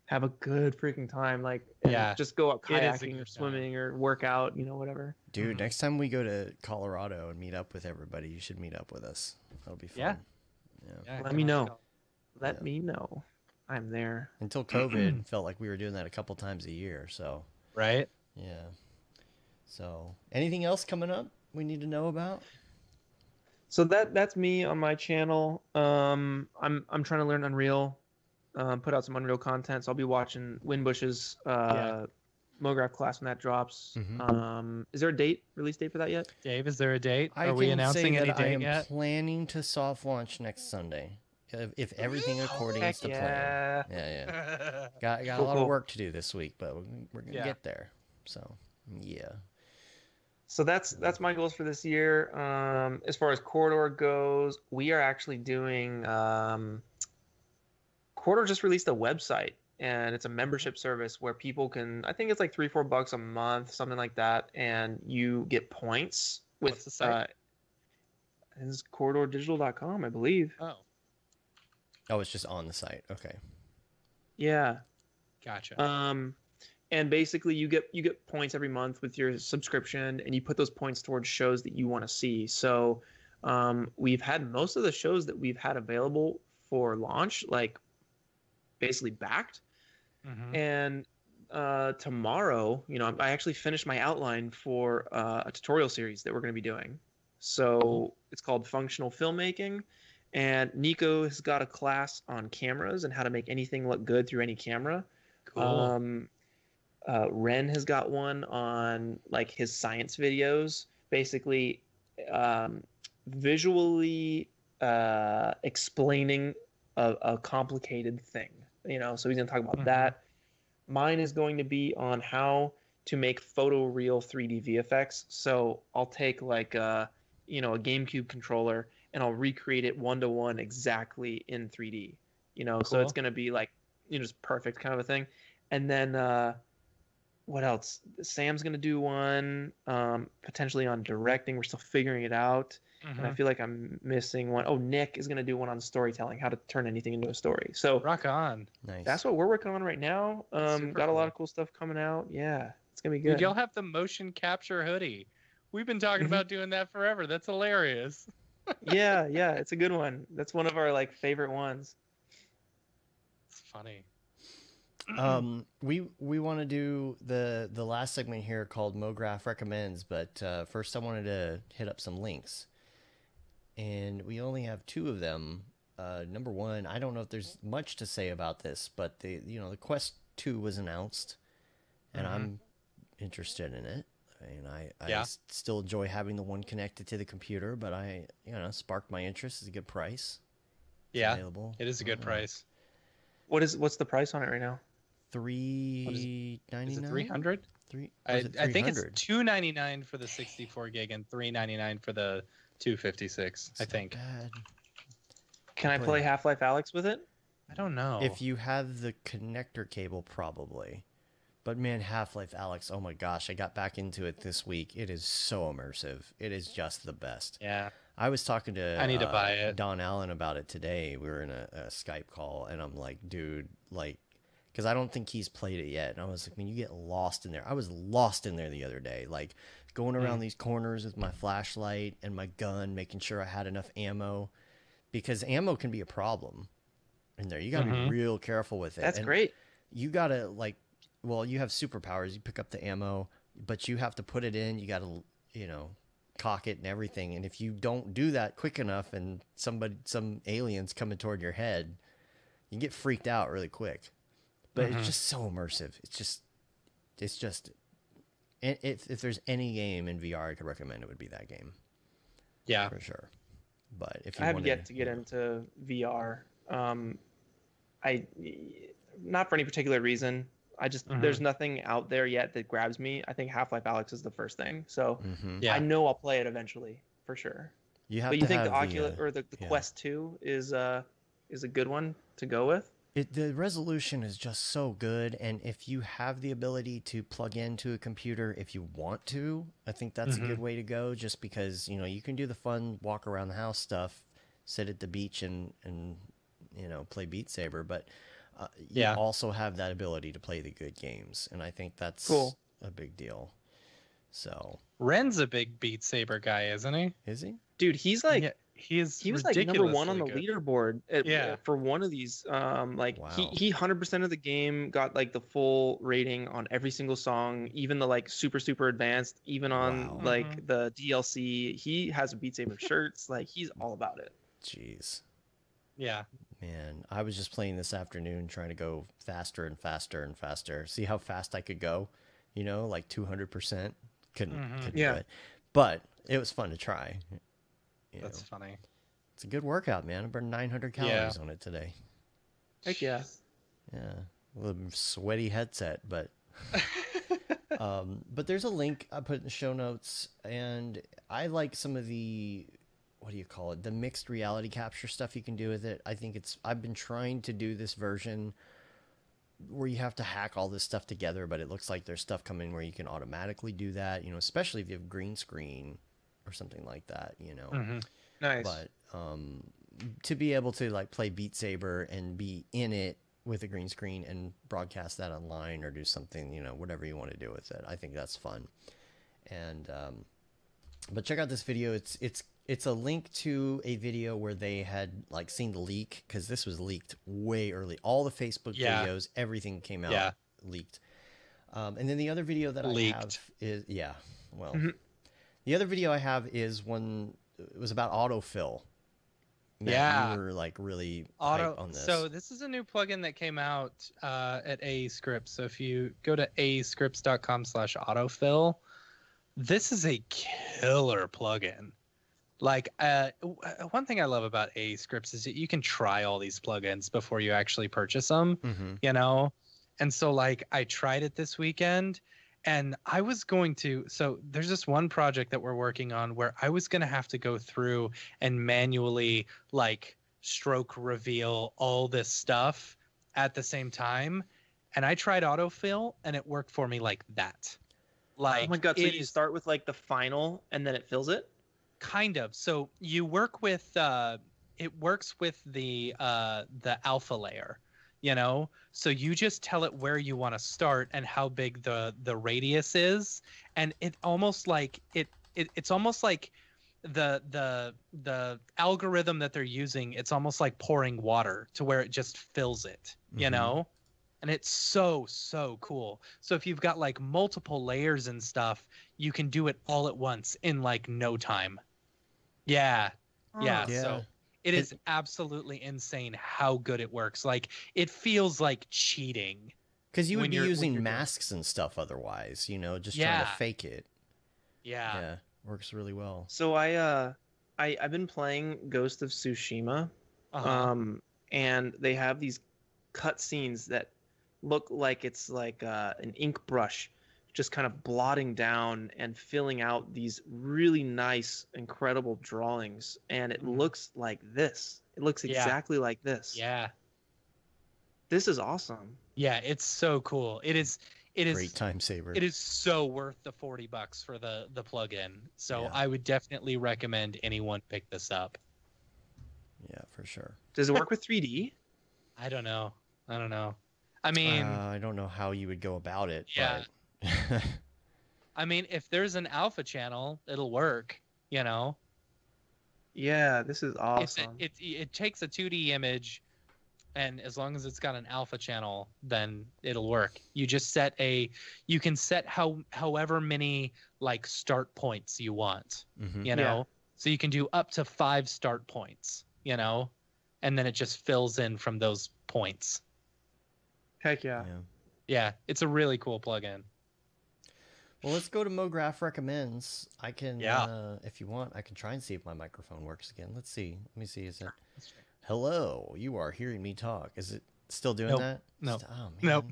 have a good freaking time, like, just go out kayaking or swimming or work out, you know, whatever. Dude, next time we go to Colorado and meet up with everybody, you should meet up with us. That'll be fun. Yeah. Let me know. Let me know. I'm there. Until COVID, felt like we were doing that a couple times a year, so. Right? Yeah. So, anything else coming up we need to know about? So that's me on my channel. I'm trying to learn Unreal. Put out some Unreal content, so I'll be watching Windbush's MoGraph class when that drops. Is there a date, release date for that yet? Dave, is there a date? Are we announcing any date yet? I am planning to soft launch next Sunday, if everything according to plan. Yeah. Got a lot of work to do this week, but we're gonna get there. So yeah. So that's my goals for this year. As far as Corridor goes, we are actually doing. Corridor just released a website, and it's a membership service where people can, I think it's like $3-4 a month, something like that, and you get points with. What's the site? It's corridordigital.com, I believe. Oh, it's just on the site. Okay. Yeah. Gotcha. And basically you get points every month with your subscription, and you put those points towards shows that you want to see. So, we've had most of the shows that we've had available for launch, like, basically backed. And tomorrow, you know, I actually finished my outline for a tutorial series that we're going to be doing. So it's called Functional Filmmaking, and Nico has got a class on cameras and how to make anything look good through any camera. Cool. Ren has got one on, like, his science videos, basically visually explaining a complicated thing. You know, so he's going to talk about that. Mine is going to be on how to make photoreal 3D VFX. So I'll take, like, a GameCube controller, and I'll recreate it 1-to-1 exactly in 3D. You know, so it's going to be, like, you know, just perfect kind of a thing. And then what else? Sam's going to do one potentially on directing. We're still figuring it out. And I feel like I'm missing one. Oh, Nick is going to do one on storytelling, how to turn anything into a story. So rock on. Nice. That's what we're working on right now. Got a lot of cool stuff coming out. Yeah, it's going to be good. Dude, y'all have the motion capture hoodie. We've been talking about doing that forever. That's hilarious. Yeah. It's a good one. That's one of our, like, favorite ones. It's funny. We want to do the last segment here called MoGraph Recommends, but first I wanted to hit up some links. And we only have 2 of them. Number one, I don't know if there's much to say about this, but the Quest 2 was announced, and I'm interested in it. And I still enjoy having the one connected to the computer, but sparked my interest. It's a good price. Yeah, available. It is a good price. What's the price on it right now? $399. Is it 300? I think it's $299 for the 64 gig and $399 for the 256, I think. Bad. Can I play Half-Life Alyx with it? I don't know. If you have the connector cable, probably. But man, Half-Life Alyx, oh my gosh, I got back into it this week. It is so immersive. It is just the best. Yeah. I was talking to Don Allen about it today. We were in a Skype call, and I'm like, dude, like, because I don't think he's played it yet. And I was like, man, you get lost in there. I was lost in there the other day, like going around these corners with my flashlight and my gun, making sure I had enough ammo, because ammo can be a problem in there. You got to be real careful with it. That's great. You got to, like, well, you have superpowers. You pick up the ammo, but you have to put it in. You got to, you know, cock it and everything. And if you don't do that quick enough and some alien's coming toward your head, you can get freaked out really quick. But it's just so immersive. It's just, if there's any game in VR I could recommend, it would be that game. Yeah, for sure. But if you I have yet to get into VR, I not for any particular reason. I just there's nothing out there yet that grabs me. I think Half-Life Alyx is the first thing, so I know I'll play it eventually for sure. But you think the Oculus or the Quest 2 is a good one to go with? The resolution is just so good, and if you have the ability to plug into a computer if you want to, I think that's a good way to go, just because, you know, you can do the fun walk around the house stuff, sit at the beach and you know, play Beat Saber, but you also have that ability to play the good games, and I think that's cool. A big deal. So Ren's a big Beat Saber guy, isn't he? Is he? Dude, he's like... Yeah. He was like #1 on the leaderboard for one of these. He 100% of the game got like the full rating on every single song, even the like super advanced, even on like the DLC. He has a Beat Saber shirts. Like, he's all about it. Jeez. Yeah. Man, I was just playing this afternoon, trying to go faster and faster and faster. See how fast I could go. You know, like 200%. Couldn't do it. But it was fun to try. You That's know. Funny. It's a good workout, man. I burned 900 calories on it today. Heck yeah. Yeah. A little sweaty headset, but... but there's a link I put in the show notes, and I like some of the... What do you call it? The mixed reality capture stuff you can do with it. I think it's... I've been trying to do this version where you have to hack all this stuff together, but it looks like there's stuff coming where you can automatically do that, you know, especially if you have green screen... or something like that, you know. Nice. But to be able to like play Beat Saber and be in it with a green screen and broadcast that online or do something, you know, whatever you want to do with it, I think that's fun. And but check out this video. It's a link to a video where they had like seen the leak, because this was leaked way early. All the Facebook videos, everything came out leaked. And then the other video that I have is the other video I have is one, it was about autofill. Man, yeah. You were like really hyped on this. So this is a new plugin that came out at AEScripts. So if you go to aescripts.com/autofill, this is a killer plugin. Like one thing I love about AEScripts is that you can try all these plugins before you actually purchase them, you know? And so like I tried it this weekend. And I was going to, so there's this one project that we're working on where I was going to have to go through and manually like stroke reveal all this stuff at the same time. And I tried autofill and it worked for me like that. Like, oh my God, so you start with like the final and then it fills it? Kind of. So you work with, it works with the alpha layer. You know, so you just tell it where you want to start and how big the radius is, and it almost like it's almost like the algorithm that they're using. It's almost like pouring water to where it just fills it, you know, and it's so cool. So if you've got like multiple layers and stuff, you can do it all at once in like no time. Yeah. So. It is absolutely insane how good it works. Like, it feels like cheating. Because you would be using masks and stuff otherwise, you know, just trying to fake it. Yeah. Works really well. So I've been playing Ghost of Tsushima, and they have these cutscenes that look like it's like an ink brush just kind of blotting down and filling out these really nice, incredible drawings. And it looks like this. It looks exactly like this. Yeah. This is awesome. Yeah, it's so cool. It is great time saver. It is so worth the $40 for the plugin. So I would definitely recommend anyone pick this up. Yeah, for sure. Does it work with 3D? I don't know. I mean, I don't know how you would go about it. Yeah. But I mean, if there's an alpha channel, it'll work, you know? Yeah, this is awesome. It takes a 2D image, and as long as it's got an alpha channel, then it'll work. You just set a, you can set however many like start points you want, you know? Yeah. So you can do up to 5 start points, you know? And then it just fills in from those points. Heck yeah. Yeah, it's a really cool plugin. Well, let's go to MoGraph Recommends. I can, if you want, I can try and see if my microphone works again. Let's see. Let me see. Is it? Hello, you are hearing me talk. Is it still doing that? No. Oh, man. Nope.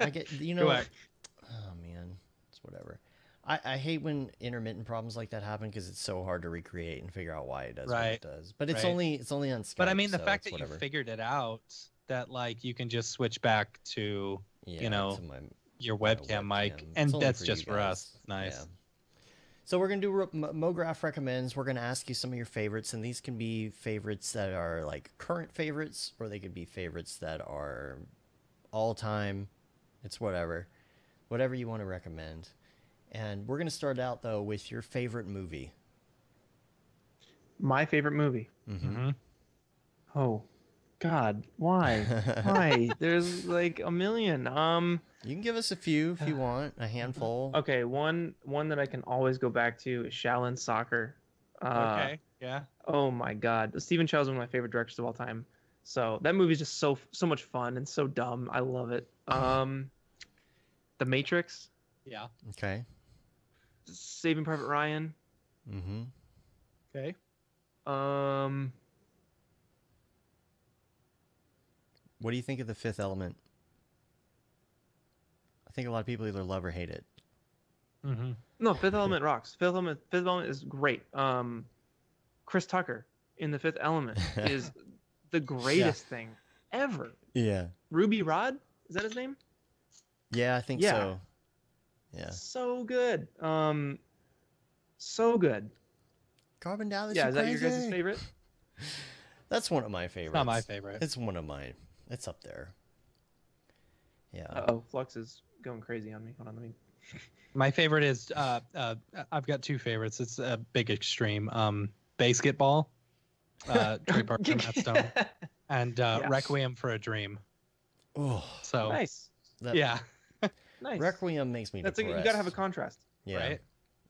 I get, you know, oh, man. It's whatever. I hate when intermittent problems like that happen because it's so hard to recreate and figure out why it does what it does. But it's only on Skype. But I mean, the fact that you figured it out, that like you can just switch back to, you know, to your webcam mic, and that's just for us. Nice. Yeah. So we're going to do MoGraph Recommends. We're going to ask you some of your favorites, and these can be favorites that are like current favorites, or they could be favorites that are all time. It's whatever. Whatever you want to recommend. And we're going to start out, though, with your favorite movie. My favorite movie? Mm-hmm. Oh, God. Why? Why? There's, like, a million. You can give us a few if you want, a handful. Okay, one that I can always go back to is Shaolin Soccer. Okay, yeah. Oh, my God. Stephen Chow is one of my favorite directors of all time. So that movie is just so much fun and so dumb. I love it. The Matrix. Yeah. Okay. Saving Private Ryan. Mm-hmm. Okay. What do you think of The Fifth Element? I think a lot of people either love or hate it. Mm-hmm. No, Fifth Element rocks. Fifth Element is great. Chris Tucker in The Fifth Element is the greatest thing ever. Yeah. Ruby Rod? Is that his name? Yeah, I think so. Yeah. So good. So good. Carbon Dallas. Yeah, is that your guys' favorite? That's one of my favorites. It's not my favorite. It's one of mine. It's up there. Yeah. Uh-oh, Flux is going crazy on me. Hold on, let me. My favorite is I've got 2 favorites. It's a big extreme. Basketball, Trey Parker and Matt Stone, and Requiem for a Dream. Oh, so nice. That... Yeah. Nice. Requiem makes me depressed. You gotta have a contrast, right?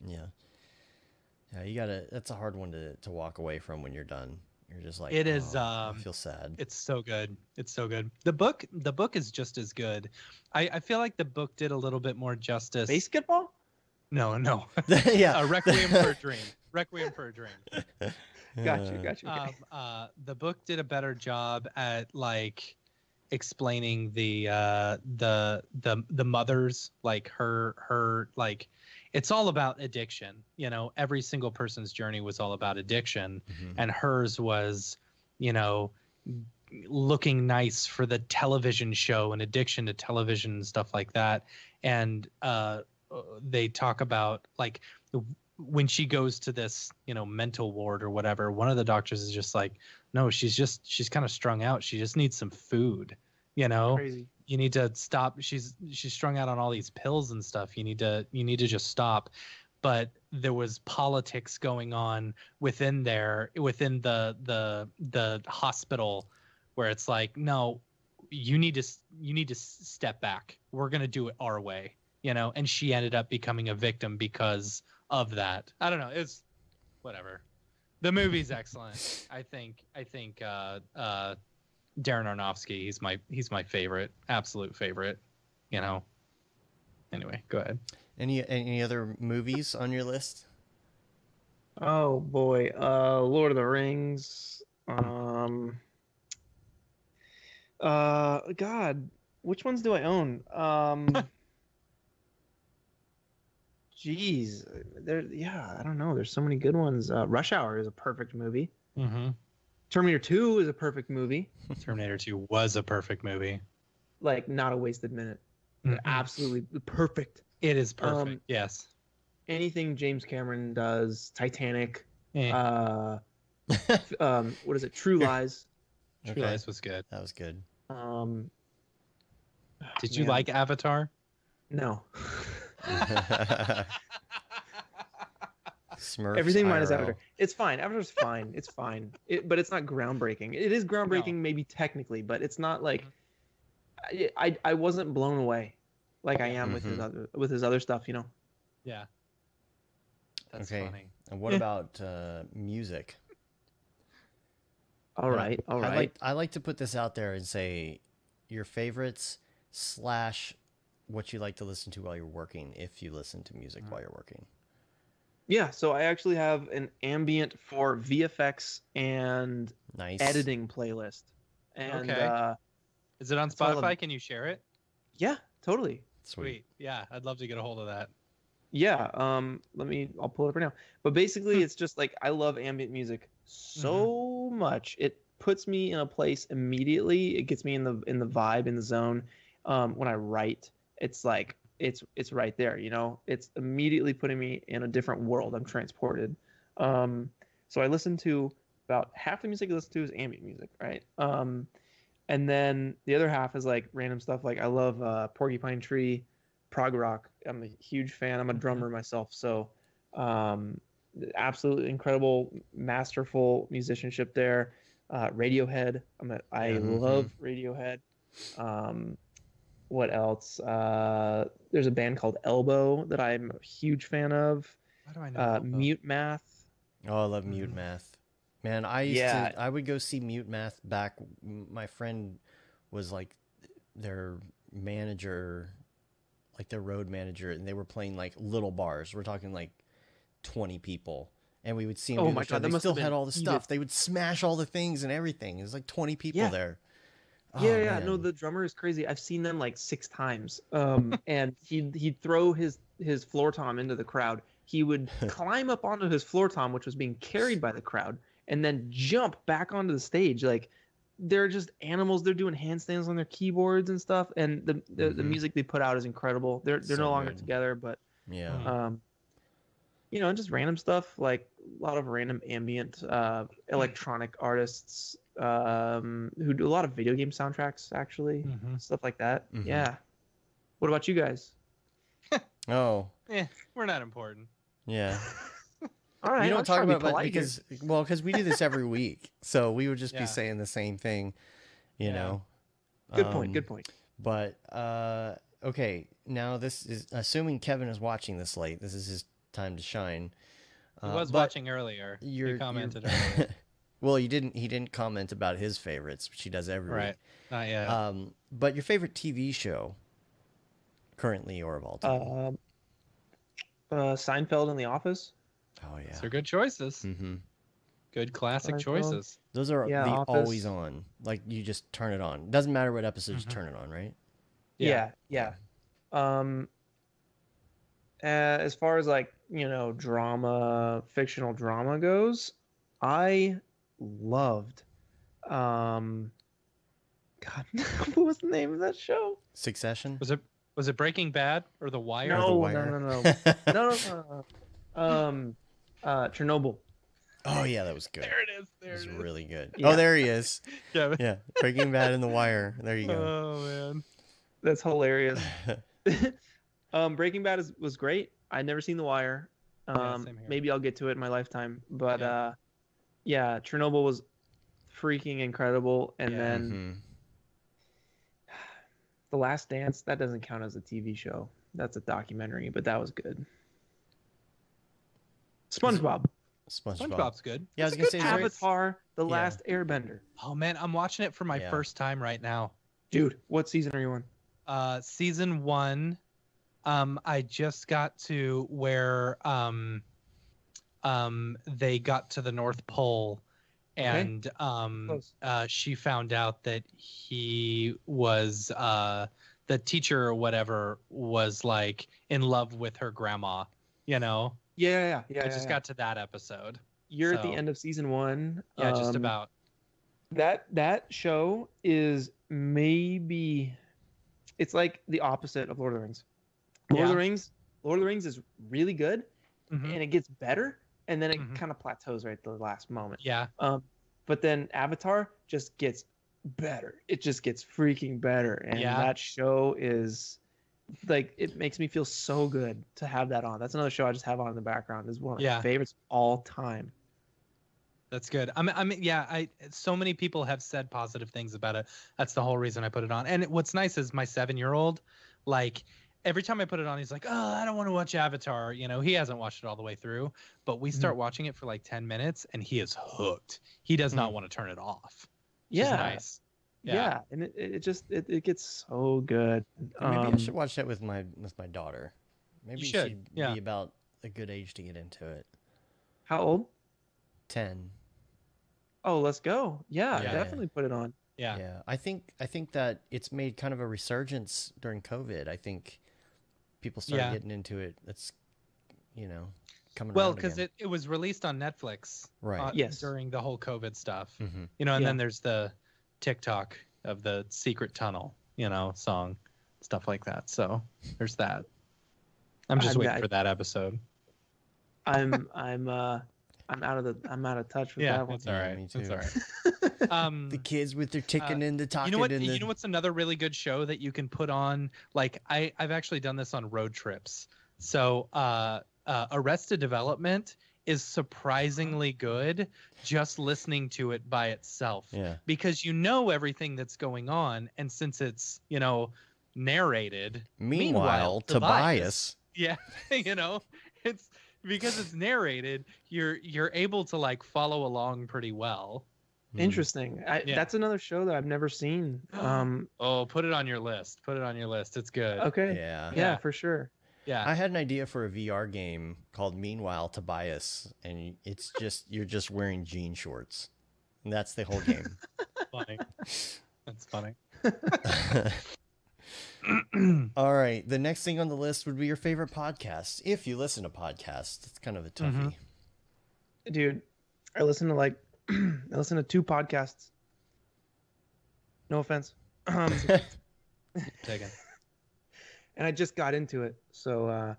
Yeah. You gotta. That's a hard one to walk away from when you're done. You're just like, it is. I feel sad. It's so good. It's so good. The book is just as good. I feel like the book did a little bit more justice. Basketball? No. Yeah. Requiem for a Dream. Requiem for a Dream. Gotcha. Okay. The book did a better job at like explaining the mother's like her like, it's all about addiction, you know. Every single person's journey was all about addiction, and hers was, you know, looking nice for the television show and addiction to television and stuff like that. And they talk about like when she goes to this, you know, mental ward or whatever, one of the doctors is just like, no, she's kind of strung out. She just needs some food, you know. Crazy. You need to stop. She's strung out on all these pills and stuff. You need to just stop. But there was politics going on within the hospital, where it's like, no, you need to step back. We're gonna do it our way, you know. And she ended up becoming a victim because of that. I don't know. It's whatever. The movie's excellent. I think Darren Aronofsky, he's my favorite, absolute favorite, you know. Anyway, go ahead. Any other movies on your list? Oh boy. Lord of the Rings. God, which ones do I own? Jeez, I don't know. There's so many good ones. Rush Hour is a perfect movie. Mm-hmm. Terminator 2 is a perfect movie. Terminator 2 was a perfect movie. Like, not a wasted minute. Mm-hmm. Absolutely perfect. It is perfect, yes. Anything James Cameron does, Titanic, True Lies. True Lies was good. That was good. Did you like Avatar? No. Smurfs, everything minus Avatar. It's fine. Avatar's fine. It's fine. But it's not groundbreaking. It is groundbreaking, maybe technically, but it's not like I wasn't blown away, like I am with his other stuff, you know. Yeah. That's funny. And what about music? All right. All right. I like to put this out there and say your favorites / what you like to listen to while you're working, if you listen to music while you're working. Yeah, so I actually have an ambient for VFX and editing playlist. And, is it on Spotify? Can you share it? Yeah, totally. Sweet. Yeah, I'd love to get a hold of that. Yeah, I'll pull it up right now. But basically, it's just like I love ambient music so much. It puts me in a place immediately. It gets me in the vibe, in the zone. When I write, it's like it's right there, you know. It's immediately putting me in a different world. I'm transported. So I listen to about half the music I listen to is ambient music, right? And then the other half is like random stuff. Like I love Porcupine Tree, prog rock. I'm a huge fan. I'm a drummer myself, so absolutely incredible, masterful musicianship there. Radiohead. I love Radiohead. What else? There's a band called Elbow that I'm a huge fan of. How do I know Mute Math. Oh, I love Mute Math. Man, I used to, I would go see Mute Math back. My friend was like their manager, like their road manager, and they were playing like little bars. We're talking like 20 people. And we would see them. Oh my God, they still had all the stuff. They would smash all the things and everything. It was like 20 people there. Yeah, oh, yeah, man. No, the drummer is crazy. I've seen them like 6 times. And he'd throw his floor tom into the crowd. He would climb up onto his floor tom, which was being carried by the crowd, and then jump back onto the stage. Like, they're just animals. They're doing handstands on their keyboards and stuff. And the music they put out is incredible. They're so no longer together, but yeah, you know, and just random stuff, like a lot of random ambient electronic artists. Who do a lot of video game soundtracks, actually, stuff like that. Yeah. What about you guys? We're not important. Yeah. All right. We don't talk about that because we do this every week, so we would just be saying the same thing, you know. Good point. Good point. But okay, now this is assuming Kevin is watching this late. This is his time to shine. He was watching earlier. You commented earlier. Well, you didn't. He didn't comment about his favorites, which he does every week. Not yet. But your favorite TV show, currently or of all time? Seinfeld and The Office. Oh yeah, they're good choices. Good classic choices. Those are the always on. Like you just turn it on. Doesn't matter what episode, you turn it on, right? Yeah, yeah. As far as like drama, fictional drama goes, I loved God, what was the name of that show? Succession? Was it Breaking Bad or The Wire? No, The Wire? No. Chernobyl. Oh yeah, that was good. There it is. There it is. Really good. Yeah. Oh, there he is. Yeah. Breaking Bad and The Wire. There you go. Oh man. That's hilarious. Breaking Bad was great. I'd never seen The Wire. Maybe I'll get to it in my lifetime, but yeah, Chernobyl was freaking incredible. And then The Last Dance, that doesn't count as a TV show. That's a documentary, but that was good. SpongeBob's good. Yeah, it's I was going to say Avatar, The Last Airbender. Oh, man, I'm watching it for my first time right now. Dude, what season are you on? Season 1. I just got to where they got to the North Pole, and she found out that he was the teacher or whatever was like in love with her grandma, you know? Yeah. I just got to that episode. You're at the end of season 1. Yeah, just about. That show is maybe it's like the opposite of Lord of the Rings. Lord of the Rings is really good, and it gets better. And then it kind of plateaus right at the last moment. Yeah. But then Avatar just gets better. It just gets freaking better. And that show is like, it makes me feel so good to have that on. That's another show I just have on in the background. It's one of my favorites of all time. That's good. I mean, so many people have said positive things about it. That's the whole reason I put it on. And what's nice is my 7-year-old, like, every time I put it on, he's like, oh, I don't want to watch Avatar. You know, he hasn't watched it all the way through, but we start watching it for like 10 minutes and he is hooked. He does not want to turn it off. Yeah. Nice. Yeah. And it just gets so good. Maybe I should watch that with my daughter. Maybe she should be about a good age to get into it. How old? 10. Oh, let's go. Yeah. Definitely put it on. Yeah. I think that it's made kind of a resurgence during COVID. I think people started getting into it. That's, you know, coming well because it was released on Netflix during the whole COVID stuff, you know, and then there's the TikTok of the Secret Tunnel, you know, song, stuff like that. So there's that. I'm just waiting for that episode. I'm out of touch with that one. That's all right. Me too. That's all right. The kids with their chicken and the talking. You know what? You know what's another really good show that you can put on? Like I've actually done this on road trips. So Arrested Development is surprisingly good just listening to it by itself. Yeah. Because you know everything that's going on, and since it's, you know, narrated. Meanwhile Tobias. Yeah, you know, it's. Because it's narrated, you're able to like follow along pretty well. Interesting. That's another show that I've never seen. Oh, put it on your list. Put it on your list. It's good. Okay. Yeah, for sure. Yeah. I had an idea for a VR game called Meanwhile Tobias, and it's just you're just wearing jean shorts. And that's the whole game. Funny. That's funny. All right. The next thing on the list would be your favorite podcast. If you listen to podcasts, it's kind of a toughie. Dude, I listen to two podcasts. No offense. And I just got into it. So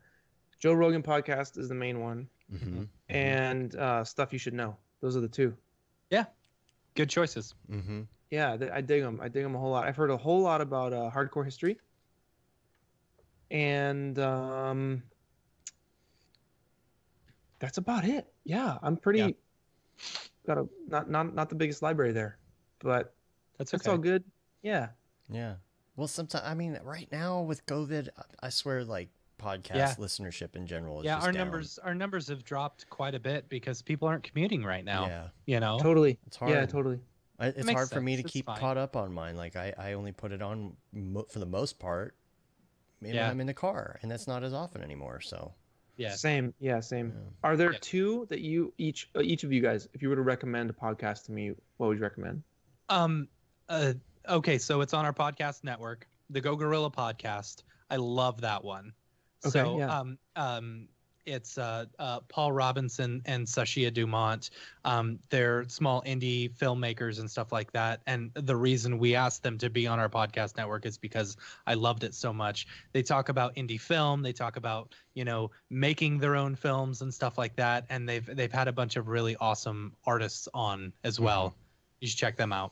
Joe Rogan podcast is the main one. And Stuff You Should Know. Those are the two. Yeah. Good choices. Yeah, I dig them. I dig them a whole lot. I've heard a whole lot about hardcore history. And that's about it. Yeah, I'm pretty got a not the biggest library there, but that's all good. Yeah. Yeah. Well, sometimes I mean, right now with COVID, I swear, like podcast listenership in general is just our numbers have dropped quite a bit because people aren't commuting right now. Yeah. You know. Totally. It's hard. Yeah. Totally. It's hard for me to keep caught up on mine. Like I only put it on for the most part when I'm in the car, and that's not as often anymore. So same. Yeah. Are there two that you each of you guys, if you were to recommend a podcast to me, what would you recommend? Okay, so it's on our podcast network, the Go Gorilla podcast. I love that one. Okay, so it's Paul Robinson and Sashia Dumont. They're small indie filmmakers and stuff like that. And the reason we asked them to be on our podcast network is because I loved it so much. They talk about indie film. They talk about, you know, making their own films and stuff like that. And they've had a bunch of really awesome artists on as well. You should check them out.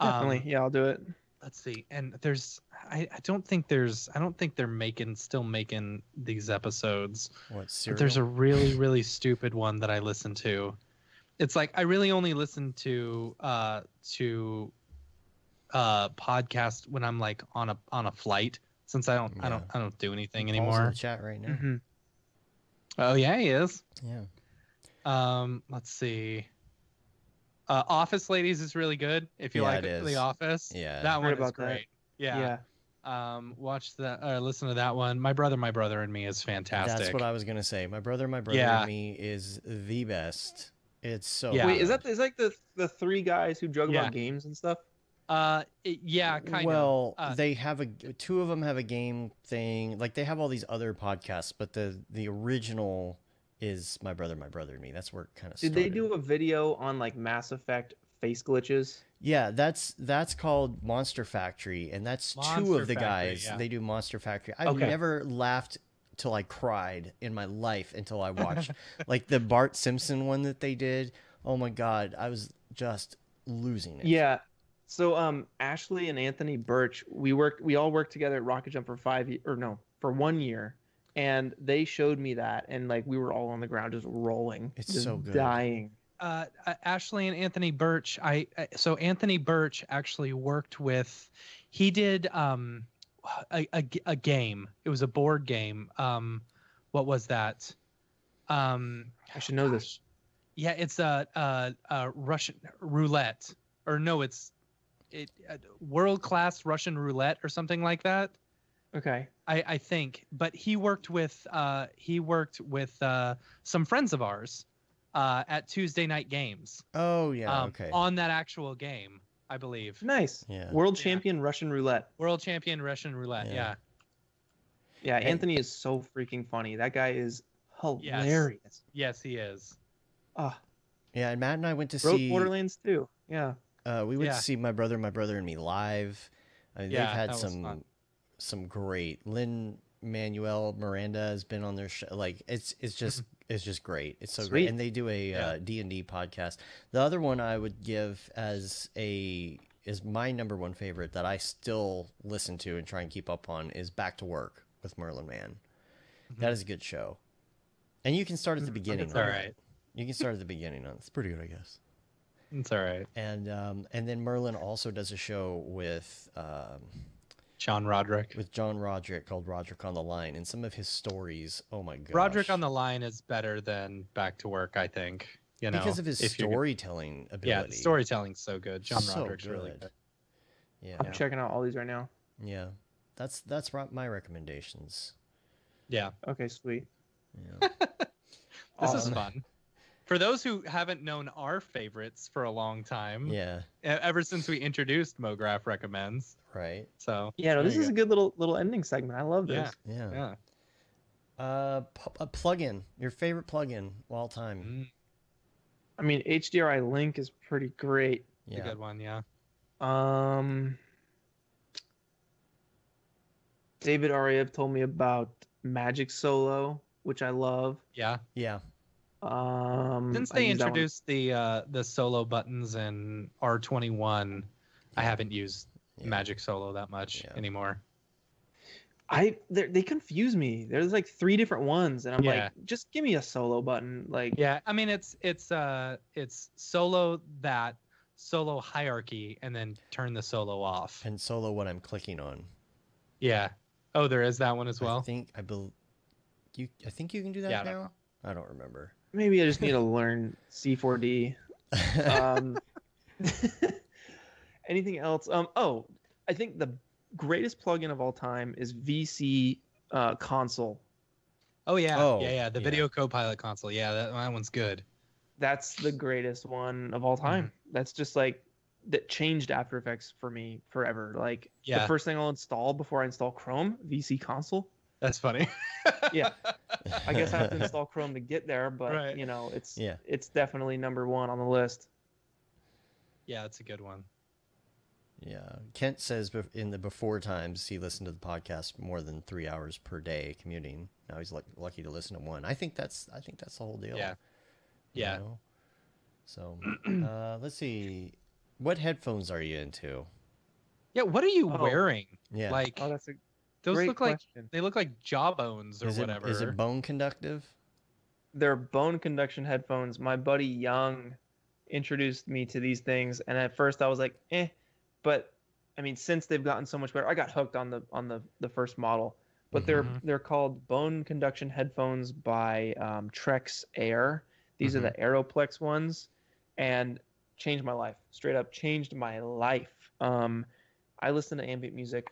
Definitely. I'll do it. Let's see. And there's, I don't think they're still making these episodes. What, serial? But there's a really, really stupid one that I listen to. It's like, I really only listen to podcast when I'm like on a flight, since I don't do anything anymore. Paul's in the chat right now. Oh yeah, he is. Yeah. Let's see. Office Ladies is really good if you like The Office. Yeah, that one is great. That. Yeah. Watch that. Listen to that one. My brother and Me is fantastic. That's what I was gonna say. My brother and Me is the best. It's so. Yeah. Wait, is like the three guys who joke about games and stuff? Kind of. Well, they have two of them have a game thing. Like they have all these other podcasts, but the original is My Brother and Me. That's where it kind of started. Did they do a video on like Mass Effect face glitches? Yeah, that's called Monster Factory, and that's two of the guys. They do Monster Factory. I've never laughed till I cried in my life until I watched like the Bart Simpson one that they did. Oh my God, I was just losing it. Yeah. So Ashley and Anthony Birch, we all worked together at Rocket Jump for 1 year, and they showed me that, and like we were all on the ground just rolling. It's just so good. Dying. Ashley and Anthony Birch. So Anthony Birch actually worked with. He did a game. It was a board game. What was that? I should know this. Yeah, it's a Russian roulette, or no, it's world class Russian roulette or something like that. Okay, I think. But he worked with some friends of ours. At Tuesday Night Games. Oh, yeah, okay. On that actual game, I believe. Nice. Yeah. World champion Russian roulette. World champion Russian roulette, yeah. Yeah, Anthony is so freaking funny. That guy is hilarious. Yes he is. Yeah, and Matt and I went to see... Borderlands 2, yeah. We went to see My Brother and Me live. I mean, they've had some great... Lin-Manuel Miranda has been on their show. Like, it's just... It's just great. It's so great. And they do a D&D podcast. The other one I would give as my #1 favorite that I still listen to and try and keep up on is Back to Work with Merlin Mann. Mm-hmm. That is a good show. And you can start at the beginning. It's all right. You can start at the beginning. It's pretty good, I guess. It's all right. And then Merlin also does a show with... John Roderick called Roderick on the Line, and some of his stories. Oh my gosh. Roderick on the Line is better than Back to Work, I think. You know, because of his storytelling ability. Yeah, storytelling's so good. John Roderick's really good. Yeah. I'm checking out all these right now. Yeah. That's my recommendations. Yeah. Okay, sweet. Yeah. This is fun. For those who haven't known our favorites for a long time, ever since we introduced MoGraph Recommends, right? So this is a good little ending segment. I love this. Yeah. A plugin, your favorite plugin of all time. I mean, HDRI Link is pretty great. Yeah, it's a good one. Yeah. David Aryev told me about Magic Solo, which I love. Yeah. Yeah. Since they introduced the solo buttons in R21, I haven't used Magic Solo that much anymore. They confuse me. There's like 3 different ones, and I'm like, just give me a solo button. Like, yeah, I mean it's solo hierarchy, and then turn the solo off and solo what I'm clicking on. Yeah. Oh, there is that one as well. I think you can do that now. I don't remember. Maybe I just need to learn C4D. Anything else? I think the greatest plugin of all time is VC console. Oh, yeah. The Video Copilot console. Yeah, that one's good. That's the greatest one of all time. Mm-hmm. That's just like, that changed After Effects for me forever. Like, the first thing I'll install before I install Chrome, VC console. That's funny. Yeah. I guess I have to install Chrome to get there, but you know, it's definitely #1 on the list. Yeah, it's a good one. Yeah. Kent says in the before times, he listened to the podcast more than 3 hours per day commuting. Now he's lucky to listen to one. I think that's the whole deal. Yeah. Yeah. You know? So, let's see. What headphones are you into? Yeah, what are you wearing? Yeah. Like, that's a those great look question. Like they look like jawbones or whatever. Is it bone conductive? They're bone conduction headphones. My buddy Young introduced me to these things, and at first I was like, eh. But I mean, since they've gotten so much better, I got hooked on the first model. But they're called bone conduction headphones by Trex Air. These are the Aeroplex ones, and changed my life. Straight up changed my life. I listen to ambient music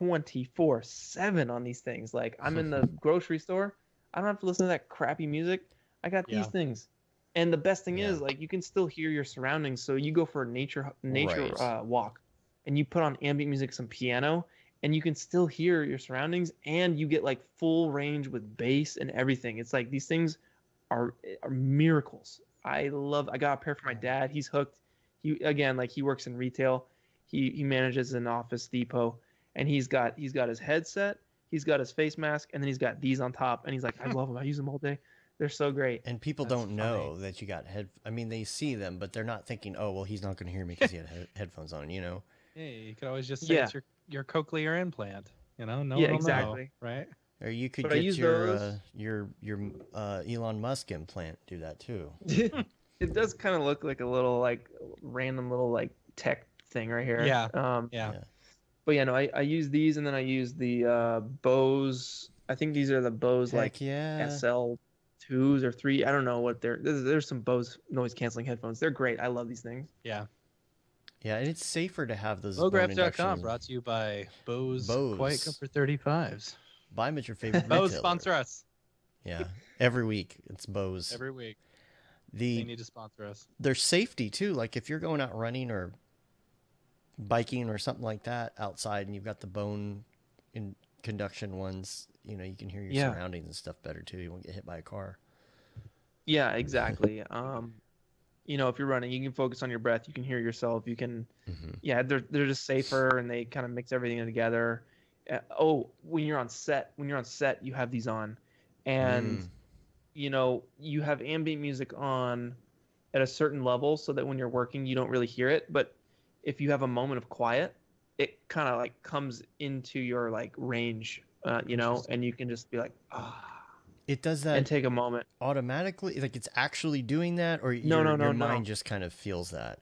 24/7 on these things. Like, I'm in the grocery store, I don't have to listen to that crappy music. I got these things, and the best thing is, like, you can still hear your surroundings. So you go for a nature walk, and you put on ambient music, some piano, and you can still hear your surroundings, and you get like full range with bass and everything. It's like, these things are miracles. I got a pair for my dad. He's hooked. He works in retail. He manages an Office Depot. And he's got his headset, he's got his face mask, and then he's got these on top. And he's like, I love them. I use them all day. They're so great. And people don't know that you got head. I mean, they see them, but they're not thinking, oh, well, he's not going to hear me because he had headphones on, you know? Yeah, you could always just say it's your cochlear implant, you know? No one exactly. Know, right? Or you could get your Elon Musk implant, do that too. It does kind of look like a little like random little like tech thing right here. Yeah. But yeah, no, I use these, and then I use the Bose. I think these are the Bose SL2s or 3. I don't know what they're. There's some Bose noise canceling headphones. They're great. I love these things. Yeah. Yeah, and it's safer to have those. MoGraph.com brought to you by Bose Quiet Comfort 35s. Buy them at your favorite retailer. Bose sponsor us. Yeah, every week it's Bose. Every week. They need to sponsor us. Their safety too. Like if you're going out running or biking or something like that outside, and you've got the bone in conduction ones, you know, you can hear your surroundings and stuff better too. You won't get hit by a car. Yeah, exactly. You know, if you're running, you can focus on your breath. You can hear yourself. You can, they're just safer, and they kind of mix everything together. When you're on set, you have these on, and you know, you have ambient music on at a certain level so that when you're working, you don't really hear it. But if you have a moment of quiet, it kind of like comes into your like range, you know, and you can just be like, ah. It does that and take a moment automatically. Like it's actually doing that, or your mind just kind of feels that.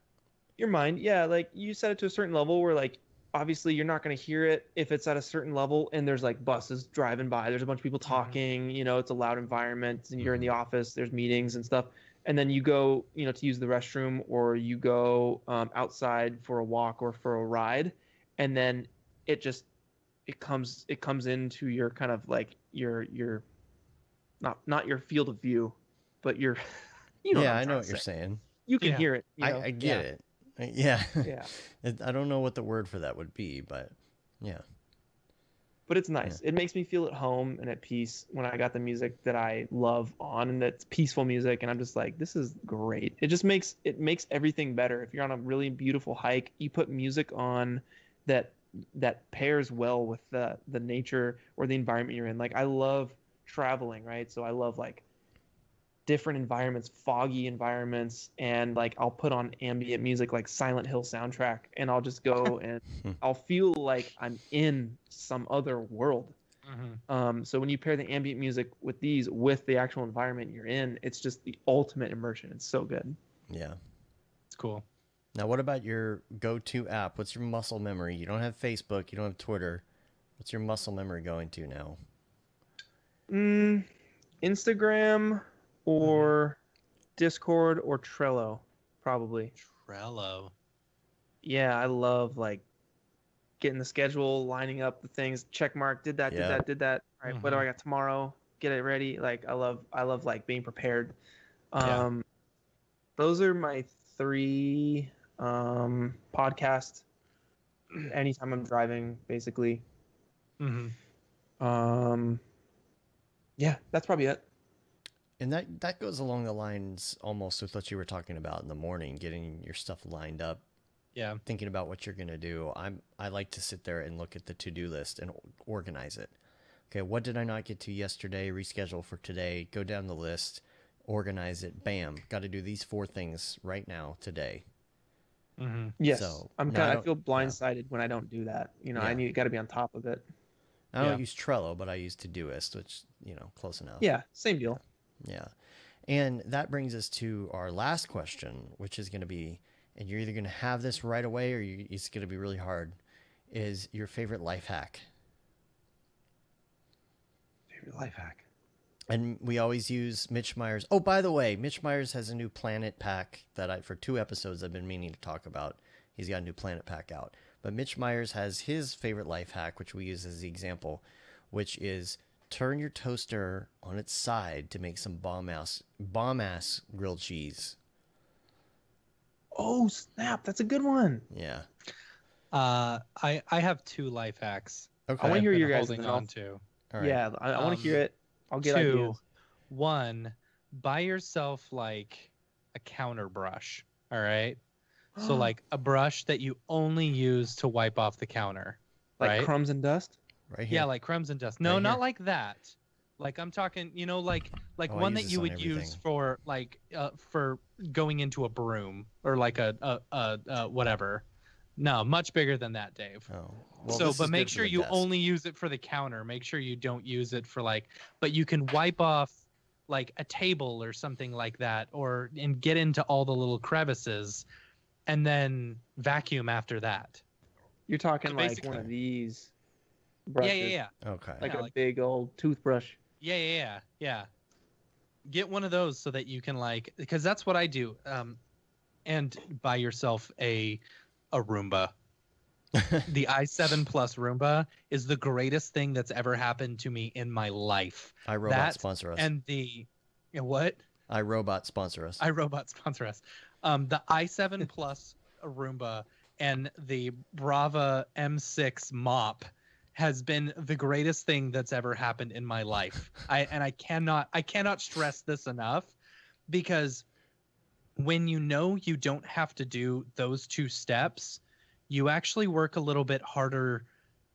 Your mind, yeah, like you set it to a certain level where like. Obviously, you're not going to hear it if it's at a certain level and there's like buses driving by. There's a bunch of people talking. You know, it's a loud environment and you're in the office. There's meetings and stuff. And then you go, you know, to use the restroom, or you go outside for a walk or for a ride. And then it just it comes into your kind of like your not your field of view, but your I know what you're saying. You can hear it. You know? I get it. Yeah. Yeah. I don't know what the word for that would be, but yeah. But it's nice. Yeah. It makes me feel at home and at peace when I got the music that I love on, and that's peaceful music, and I'm just like, this is great. It just makes everything better. If you're on a really beautiful hike, you put music on that pairs well with the nature or the environment you're in. Like I love traveling, right? So I love like different environments, foggy environments, and like I'll put on ambient music like Silent Hill soundtrack, and I'll just go and I'll feel like I'm in some other world. So when you pair the ambient music with these with the actual environment you're in, it's just the ultimate immersion. It's so good. Yeah, it's cool. Now what about your go-to app? What's your muscle memory? You don't have Facebook, you don't have Twitter. What's your muscle memory going to now? Instagram or Discord or Trello, probably. Trello. Yeah, I love like getting the schedule, lining up the things, check mark, did that. All right, what do I got tomorrow? Get it ready. Like I love like being prepared. Those are my three. Podcasts. Anytime I'm driving, basically. Yeah, that's probably it. And that goes along the lines almost with what you were talking about in the morning, getting your stuff lined up. Yeah. Thinking about what you're going to do. I like to sit there and look at the to-do list and organize it. Okay, what did I not get to yesterday? Reschedule for today. Go down the list. Organize it. Bam. Got to do these 4 things right now, today. Yes. So, I feel blindsided when I don't do that. You know, got to be on top of it. I don't use Trello, but I use Todoist, which, you know, close enough. Yeah, same deal. Yeah. And that brings us to our last question, which is going to be, and you're either going to have this right away or it's going to be really hard, is your favorite life hack. Favorite life hack. And we always use Mitch Myers. Oh, by the way, Mitch Myers has a new planet pack that for 2 episodes I've been meaning to talk about. He's got a new planet pack out. But Mitch Myers has his favorite life hack, which we use as the example, which is turn your toaster on its side to make some bomb ass grilled cheese. Oh snap, that's a good one. Yeah. I have 2 life hacks. Okay. I want to hear your guys holding on to. All right. Yeah, I want to hear it. I'll get 2 ideas. 1, buy yourself like a counter brush. All right. So like a brush that you only use to wipe off the counter. Like crumbs and dust? Right here. Yeah, like crumbs and dust. No, not like that. Like I'm talking, you know, like one that you would use for like for going into a broom or like a whatever. No, much bigger than that, Dave. Oh. Well, so, but make sure you only use it for the counter. Make sure you don't use it for like, but you can wipe off like a table or something like that, or and get into all the little crevices and then vacuum after that. You're talking so like one of these brushes. Yeah. Okay. Like a big old toothbrush. Yeah. Get one of those so that you can like, because that's what I do. And buy yourself a Roomba. The i7 Plus Roomba is the greatest thing that's ever happened to me in my life. iRobot sponsor us. And the what? iRobot sponsor us. iRobot sponsor us. The i7 Plus Roomba and the Brava M6 mop has been the greatest thing that's ever happened in my life. I cannot stress this enough, because when you know you don't have to do those two steps, you actually work a little bit harder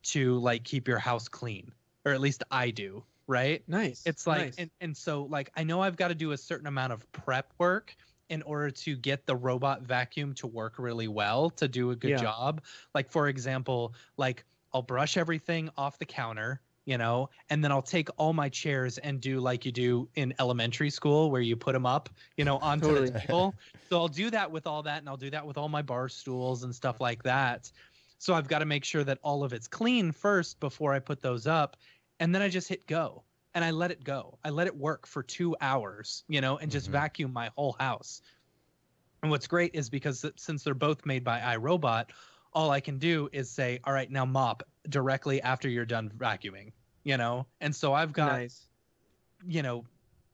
to like keep your house clean, or at least I do, right? Nice. It's like, nice. And so like, I know I've got to do a certain amount of prep work in order to get the robot vacuum to work really well, to do a good job. Like, for example, like I'll brush everything off the counter, you know, and then I'll take all my chairs and do like you do in elementary school where you put them up, you know, onto the table. So I'll do that with all that, and I'll do that with all my bar stools and stuff like that. So I've got to make sure that all of it's clean first before I put those up. And then I just hit go and I let it go. I let it work for 2 hours, you know, and just vacuum my whole house. And what's great is because since they're both made by iRobot, all I can do is say, all right, now mop directly after you're done vacuuming, you know? And so I've got, you know,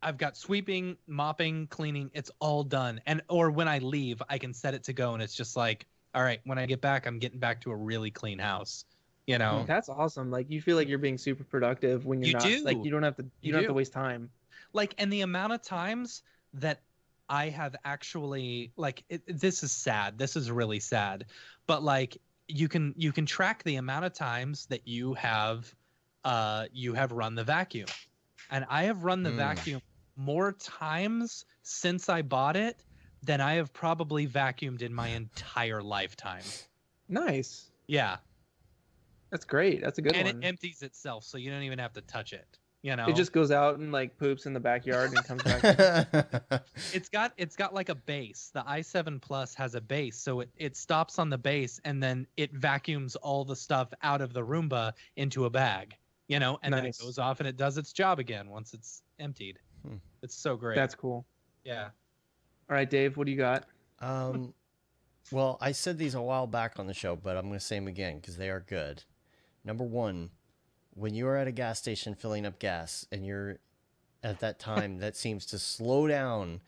I've got sweeping, mopping, cleaning, it's all done. And, or when I leave, I can set it to go. And it's just like, all right, when I get back, I'm getting back to a really clean house, you know? That's awesome. Like, you feel like you're being super productive when you're like, you don't have to waste time. Like, and the amount of times that I have actually, like, this is sad. This is really sad, but like, you can track the amount of times that you have run the vacuum, and I have run the vacuum more times since I bought it than I have probably vacuumed in my entire lifetime. Nice. Yeah, that's great. That's a good one. And it empties itself, so you don't even have to touch it. You know, it just goes out and like poops in the backyard and comes back. It's got like a base. The i7 Plus has a base, so it stops on the base and then it vacuums all the stuff out of the Roomba into a bag, you know, and then it goes off and it does its job again once it's emptied. It's so great. That's cool. Yeah. All right, Dave, what do you got? Well, I said these a while back on the show, but I'm going to say them again because they are good. Number one, when you are at a gas station filling up gas and you're at that time, that seems to slow down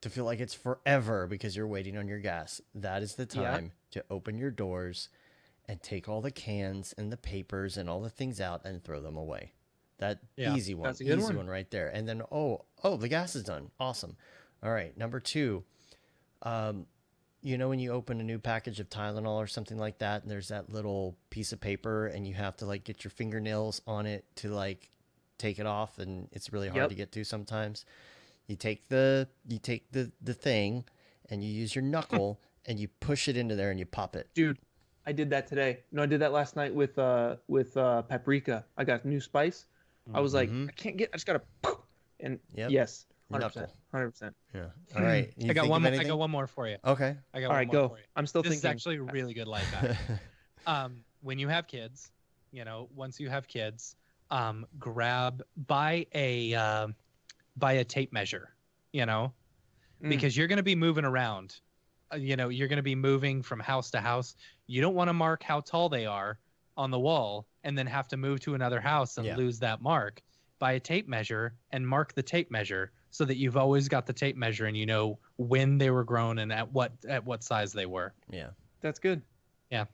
to feel like it's forever because you're waiting on your gas. That is the time to open your doors and take all the cans and the papers and all the things out and throw them away. That easy one, that's a good easy one right there. And then, oh, the gas is done. Awesome. All right. Number two, you know, when you open a new package of Tylenol or something like that, and there's that little piece of paper and you have to like get your fingernails on it to like take it off, and it's really hard to get to sometimes. You take the thing and you use your knuckle and you push it into there and you pop it. Dude, I did that today. No, I did that last night with paprika. I got new spice. I was like, I just gotta and yes. 100%. 100%. Yeah. All right. I got one more for you. Okay. All right, go. For you. I'm still thinking. This is actually really good life hack. When you have kids, you know, once you have kids, buy a tape measure, you know, because you're going to be moving around, you know, you're going to be moving from house to house. You don't want to mark how tall they are on the wall and then have to move to another house and lose that mark. Buy a tape measure and mark the tape measure, so that you've always got the tape measure and you know when they were grown and at what size they were. Yeah. That's good. Yeah.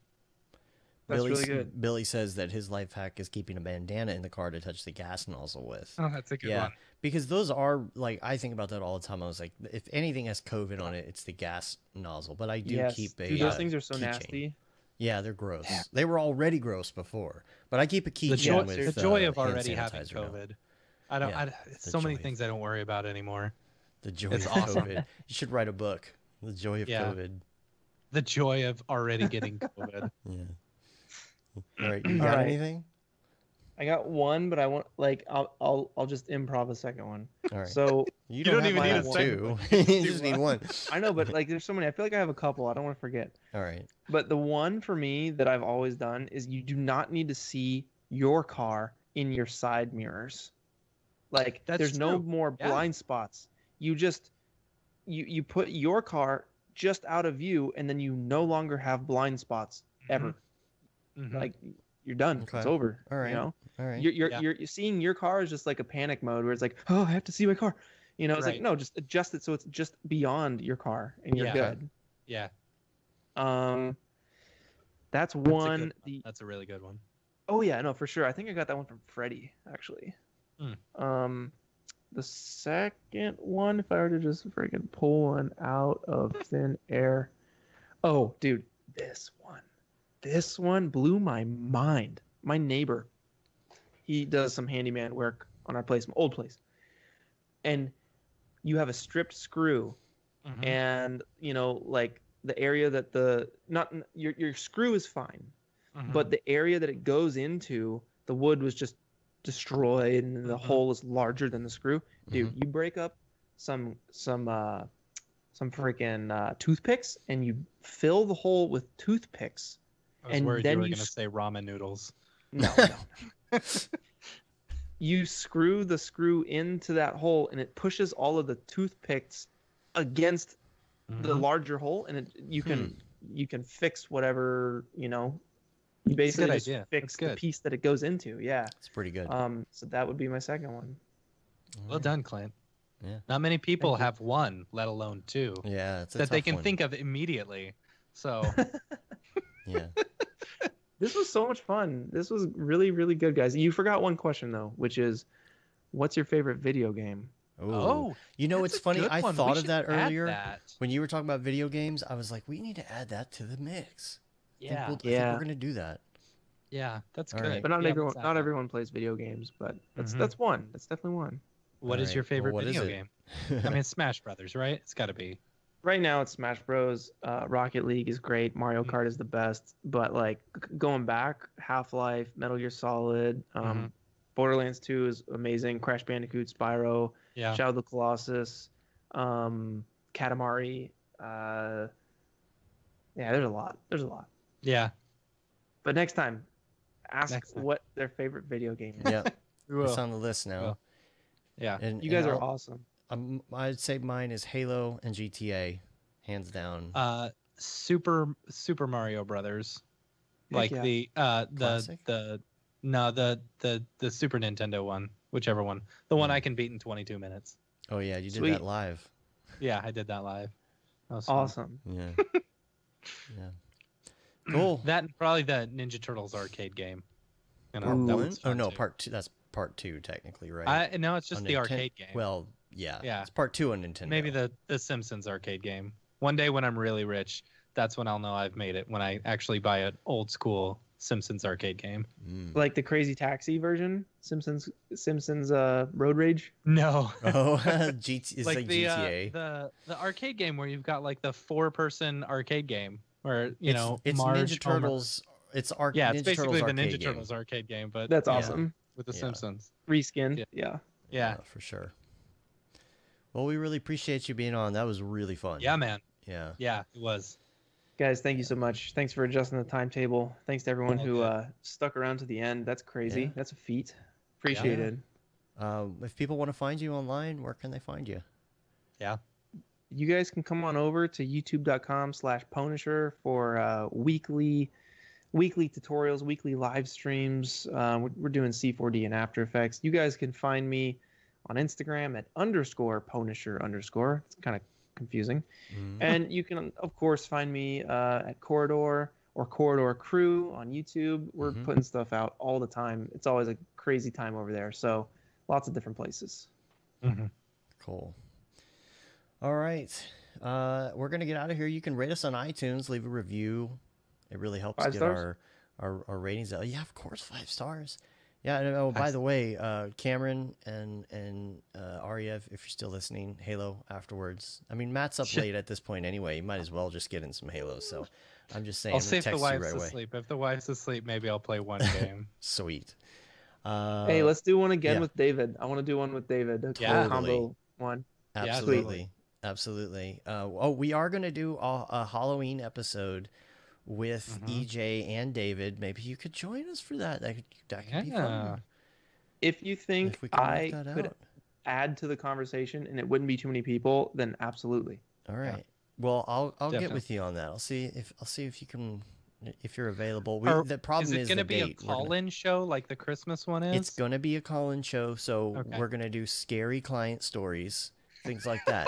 That's really good. Billy says that his life hack is keeping a bandana in the car to touch the gas nozzle with. Oh, that's a good one. Because those are like, I think about that all the time. I was like, if anything has COVID on it, it's the gas nozzle. But I do keep a those things are so nasty. Yeah, they're gross. Yeah. They were already gross before. But I keep a keychain with the joy of already having COVID. Now. I don't. Yeah, it's so many things I don't worry about anymore. The joy of COVID. You should write a book. The joy of COVID. The joy of already getting COVID. Yeah. All right. You got anything? I got one, but I want I'll just improv a second one. All right. So you don't even need a two. You just need one. I know, but like there's so many. I feel like I have a couple. I don't want to forget. All right. But the one for me that I've always done is you do not need to see your car in your side mirrors. Like there's no more blind spots. You just you put your car just out of view, and then you no longer have blind spots ever. Mm-hmm. Like. You're done. Okay. It's over. All right. You know? All right. You're seeing your car is just like a panic mode where it's like, oh, I have to see my car. You know, it's like, no, just adjust it so it's just beyond your car and you're good. Yeah. That's one. That's a really good one. Oh yeah, no, for sure. I think I got that one from Freddie actually. The second one, if I were to just freaking pull one out of thin air. Oh, dude, this one blew my mind. My neighbor, he does some handyman work on our place, my old place. And you have a stripped screw, and you know, like the area that your screw is fine, but the area that it goes into, the wood was just destroyed, and the hole is larger than the screw. Dude, you break up some freaking toothpicks, and you fill the hole with toothpicks. I was worried you were going to say ramen noodles. No. You screw the screw into that hole, and it pushes all of the toothpicks against the larger hole, and you can fix whatever, you know. You basically just fix the piece that it goes into. Yeah, it's pretty good. So that would be my second one. Well done, Clint. Yeah. Not many people have one, let alone two. Yeah, it's a tough they can think of immediately. So. Yeah. This was so much fun. This was really, really good, guys. You forgot one question, though, which is, what's your favorite video game? Ooh. Oh, you know, it's funny. I thought of that earlier. When you were talking about video games, I was like, we need to add that to the mix. Yeah. I think we're going to do that. Yeah, that's good. Right. But not everyone plays video games, but that's one. That's definitely one. What is your favorite video game? I mean, it's Smash Brothers, right? It's got to be. Right now, it's Smash Bros. Rocket League is great. Mario Kart is the best. But like going back, Half-Life, Metal Gear Solid, Borderlands 2 is amazing. Crash Bandicoot, Spyro, Shadow of the Colossus, Katamari. Yeah, there's a lot. There's a lot. Yeah. But next time, ask what their favorite video game is. Yeah, it's on the list now. Well, yeah, and, you guys are awesome. I'd say mine is Halo and GTA, hands down. Super Mario Brothers, like the Super Nintendo one, whichever one, the one I can beat in 22 minutes. Oh yeah, you did that live. Yeah, I did that live. That was awesome. Yeah. Yeah. Cool. That and probably the Ninja Turtles arcade game. You know, that one's fun too. Part 2. That's Part 2, technically, right? No, it's just the arcade game. Well, yeah, it's Part 2 on Nintendo. Maybe the Simpsons arcade game. One day when I'm really rich, that's when I'll know I've made it, when I actually buy an old school Simpsons arcade game. Like the Crazy Taxi version? Simpsons Road Rage? No. Oh, it's like GTA. The arcade game where you've got like the 4-person arcade game where, you know, it's Marge, Ninja Turtles. It's basically the Ninja Turtles arcade game, but that's awesome. Yeah. With the Simpsons reskinned, yeah, for sure. Well, we really appreciate you being on. That was really fun. Yeah, man. Yeah, it was. Guys, thank you so much. Thanks for adjusting the timetable. Thanks to everyone who stuck around to the end. That's crazy. Yeah. That's a feat. Appreciated. Yeah. If people want to find you online, where can they find you? Yeah, you guys can come on over to youtube.com/Ponisher for weekly tutorials, weekly live streams. We're doing C4D and After Effects. You guys can find me on Instagram at _Ponisher_. It's kind of confusing. And you can, of course, find me at Corridor or Corridor Crew on YouTube. We're putting stuff out all the time. It's always a crazy time over there. So lots of different places. Cool. All right. We're going to get out of here. You can rate us on iTunes. Leave a review. It really helps get our ratings out. Yeah, of course, 5 stars. Yeah. And, oh, by the way, Cameron and Aryev, if you're still listening, Halo afterwards. I mean, Matt's up late at this point anyway. You might as well just get in some Halo. So I'm just saying. I'll see if the wife's asleep. If the wife's asleep, maybe I'll play one game. Sweet. Hey, let's do one again with David. I want to do one with David. A combo one. Absolutely. Absolutely. Oh, we are going to do a Halloween episode with EJ and David. Maybe you could join us for that. That could be fun. If you think I could add to the conversation and it wouldn't be too many people, then absolutely. All right. Yeah. Well, I'll get with you on that. I'll see if you can, if you're available. The problem is the date. Is it going to be a call-in show like the Christmas one is? It's going to be a call-in show, so we're going to do scary client stories, things like that.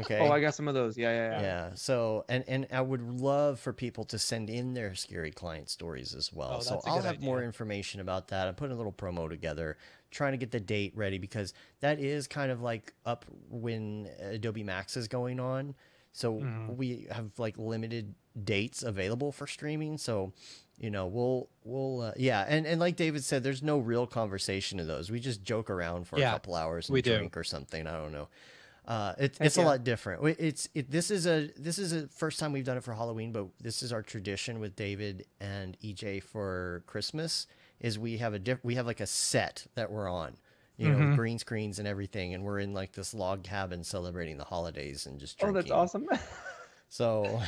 Okay. Oh, I got some of those. Yeah. So, and I would love for people to send in their scary client stories as well. So I'll have more information about that. I'm putting a little promo together, trying to get the date ready, because that is kind of like up when Adobe Max is going on. So we have like limited dates available for streaming. So, you know, we'll and like David said, there's no real conversation in those. We just joke around for a couple hours and drink or something. I don't know. It's a lot different. This is a first time we've done it for Halloween, but this is our tradition with David and EJ for Christmas. Is we have like a set that we're on, you know, green screens and everything, and we're in like this log cabin celebrating the holidays and just drinking. Oh, that's awesome. So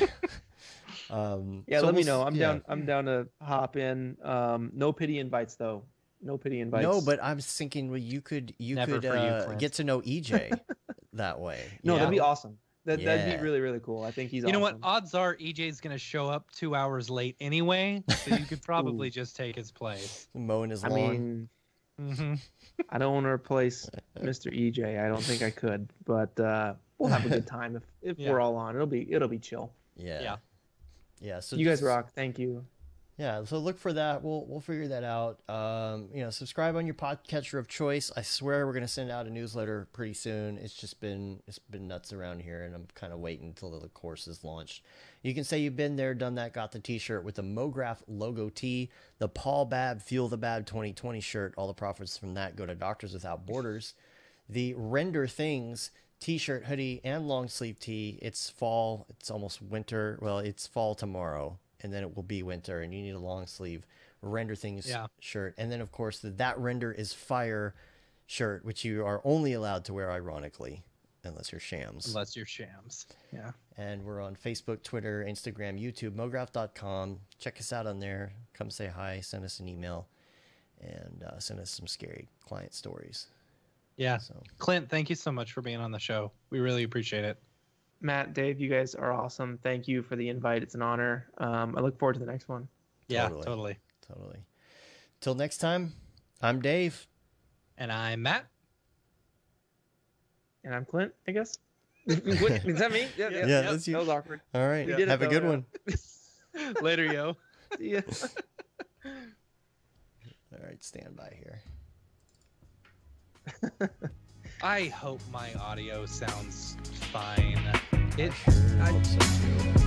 let me know. I'm down to hop in. No pity invites though. No pity invites. No, but I'm thinking, well, you could get to know EJ that way. No, that'd be awesome. That'd be really, really cool. I think he's. You know what? Odds are EJ's gonna show up 2 hours late anyway, so you could probably just take his place. Mowing his lawn. I mean, I don't want to replace Mr. EJ. I don't think I could, but we'll have a good time if we're all on. It'll be chill. Yeah. So you guys rock. Thank you. Yeah, so look for that. We'll figure that out. You know, subscribe on your podcatcher of choice. I swear we're gonna send out a newsletter pretty soon. It's been nuts around here, and I'm kind of waiting until the course is launched. You can say you've been there, done that, got the T-shirt with the MoGraph logo tee, the Paul Bab Fuel the Bab 2020 shirt. All the profits from that go to Doctors Without Borders. The Render Things T-shirt, hoodie, and long sleeve tee. It's fall. It's almost winter. Well, it's fall tomorrow. And then it will be winter, and you need a long sleeve Render Things shirt. And then, of course, the That Render is Fire shirt, which you are only allowed to wear, ironically, unless you're Shams. Unless you're Shams, yeah. And we're on Facebook, Twitter, Instagram, YouTube, MoGraph.com. Check us out on there. Come say hi. Send us an email, and send us some scary client stories. Yeah. So. Clint, thank you so much for being on the show. We really appreciate it. Matt, Dave, you guys are awesome. Thank you for the invite. It's an honor. I look forward to the next one. Yeah, totally. Till next time, I'm Dave. And I'm Matt. And I'm Clint, I guess. Is that me? Yeah, that's you. That was awkward. All right. Have a good one. Later, yo. See ya. All right, stand by here. I hope my audio sounds fine. I hope so too.